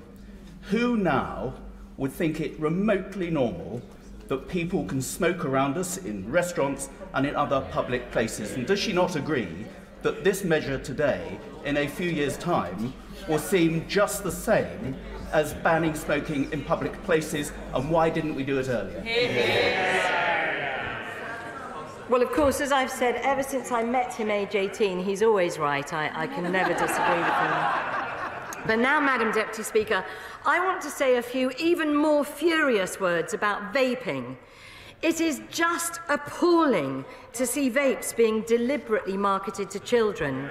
Who now would think it remotely normal that people can smoke around us in restaurants and in other public places? And does she not agree that this measure today, in a few years' time, will seem just the same as banning smoking in public places? And why didn't we do it earlier? Well, of course, as I've said, ever since I met him age 18, he's always right. I can never disagree with him. But now, Madam Deputy Speaker, I want to say a few even more furious words about vaping. It is just appalling to see vapes being deliberately marketed to children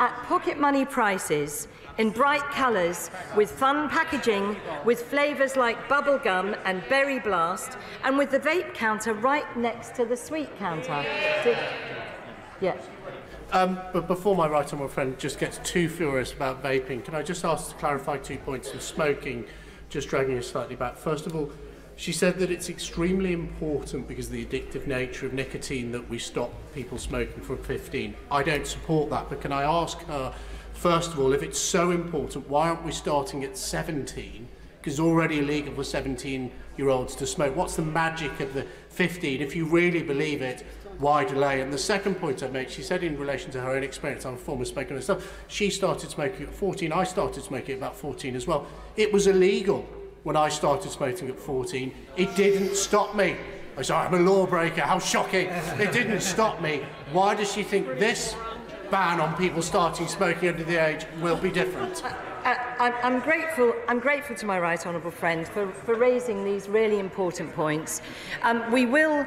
at pocket money prices, in bright colours, with fun packaging, with flavours like bubblegum and berry blast, and with the vape counter right next to the sweet counter. Yeah. But before my right honourable friend just gets too furious about vaping, can I just ask to clarify 2 points of smoking, just dragging us slightly back. First of all, she said that it's extremely important because of the addictive nature of nicotine that we stop people smoking from 15. I don't support that, but can I ask her, first of all, if it's so important, why aren't we starting at 17? Because it's already illegal for 17-year-olds to smoke. What's the magic of the 15? If you really believe it, why delay? And the second point I made, she said in relation to her own experience, I'm a former smoker myself, she started smoking at 14, I started smoking at about 14 as well. It was illegal when I started smoking at 14. It didn't stop me. I said, I'm a lawbreaker, how shocking. It didn't stop me. Why does she think this ban on people starting smoking under the age will be different? I'm grateful to my right honourable friend for raising these really important points. We will,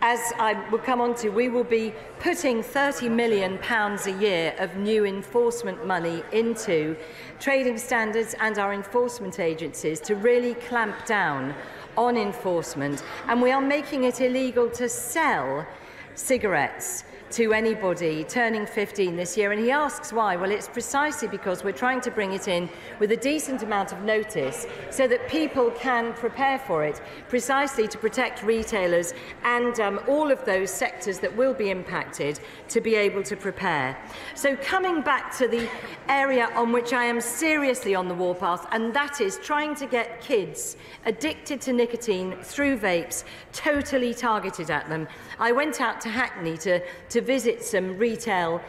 as I will come on to, we will be putting £30 million a year of new enforcement money into trading standards and our enforcement agencies to really clamp down on enforcement, and we are making it illegal to sell cigarettes to anybody turning 15 this year. And he asks why. Well, it's precisely because we're trying to bring it in with a decent amount of notice so that people can prepare for it, precisely to protect retailers and all of those sectors that will be impacted to be able to prepare. So coming back to the area on which I am seriously on the warpath, and that is trying to get kids addicted to nicotine through vapes totally targeted at them. I went out to Hackney to visit some retail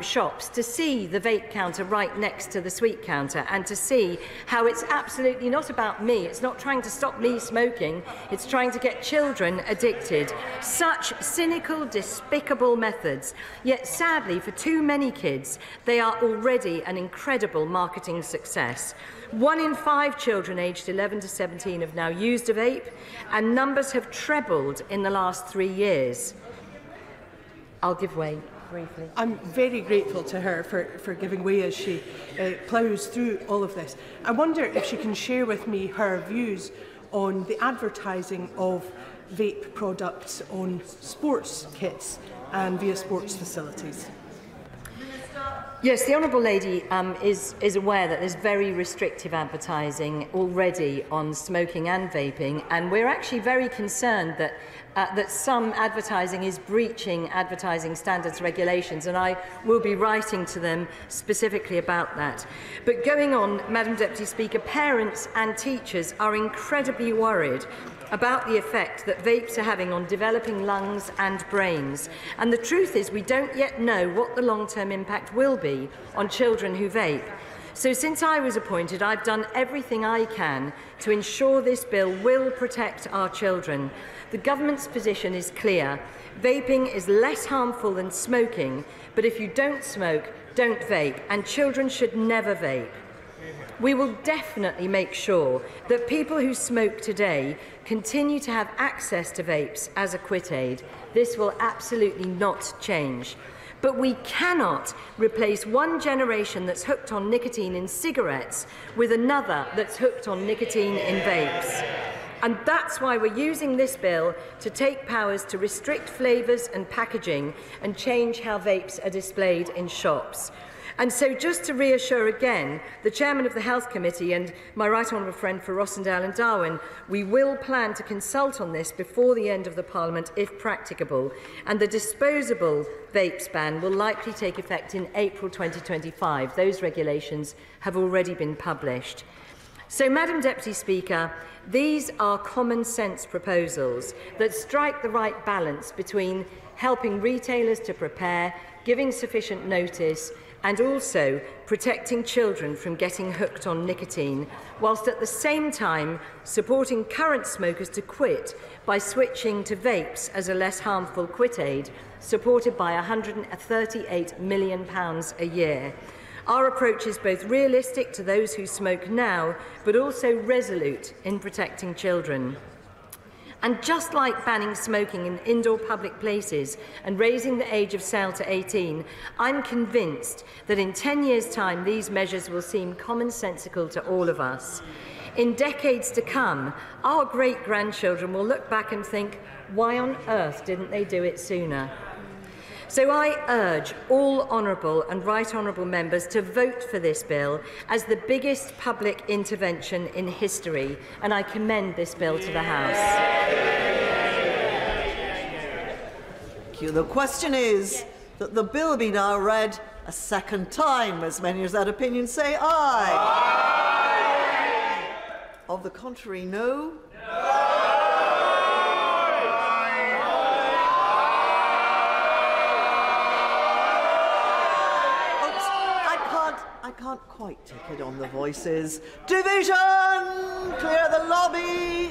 shops, to see the vape counter right next to the sweet counter, and to see how it's absolutely not about me. It's not trying to stop me smoking. It's trying to get children addicted. Such cynical, despicable methods. Yet, sadly, for too many kids, they are already an incredible marketing success. 1 in 5 children aged 11 to 17 have now used a vape, and numbers have trebled in the last 3 years. I'll give way briefly. I'm very grateful to her for giving way as she ploughs through all of this. I wonder if she can share with me her views on the advertising of vape products on sports kits and via sports facilities. Yes, the Honourable Lady is aware that there's very restrictive advertising already on smoking and vaping, and we're actually very concerned that that some advertising is breaching advertising standards regulations, and I will be writing to them specifically about that. But going on, Madam Deputy Speaker, parents and teachers are incredibly worried about the effect that vapes are having on developing lungs and brains. And the truth is we don't yet know what the long-term impact will be on children who vape. So since I was appointed, I've done everything I can to ensure this bill will protect our children. The government's position is clear. Vaping is less harmful than smoking, but if you don't smoke, don't vape, and children should never vape. We will definitely make sure that people who smoke today continue to have access to vapes as a quit aid. This will absolutely not change. But we cannot replace one generation that's hooked on nicotine in cigarettes with another that's hooked on nicotine in vapes. And that's why we're using this bill to take powers to restrict flavours and packaging and change how vapes are displayed in shops. And so, just to reassure again the Chairman of the Health Committee and my right honourable friend for Rossendale and Darwin, we will plan to consult on this before the end of the Parliament, if practicable, and the disposable vapes ban will likely take effect in April 2025. Those regulations have already been published. So, Madam Deputy Speaker, these are common sense proposals that strike the right balance between helping retailers to prepare, giving sufficient notice, and also protecting children from getting hooked on nicotine, whilst at the same time supporting current smokers to quit by switching to vapes as a less harmful quit aid, supported by £138 million a year. Our approach is both realistic to those who smoke now, but also resolute in protecting children. And just like banning smoking in indoor public places and raising the age of sale to 18, I'm convinced that in 10 years' time these measures will seem commonsensical to all of us. In decades to come, our great-grandchildren will look back and think, why on earth didn't they do it sooner? So I urge all honourable and right honourable members to vote for this bill as the biggest public intervention in history, and I commend this bill to the House. Thank you. The question is that the bill be now read a second time. As many as that opinion say aye. Aye. Of the contrary, no. No. Can't quite take it on the voices. Division! Clear the lobby!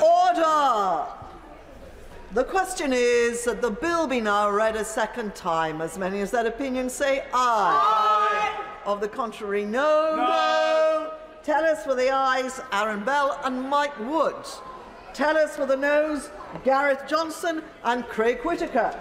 Order! The question is that the bill be now read a second time. As many as that opinion say aye. Aye. Of the contrary, no. No. Tell us with the ayes, Aaron Bell and Mike Wood. Tell us with the noes, Gareth Johnson and Craig Whittaker.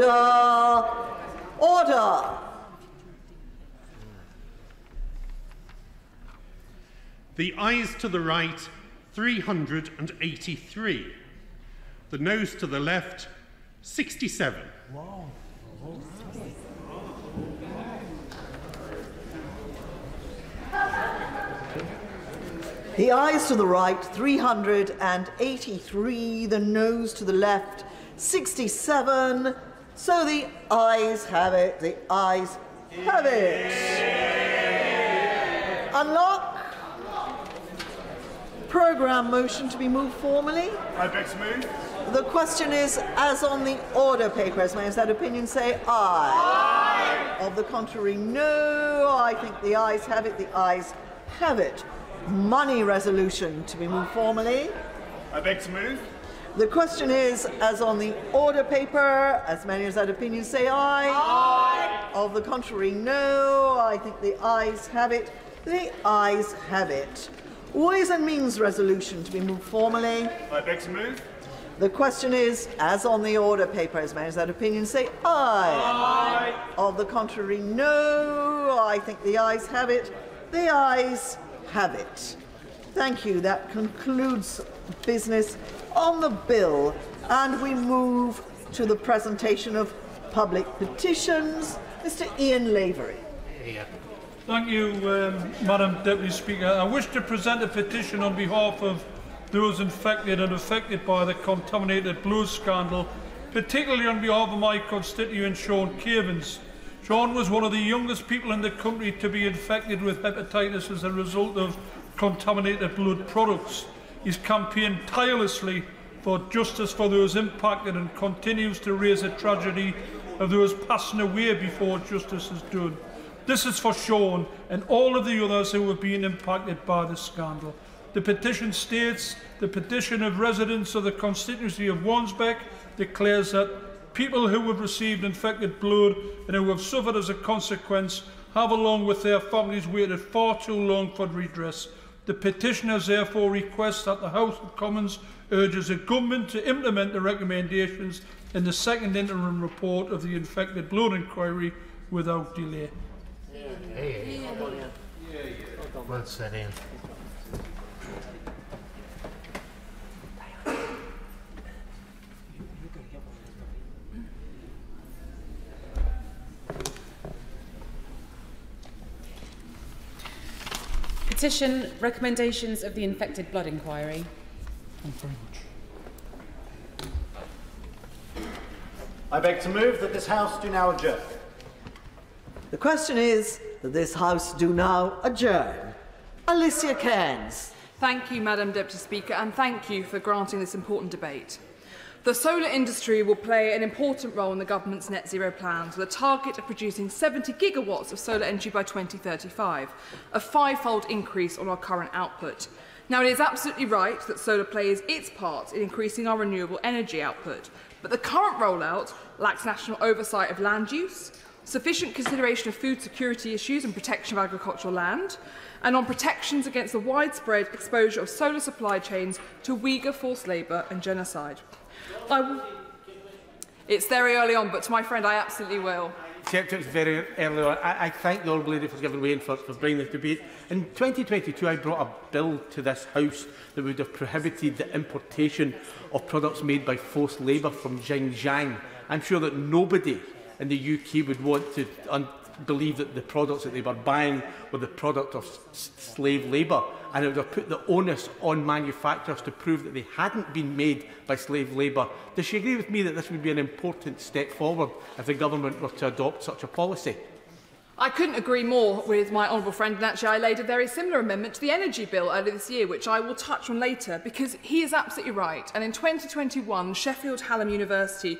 Order! Order! The ayes to the right, 383. The noes to the left, 67. Wow. The ayes to the right, 383. The noes to the left, 67. So the ayes have it. The ayes have it. Yeah. Unlock. Programme motion to be moved formally. I beg to move. The question is, as on the order paper, as members that opinion say aye. Aye. Of the contrary, no. I think the ayes have it. The ayes have it. Money resolution to be moved formally. I beg to move. The question is, as on the order paper, as many as that opinion say aye. Aye. Of the contrary, no. I think the ayes have it. The ayes have it. Ways and means resolution to be moved formally. I beg to move. The question is, as on the order paper, as many as that opinion say aye. Aye. Of the contrary, no. I think the ayes have it. The ayes have it. Thank you. That concludes business on the bill, and we move to the presentation of public petitions. Mr. Ian Lavery. Thank you, Madam Deputy Speaker. I wish to present a petition on behalf of those infected and affected by the contaminated blues scandal, particularly on behalf of my constituent Sean Cavins. Sean was one of the youngest people in the country to be infected with hepatitis as a result of contaminated blood products. He's campaigned tirelessly for justice for those impacted and continues to raise the tragedy of those passing away before justice is done. This is for Sean and all of the others who have been impacted by this scandal. The petition states, the petition of residents of the constituency of Wansbeck declares that people who have received infected blood and who have suffered as a consequence have, along with their families, waited far too long for redress. The petitioners therefore request that the House of Commons urges the government to implement the recommendations in the second interim report of the infected blood inquiry without delay. Well said, Ian. Petition, recommendations of the infected blood inquiry. Thank you very much. I beg to move that this House do now adjourn. The question is that this House do now adjourn. Alicia Cairns. Thank you, Madam Deputy Speaker, and thank you for granting this important debate. The solar industry will play an important role in the government's net zero plans, with a target of producing 70 gigawatts of solar energy by 2035, a five-fold increase on our current output. Now, it is absolutely right that solar plays its part in increasing our renewable energy output, but the current rollout lacks national oversight of land use, sufficient consideration of food security issues and protection of agricultural land, and on protections against the widespread exposure of solar supply chains to Uyghur forced labour and genocide. It's very early on, but to my friend, I absolutely will. Except it's very early on. I thank the Honourable Lady for giving way in first for bringing the debate. In 2022, I brought a bill to this House that would have prohibited the importation of products made by forced labour from Xinjiang. I'm sure that nobody in the UK would want to believe that the products that they were buying were the product of slave labour, and it would have put the onus on manufacturers to prove that they hadn't been made by slave labour. Does she agree with me that this would be an important step forward if the government were to adopt such a policy? I couldn't agree more with my honourable friend, and actually I laid a very similar amendment to the energy bill earlier this year, which I will touch on later, because he is absolutely right. And in 2021, Sheffield Hallam University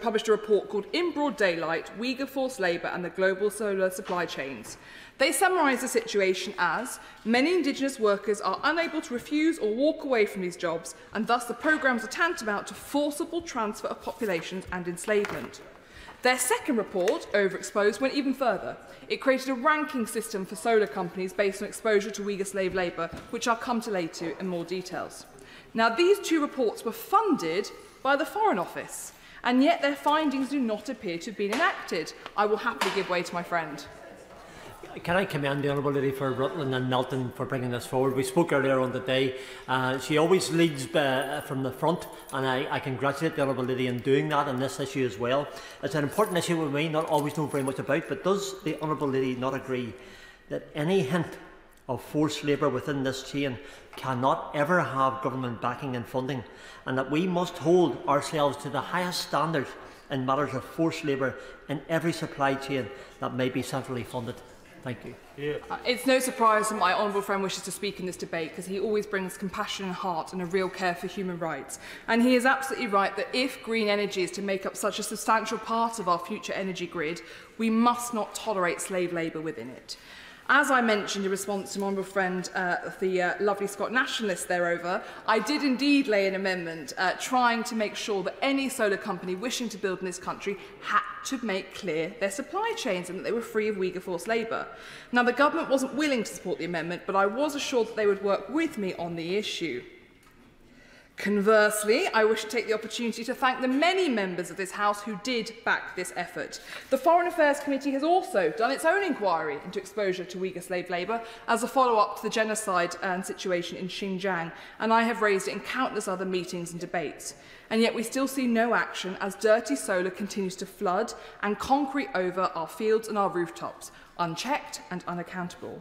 published a report called In Broad Daylight, Uyghur Forced Labour and the Global Solar Supply Chains. They summarise the situation as many Indigenous workers are unable to refuse or walk away from these jobs, and thus the programmes are tantamount to forcible transfer of populations and enslavement. Their second report, Overexposed, went even further. It created a ranking system for solar companies based on exposure to Uyghur slave labour, which I'll come to later in more details. Now, these two reports were funded by the Foreign Office, and yet their findings do not appear to have been enacted. I will happily give way to my friend. Can I commend the Honourable Lady for Rutland and Melton for bringing this forward? We spoke earlier on the day. She always leads from the front, and I congratulate the Honourable Lady in doing that on this issue as well. It's an important issue we may not always know very much about, but does the Honourable Lady not agree that any hint of forced labour within this chain cannot ever have government backing and funding, and that we must hold ourselves to the highest standards in matters of forced labour in every supply chain that may be centrally funded? Thank you. Yeah. It's no surprise that my honourable friend wishes to speak in this debate, because he always brings compassion and heart and a real care for human rights. And he is absolutely right that if green energy is to make up such a substantial part of our future energy grid, we must not tolerate slave labour within it. As I mentioned in response to my honourable friend, the lovely Scott nationalist thereover, I did indeed lay an amendment trying to make sure that any solar company wishing to build in this country had to make clear their supply chains and that they were free of Uyghur forced labour. Now, the government wasn't willing to support the amendment, but I was assured that they would work with me on the issue. Conversely, I wish to take the opportunity to thank the many members of this House who did back this effort. The Foreign Affairs Committee has also done its own inquiry into exposure to Uyghur slave labour as a follow-up to the genocide and situation in Xinjiang, and I have raised it in countless other meetings and debates. And yet we still see no action as dirty solar continues to flood and concrete over our fields and our rooftops, unchecked and unaccountable.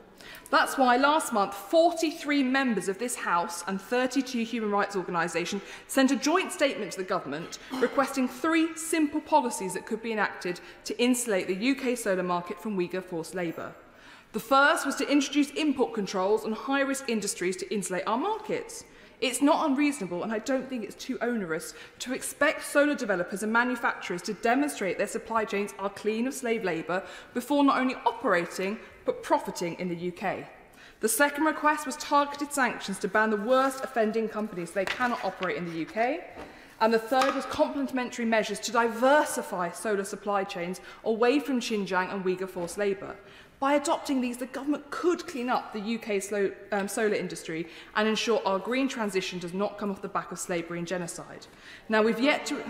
That's why last month 43 members of this House and 32 human rights organisations sent a joint statement to the government requesting 3 simple policies that could be enacted to insulate the UK solar market from Uyghur forced labour. The first was to introduce import controls on high-risk industries to insulate our markets. It's not unreasonable, and I don't think it's too onerous, to expect solar developers and manufacturers to demonstrate their supply chains are clean of slave labour before not only operating but profiting in the UK. The second request was targeted sanctions to ban the worst offending companies so they cannot operate in the UK. And the third was complementary measures to diversify solar supply chains away from Xinjiang and Uyghur forced labour. By adopting these, the government could clean up the UK solar industry and ensure our green transition does not come off the back of slavery and genocide. Now, we've yet to...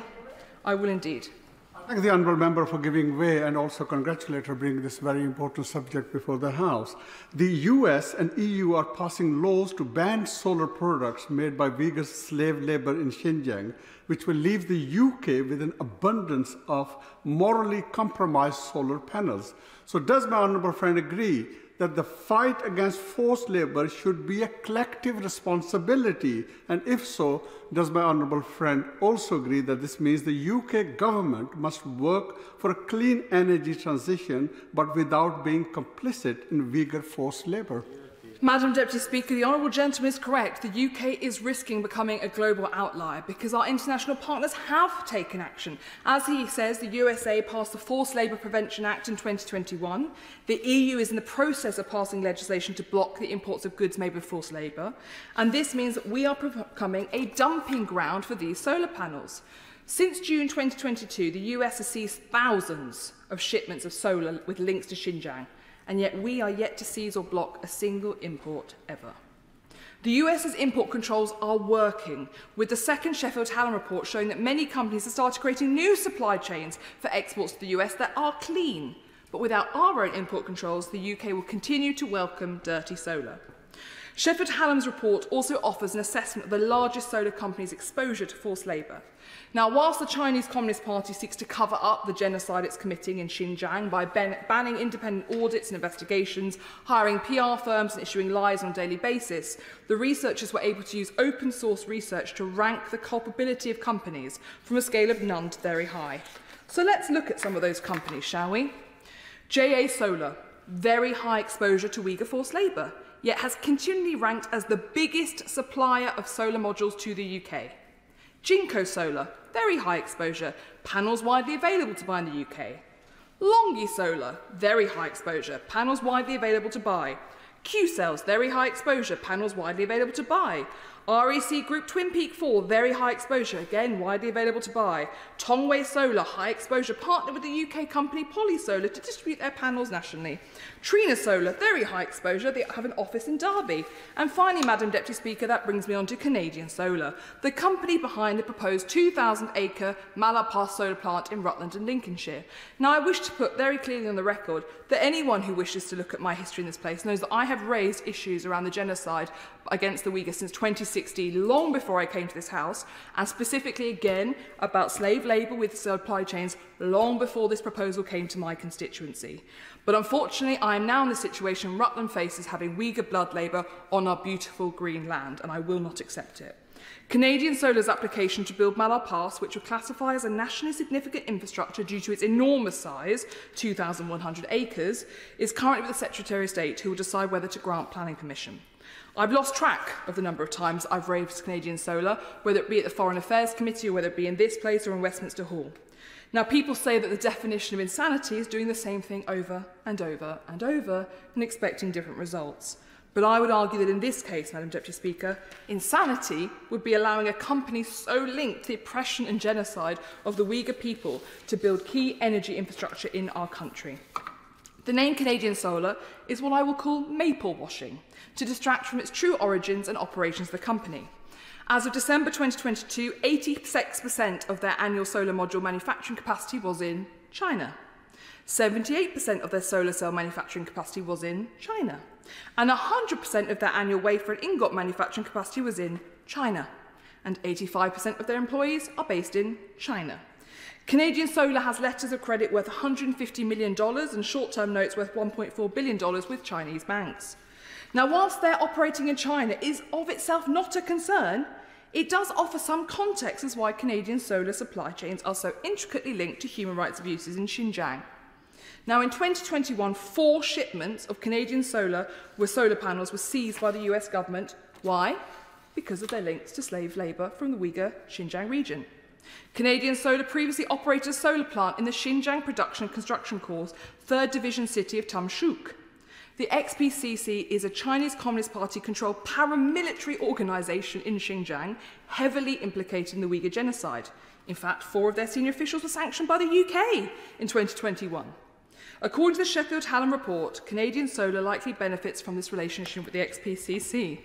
I will indeed. I thank the Honourable Member for giving way and also congratulate her bringing this very important subject before the House. The US and EU are passing laws to ban solar products made by Uyghur slave labour in Xinjiang, which will leave the UK with an abundance of morally compromised solar panels. So does my honourable friend agree that the fight against forced labour should be a collective responsibility? And if so, does my honourable friend also agree that this means the UK government must work for a clean energy transition, but without being complicit in Uyghur forced labour? Madam Deputy Speaker, the Honourable Gentleman is correct. The UK is risking becoming a global outlier because our international partners have taken action. As he says, the USA passed the Forced Labour Prevention Act in 2021. The EU is in the process of passing legislation to block the imports of goods made with forced labour. And this means that we are becoming a dumping ground for these solar panels. Since June 2022, the US has seized thousands of shipments of solar with links to Xinjiang. And yet we are yet to seize or block a single import ever. The US's import controls are working, with the second Sheffield Hallam report showing that many companies have started creating new supply chains for exports to the US that are clean. But without our own import controls, the UK will continue to welcome dirty solar. Sheffield Hallam's report also offers an assessment of the largest solar companies' exposure to forced labour. Now, whilst the Chinese Communist Party seeks to cover up the genocide it's committing in Xinjiang by banning independent audits and investigations, hiring PR firms and issuing lies on a daily basis, the researchers were able to use open-source research to rank the culpability of companies from a scale of none to very high. So let's look at some of those companies, shall we? JA Solar, very high exposure to Uyghur forced labour, yet has continually ranked as the biggest supplier of solar modules to the UK. Jinko Solar, very high exposure, panels widely available to buy in the UK. Longi Solar, very high exposure, panels widely available to buy. Q cells, very high exposure, panels widely available to buy. REC Group Twin Peak 4, very high exposure, again widely available to buy. Tongwei Solar, high exposure, partnered with the UK company Poly Solar to distribute their panels nationally. Trina Solar, very high exposure, they have an office in Derby. And finally, Madam Deputy Speaker, that brings me on to Canadian Solar, the company behind the proposed 2,000-acre Malapar solar plant in Rutland and Lincolnshire. Now, I wish to put very clearly on the record that anyone who wishes to look at my history in this place knows that I have raised issues around the genocide against the Uyghurs since 2016, long before I came to this House, and specifically again about slave labour with supply chains long before this proposal came to my constituency. But unfortunately, I am now in the situation Rutland faces, having Uyghur blood labour on our beautiful green land, and I will not accept it. Canadian Solar's application to build Malhar Pass, which would classify as a nationally significant infrastructure due to its enormous size, 2,100 acres, is currently with the Secretary of State, who will decide whether to grant planning permission. I've lost track of the number of times I've raised Canadian Solar, whether it be at the Foreign Affairs Committee or whether it be in this place or in Westminster Hall. Now, people say that the definition of insanity is doing the same thing over and over and over and expecting different results. But I would argue that in this case, Madam Deputy Speaker, insanity would be allowing a company so linked to the oppression and genocide of the Uyghur people to build key energy infrastructure in our country. The name Canadian Solar is what I will call maple washing, to distract from its true origins and operations of the company. As of December 2022, 86% of their annual solar module manufacturing capacity was in China. 78% of their solar cell manufacturing capacity was in China. And 100% of their annual wafer and ingot manufacturing capacity was in China. And 85% of their employees are based in China. Canadian Solar has letters of credit worth $150 million and short-term notes worth $1.4 billion with Chinese banks. Now, whilst their operating in China is of itself not a concern, it does offer some context as why Canadian Solar supply chains are so intricately linked to human rights abuses in Xinjiang. Now, in 2021, 4 shipments of Canadian Solar panels were seized by the US government. Why? Because of their links to slave labour from the Uyghur Xinjiang region. Canadian Solar previously operated a solar plant in the Xinjiang Production and Construction Corps' 3rd Division city of Tumshuk. The XPCC is a Chinese Communist Party-controlled paramilitary organisation in Xinjiang, heavily implicated in the Uyghur genocide. In fact, 4 of their senior officials were sanctioned by the UK in 2021. According to the Sheffield Hallam report, Canadian Solar likely benefits from this relationship with the XPCC.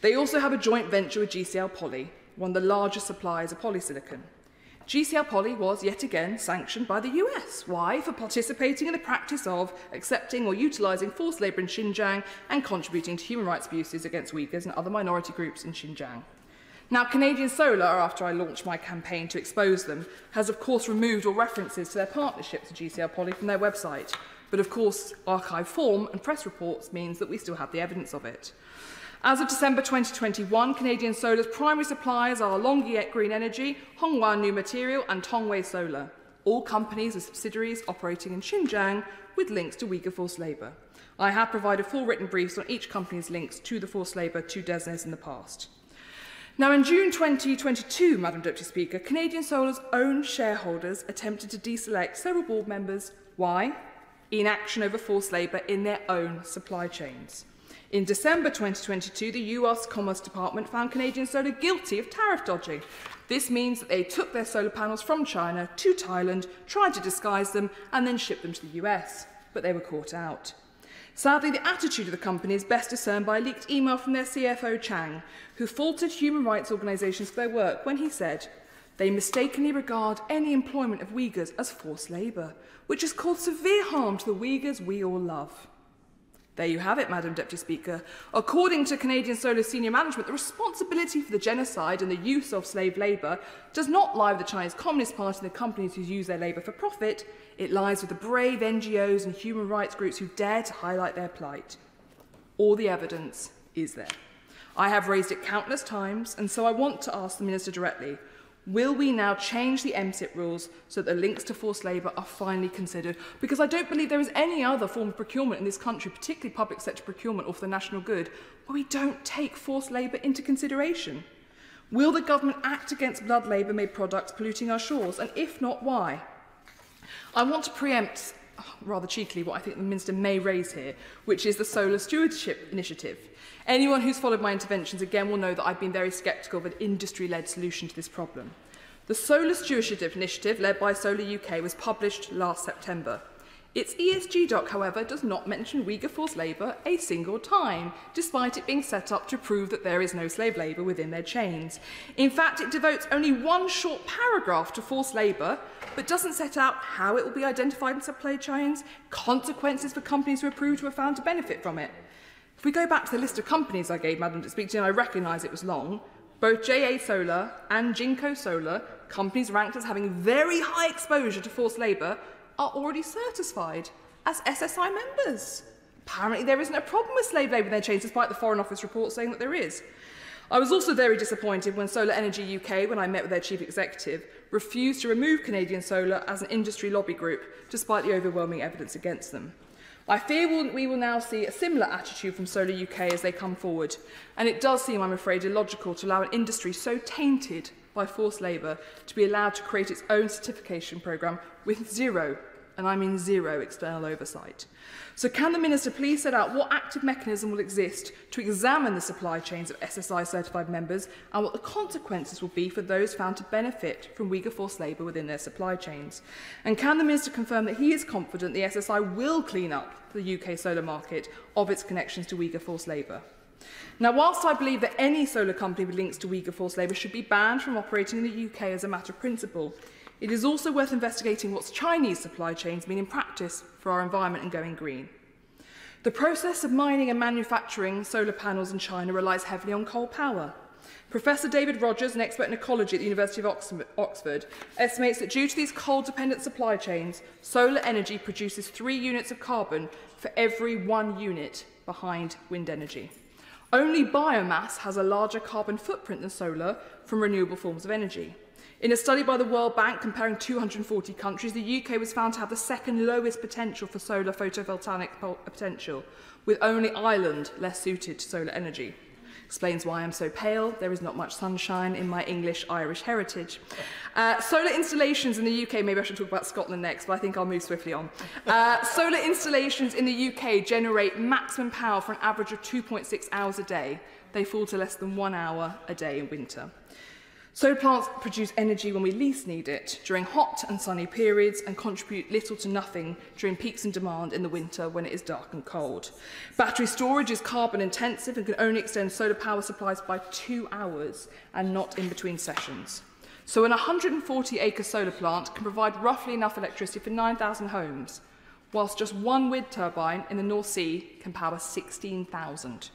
They also have a joint venture with GCL Poly, one of the largest suppliers of polysilicon. GCL Poly was, yet again, sanctioned by the US. Why? For participating in the practice of accepting or utilising forced labour in Xinjiang and contributing to human rights abuses against Uyghurs and other minority groups in Xinjiang. Now, Canadian Solar, after I launched my campaign to expose them, has of course removed all references to their partnerships with GCL Poly from their website. But of course, archive form and press reports means that we still have the evidence of it. As of December 2021, Canadian Solar's primary suppliers are Longi Green Energy, Honghua New Material and Tongwei Solar, all companies with subsidiaries operating in Xinjiang with links to Uyghur forced labour. I have provided full written briefs on each company's links to the forced labour to DESNZ in the past. Now, in June 2022, Madam Deputy Speaker, Canadian Solar's own shareholders attempted to deselect several board members. Why? Inaction over forced labour in their own supply chains. In December 2022, the US Commerce Department found Canadian Solar guilty of tariff dodging. This means that they took their solar panels from China to Thailand, tried to disguise them, and then shipped them to the US. But they were caught out. Sadly, the attitude of the company is best discerned by a leaked email from their CFO, Chang, who faulted human rights organisations for their work when he said, "They mistakenly regard any employment of Uyghurs as forced labour, which has caused severe harm to the Uyghurs we all love." There you have it, Madam Deputy Speaker. According to Canadian Solar senior management, the responsibility for the genocide and the use of slave labour does not lie with the Chinese Communist Party and the companies who use their labour for profit. It lies with the brave NGOs and human rights groups who dare to highlight their plight. All the evidence is there. I have raised it countless times, and so I want to ask the Minister directly, will we now change the MSIP rules so that the links to forced labour are finally considered? Because I don't believe there is any other form of procurement in this country, particularly public sector procurement or for the national good, where we don't take forced labour into consideration. Will the government act against blood labour-made products polluting our shores? And if not, why? I want to preempt rather cheekily what I think the Minister may raise here, which is the Solar Stewardship Initiative. Anyone who's followed my interventions again will know that I've been very sceptical of an industry-led solution to this problem. The Solar Stewardship Initiative, led by Solar UK, was published last September. Its ESG doc, however, does not mention Uyghur forced labour a single time, despite it being set up to prove that there is no slave labour within their chains. In fact, it devotes only one short paragraph to forced labour, but doesn't set out how it will be identified in supply chains, consequences for companies who are proved to have found to benefit from it. If we go back to the list of companies I gave Madam to speak to, and I recognise it was long, both JA Solar and Jinko Solar, companies ranked as having very high exposure to forced labour, are already certified as SSI members. Apparently there isn't a problem with slave labour in their chains, despite the Foreign Office report saying that there is. I was also very disappointed when Solar Energy UK, when I met with their chief executive, refused to remove Canadian Solar as an industry lobby group, despite the overwhelming evidence against them. I fear we will now see a similar attitude from Solar UK as they come forward, and it does seem, I'm afraid, illogical to allow an industry so tainted by forced labour to be allowed to create its own certification programme with zero, and I mean zero, external oversight. So can the Minister please set out what active mechanism will exist to examine the supply chains of SSI certified members and what the consequences will be for those found to benefit from Uyghur forced labour within their supply chains? And can the Minister confirm that he is confident the SSI will clean up the UK solar market of its connections to Uyghur forced labour? Now, whilst I believe that any solar company with links to Uyghur forced labour should be banned from operating in the UK as a matter of principle, it is also worth investigating what Chinese supply chains mean in practice for our environment and going green. The process of mining and manufacturing solar panels in China relies heavily on coal power. Professor David Rogers, an expert in ecology at the University of Oxford, estimates that due to these coal-dependent supply chains, solar energy produces 3 units of carbon for every 1 unit behind wind energy. Only biomass has a larger carbon footprint than solar from renewable forms of energy. In a study by the World Bank comparing 240 countries, the UK was found to have the second lowest potential for solar photovoltaic potential, with only Ireland less suited to solar energy. Explains why I'm so pale. There is not much sunshine in my English-Irish heritage. Solar installations in the UK, maybe I should talk about Scotland next, but I think I'll move swiftly on. Solar installations in the UK generate maximum power for an average of 2.6 hours a day. They fall to less than 1 hour a day in winter. Solar plants produce energy when we least need it, during hot and sunny periods, and contribute little to nothing during peaks in demand in the winter when it is dark and cold. Battery storage is carbon intensive and can only extend solar power supplies by 2 hours and not in between sessions. So an 140-acre solar plant can provide roughly enough electricity for 9,000 homes, whilst just one wind turbine in the North Sea can power 16,000.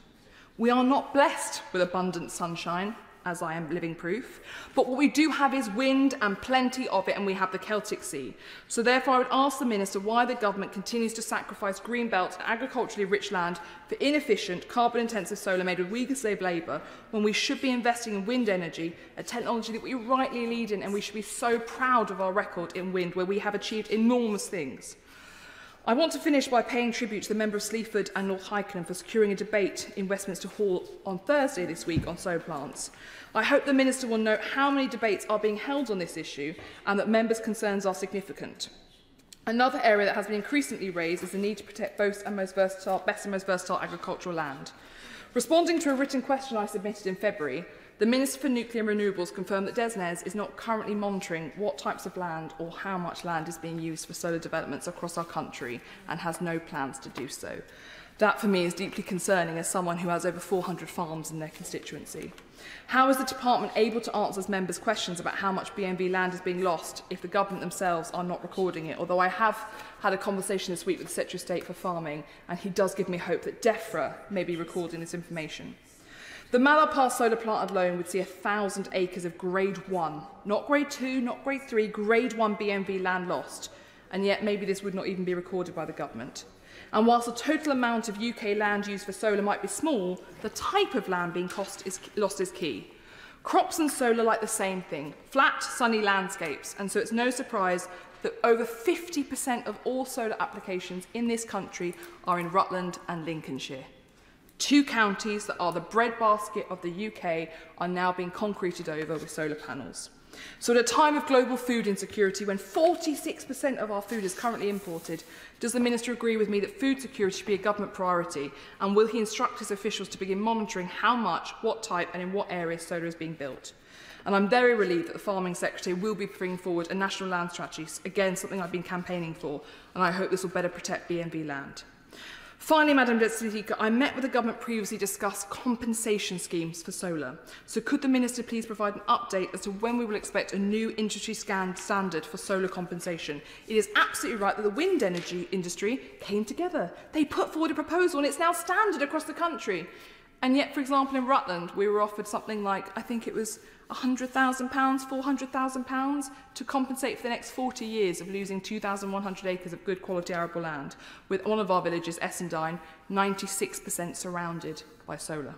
We are not blessed with abundant sunshine, as I am living proof, but what we do have is wind and plenty of it, and we have the Celtic Sea. So therefore I would ask the Minister why the government continues to sacrifice green belts and agriculturally rich land for inefficient, carbon-intensive solar made with Uyghur slave labour, when we should be investing in wind energy, a technology that we rightly lead in, and we should be so proud of our record in wind, where we have achieved enormous things. I want to finish by paying tribute to the member of Sleaford and North Highclere for securing a debate in Westminster Hall on Thursday this week on solar plants. I hope the Minister will note how many debates are being held on this issue and that members' concerns are significant. Another area that has been increasingly raised is the need to protect both and most versatile, best and most versatile agricultural land. Responding to a written question I submitted in February, the Minister for Nuclear and Renewables confirmed that DESNZ is not currently monitoring what types of land or how much land is being used for solar developments across our country and has no plans to do so. That, for me, is deeply concerning as someone who has over 400 farms in their constituency. How is the Department able to answer members' questions about how much BNV land is being lost if the government themselves are not recording it? Although I have had a conversation this week with the Secretary of State for Farming, and he does give me hope that DEFRA may be recording this information. The Mallard Pass solar plant alone would see 1,000 acres of Grade 1, not Grade 2, not Grade 3, Grade 1 BMV land lost, and yet maybe this would not even be recorded by the government. And whilst the total amount of UK land used for solar might be small, the type of land being lost is key. Crops and solar like the same thing, flat, sunny landscapes, and so it's no surprise that over 50% of all solar applications in this country are in Rutland and Lincolnshire. 2 counties that are the breadbasket of the UK are now being concreted over with solar panels. So at a time of global food insecurity, when 46% of our food is currently imported, does the Minister agree with me that food security should be a government priority? And will he instruct his officials to begin monitoring how much, what type and in what area solar is being built? And I'm very relieved that the Farming Secretary will be bringing forward a national land strategy, again something I've been campaigning for, and I hope this will better protect BNV land. Finally, Madam Deputy Speaker, I met with the government previously discussed compensation schemes for solar. So could the Minister please provide an update as to when we will expect a new industry standard for solar compensation? It is absolutely right that the wind energy industry came together. They put forward a proposal and it's now standard across the country. And yet, for example, in Rutland, we were offered something like, I think it was £100,000, £400,000 to compensate for the next 40 years of losing 2,100 acres of good quality arable land, with one of our villages, Essendine, 96% surrounded by solar.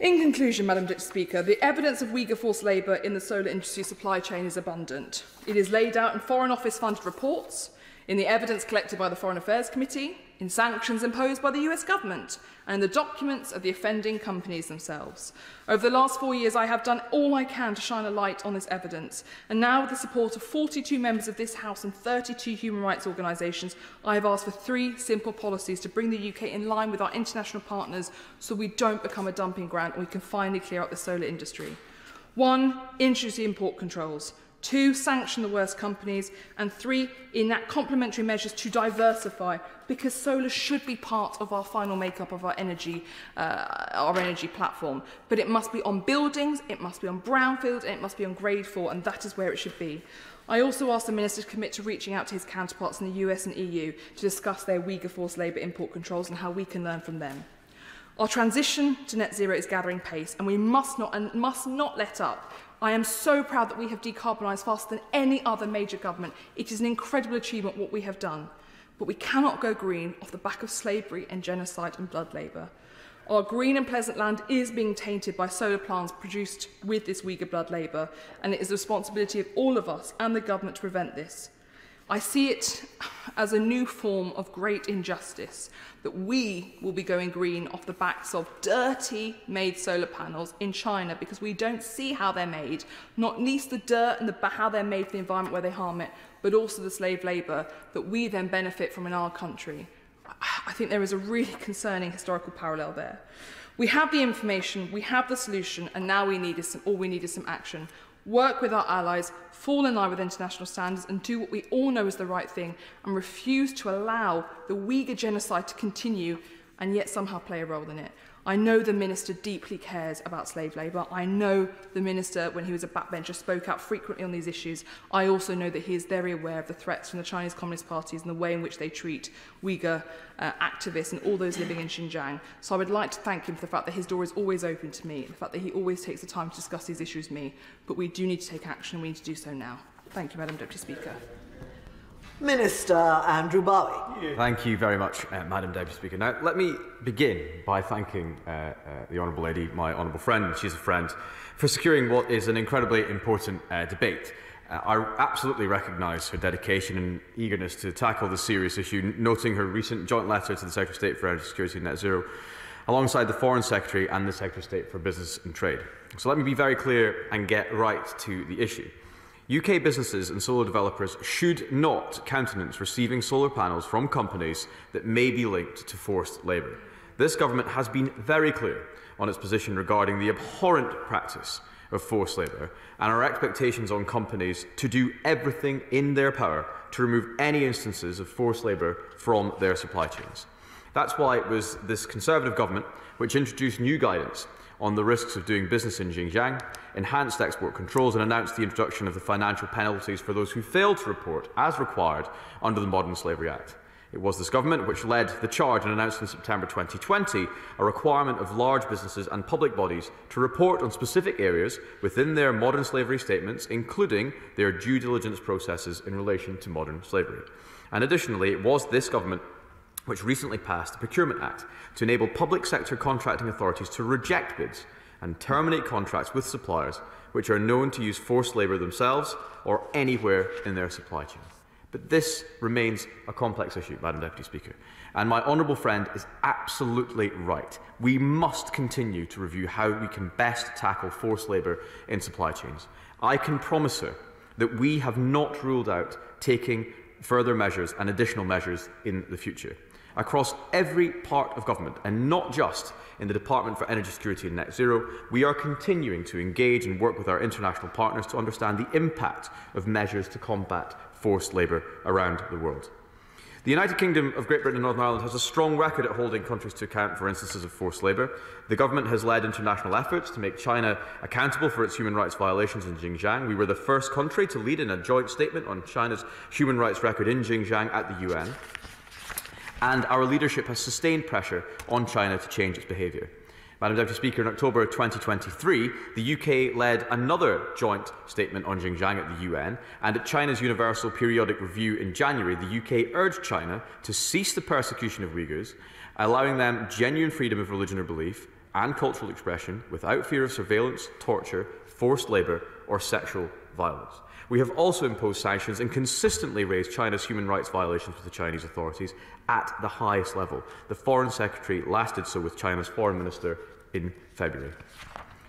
In conclusion, Madam Deputy Speaker, the evidence of Uyghur forced labour in the solar industry supply chain is abundant. It is laid out in Foreign Office funded reports, in the evidence collected by the Foreign Affairs Committee, in sanctions imposed by the US government, and the documents of the offending companies themselves. Over the last 4 years, I have done all I can to shine a light on this evidence, and now with the support of 42 members of this House and 32 human rights organisations, I have asked for 3 simple policies to bring the UK in line with our international partners so we don't become a dumping ground and we can finally clear up the solar industry. 1. Introduce import controls. 2. Sanction the worst companies, and 3. Enact complementary measures to diversify, because solar should be part of our final makeup of our energy platform. But it must be on buildings, it must be on brownfield, and it must be on grade 4, and that is where it should be. I also asked the Minister to commit to reaching out to his counterparts in the US and EU to discuss their Uyghur forced labour import controls and how we can learn from them. Our transition to net zero is gathering pace, and we must not let up. I am so proud that we have decarbonised faster than any other major government. It is an incredible achievement what we have done. But we cannot go green off the back of slavery and genocide and blood labour. Our green and pleasant land is being tainted by solar plants produced with this Uyghur blood labour, and it is the responsibility of all of us and the government to prevent this. I see it as a new form of great injustice that we will be going green off the backs of dirty made solar panels in China because we don't see how they're made, not least the dirt and how they're made for the environment where they harm it, but also the slave labour that we then benefit from in our country. I think there is a really concerning historical parallel there. We have the information, we have the solution, and now all we need is some action. Work with our allies, fall in line with international standards and do what we all know is the right thing and refuse to allow the Uyghur genocide to continue and yet somehow play a role in it. I know the Minister deeply cares about slave labour. I know the Minister, when he was a backbencher, spoke out frequently on these issues. I also know that he is very aware of the threats from the Chinese Communist parties and the way in which they treat Uyghur activists and all those living in Xinjiang. So I would like to thank him for the fact that his door is always open to me, and the fact that he always takes the time to discuss these issues with me. But we do need to take action, and we need to do so now. Thank you, Madam Deputy Speaker. Minister Andrew Bowie. Thank you very much, Madam Deputy Speaker. Now, let me begin by thanking the Honourable Lady, my honourable friend, she's a friend, for securing what is an incredibly important debate. I absolutely recognise her dedication and eagerness to tackle this serious issue, noting her recent joint letter to the Secretary of State for Energy Security and Net Zero, alongside the Foreign Secretary and the Secretary of State for Business and Trade. So let me be very clear and get right to the issue. UK businesses and solar developers should not countenance receiving solar panels from companies that may be linked to forced labour. This government has been very clear on its position regarding the abhorrent practice of forced labour and our expectations on companies to do everything in their power to remove any instances of forced labour from their supply chains. That's why it was this Conservative government which introduced new guidance on the risks of doing business in Xinjiang, enhanced export controls and announced the introduction of the financial penalties for those who fail to report as required under the Modern Slavery Act. It was this government which led the charge and announced in September 2020 a requirement of large businesses and public bodies to report on specific areas within their modern slavery statements, including their due diligence processes in relation to modern slavery. And additionally, it was this government which recently passed the Procurement Act to enable public sector contracting authorities to reject bids and terminate contracts with suppliers which are known to use forced labour themselves or anywhere in their supply chain. But this remains a complex issue, Madam Deputy Speaker. And my honourable friend is absolutely right. We must continue to review how we can best tackle forced labour in supply chains. I can promise her that we have not ruled out taking further measures and additional measures in the future. Across every part of government, and not just in the Department for Energy Security and Net Zero, we are continuing to engage and work with our international partners to understand the impact of measures to combat forced labour around the world. The United Kingdom of Great Britain and Northern Ireland has a strong record at holding countries to account for instances of forced labour. The government has led international efforts to make China accountable for its human rights violations in Xinjiang. We were the first country to lead in a joint statement on China's human rights record in Xinjiang at the UN. And our leadership has sustained pressure on China to change its behaviour. Madam Deputy Speaker, in October 2023, the UK led another joint statement on Xinjiang at the UN, and at China's Universal Periodic Review in January, the UK urged China to cease the persecution of Uyghurs, allowing them genuine freedom of religion or belief and cultural expression without fear of surveillance, torture, forced labour or sexual violence. We have also imposed sanctions and consistently raised China's human rights violations with the Chinese authorities at the highest level. The Foreign Secretary last did so with China's Foreign Minister in February.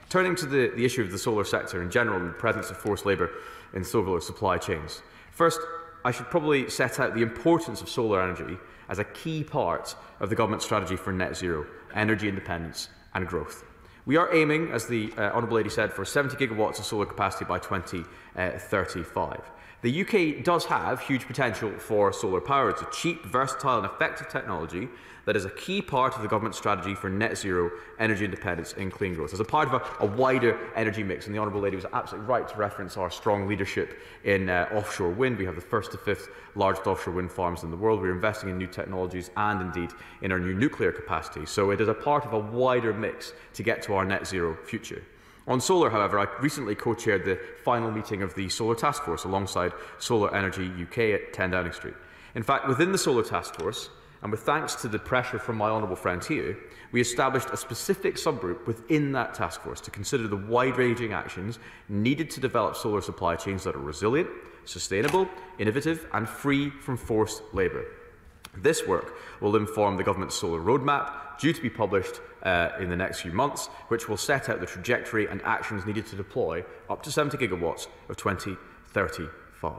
Turning to the issue of the solar sector in general and the presence of forced labour in solar supply chains. First, I should probably set out the importance of solar energy as a key part of the government's strategy for net zero, energy independence and growth. We are aiming, as the Honourable Lady said, for 70 gigawatts of solar capacity by 2035. The UK does have huge potential for solar power. It's a cheap, versatile and effective technology that is a key part of the government's strategy for net zero, energy independence and clean growth, as a part of a wider energy mix. And the Honourable Lady was absolutely right to reference our strong leadership in offshore wind. We have the first to fifth largest offshore wind farms in the world. We're investing in new technologies and, indeed, in our new nuclear capacity. So it is a part of a wider mix to get to our net zero future. On solar, however, I recently co-chaired the final meeting of the Solar Task Force alongside Solar Energy UK at 10 Downing Street. In fact, within the Solar Task Force, and with thanks to the pressure from my honourable friend here, we established a specific subgroup within that task force to consider the wide-ranging actions needed to develop solar supply chains that are resilient, sustainable, innovative and free from forced labour. This work will inform the government's solar roadmap, due to be published in the next few months, which will set out the trajectory and actions needed to deploy up to 70 gigawatts of 2035.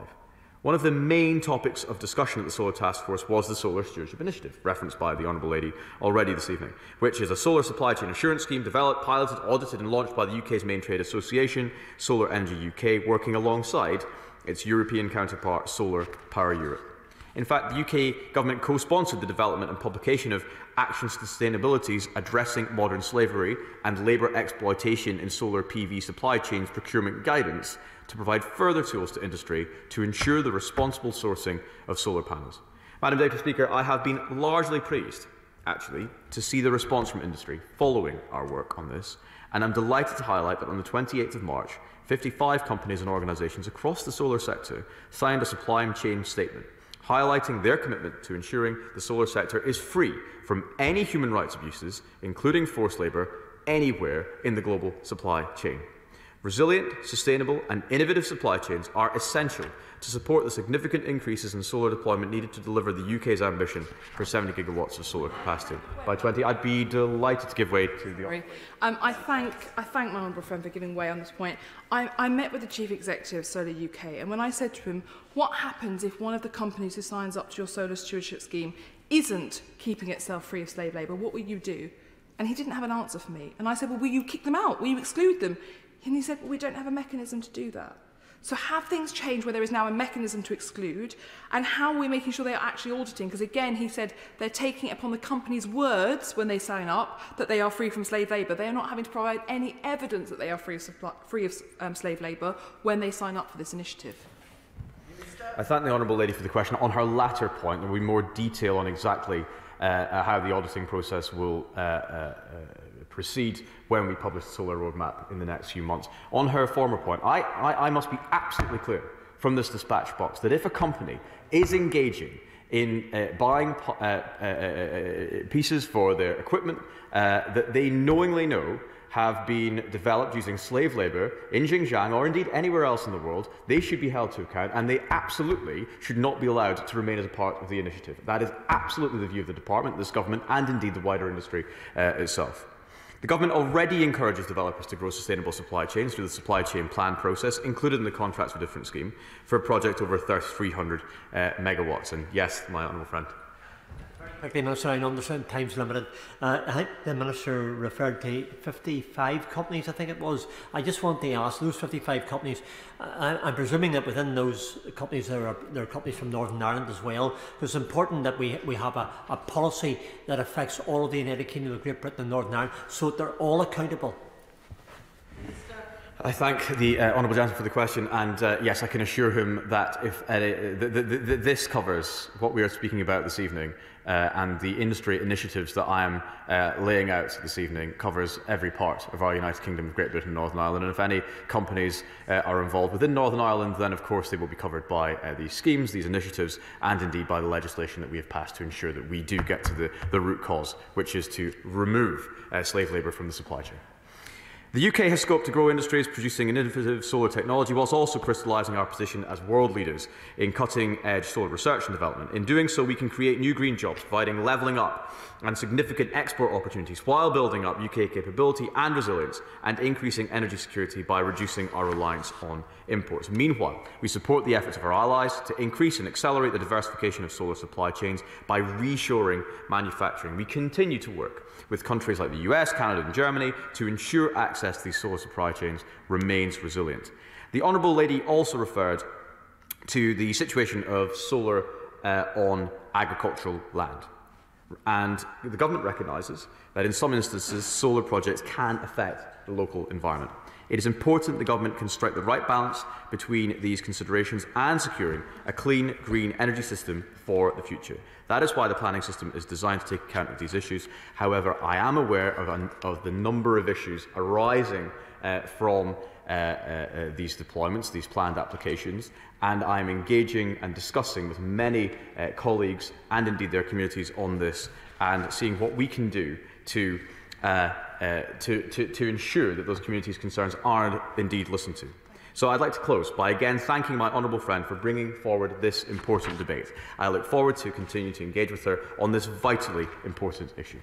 One of the main topics of discussion at the Solar Task Force was the Solar Stewardship Initiative, referenced by the Honourable Lady already this evening, which is a solar supply chain assurance scheme developed, piloted, audited and launched by the UK's main trade association, Solar Energy UK, working alongside its European counterpart, Solar Power Europe. In fact, the UK government co-sponsored the development and publication of Action on Sustainability Addressing Modern Slavery and Labour Exploitation in Solar PV Supply Chains Procurement Guidance to provide further tools to industry to ensure the responsible sourcing of solar panels. Madam Deputy Speaker, I have been largely pleased, actually, to see the response from industry following our work on this, and I'm delighted to highlight that on the 28th of March, 55 companies and organisations across the solar sector signed a supply chain statement, highlighting their commitment to ensuring the solar sector is free from any human rights abuses, including forced labour, anywhere in the global supply chain. Resilient, sustainable and innovative supply chains are essential to support the significant increases in solar deployment needed to deliver the UK's ambition for 70 gigawatts of solar capacity by 20. I'd be delighted to give way to the... I thank my honourable friend for giving way on this point. I met with the Chief Executive of Solar UK, and when I said to him, what happens if one of the companies who signs up to your solar stewardship scheme isn't keeping itself free of slave labour, what will you do? And he didn't have an answer for me. And I said, well, will you kick them out? Will you exclude them? And he said, well, we don't have a mechanism to do that. So have things changed where there is now a mechanism to exclude? And how are we making sure they are actually auditing? Because again, he said they're taking it upon the company's words when they sign up that they are free from slave labour. They are not having to provide any evidence that they are free of slave labour when they sign up for this initiative. I thank the Honourable Lady for the question. On her latter point, there will be more detail on exactly how the auditing process will proceed when we publish the solar roadmap in the next few months. On her former point, I must be absolutely clear from this dispatch box that if a company is engaging in buying pieces for their equipment that they knowingly know have been developed using slave labour in Xinjiang or indeed anywhere else in the world, they should be held to account, and they absolutely should not be allowed to remain as a part of the initiative. That is absolutely the view of the Department, this government, and indeed the wider industry itself. The government already encourages developers to grow sustainable supply chains through the supply chain plan process, included in the Contracts for Difference scheme, for a project over 300 megawatts. And yes, my honourable friend. Quickly, Minister, I understand time's limited. I think the Minister referred to 55 companies, I think it was. I just want to ask, those 55 companies, I'm presuming that within those companies there are companies from Northern Ireland as well. It's important that we have a policy that affects all of the United Kingdom, Great Britain and Northern Ireland, so that they're all accountable. I thank the Honourable Gentleman for the question, and yes, I can assure him that if this covers what we are speaking about this evening, and the industry initiatives that I am laying out this evening covers every part of our United Kingdom of Great Britain and Northern Ireland. And if any companies are involved within Northern Ireland, then of course they will be covered by these schemes, these initiatives, and indeed by the legislation that we have passed to ensure that we do get to the root cause, which is to remove slave labour from the supply chain. The UK has scope to grow industries producing innovative solar technology, whilst also crystallising our position as world leaders in cutting-edge solar research and development. In doing so, we can create new green jobs, providing levelling up and significant export opportunities, while building up UK capability and resilience and increasing energy security by reducing our reliance on imports. Meanwhile, we support the efforts of our allies to increase and accelerate the diversification of solar supply chains by reshoring manufacturing. We continue to work with countries like the US, Canada and Germany to ensure access to these solar supply chains remains resilient. The Honourable Lady also referred to the situation of solar on agricultural land. And the government recognises that in some instances solar projects can affect the local environment. It is important the government can strike the right balance between these considerations and securing a clean, green energy system for the future. That is why the planning system is designed to take account of these issues. However, I am aware of the number of issues arising from these deployments, these planned applications, and I am engaging and discussing with many colleagues and indeed their communities on this and seeing what we can do to ensure that those communities' concerns are indeed listened to. So I'd like to close by again thanking my honourable friend for bringing forward this important debate. I look forward to continuing to engage with her on this vitally important issue.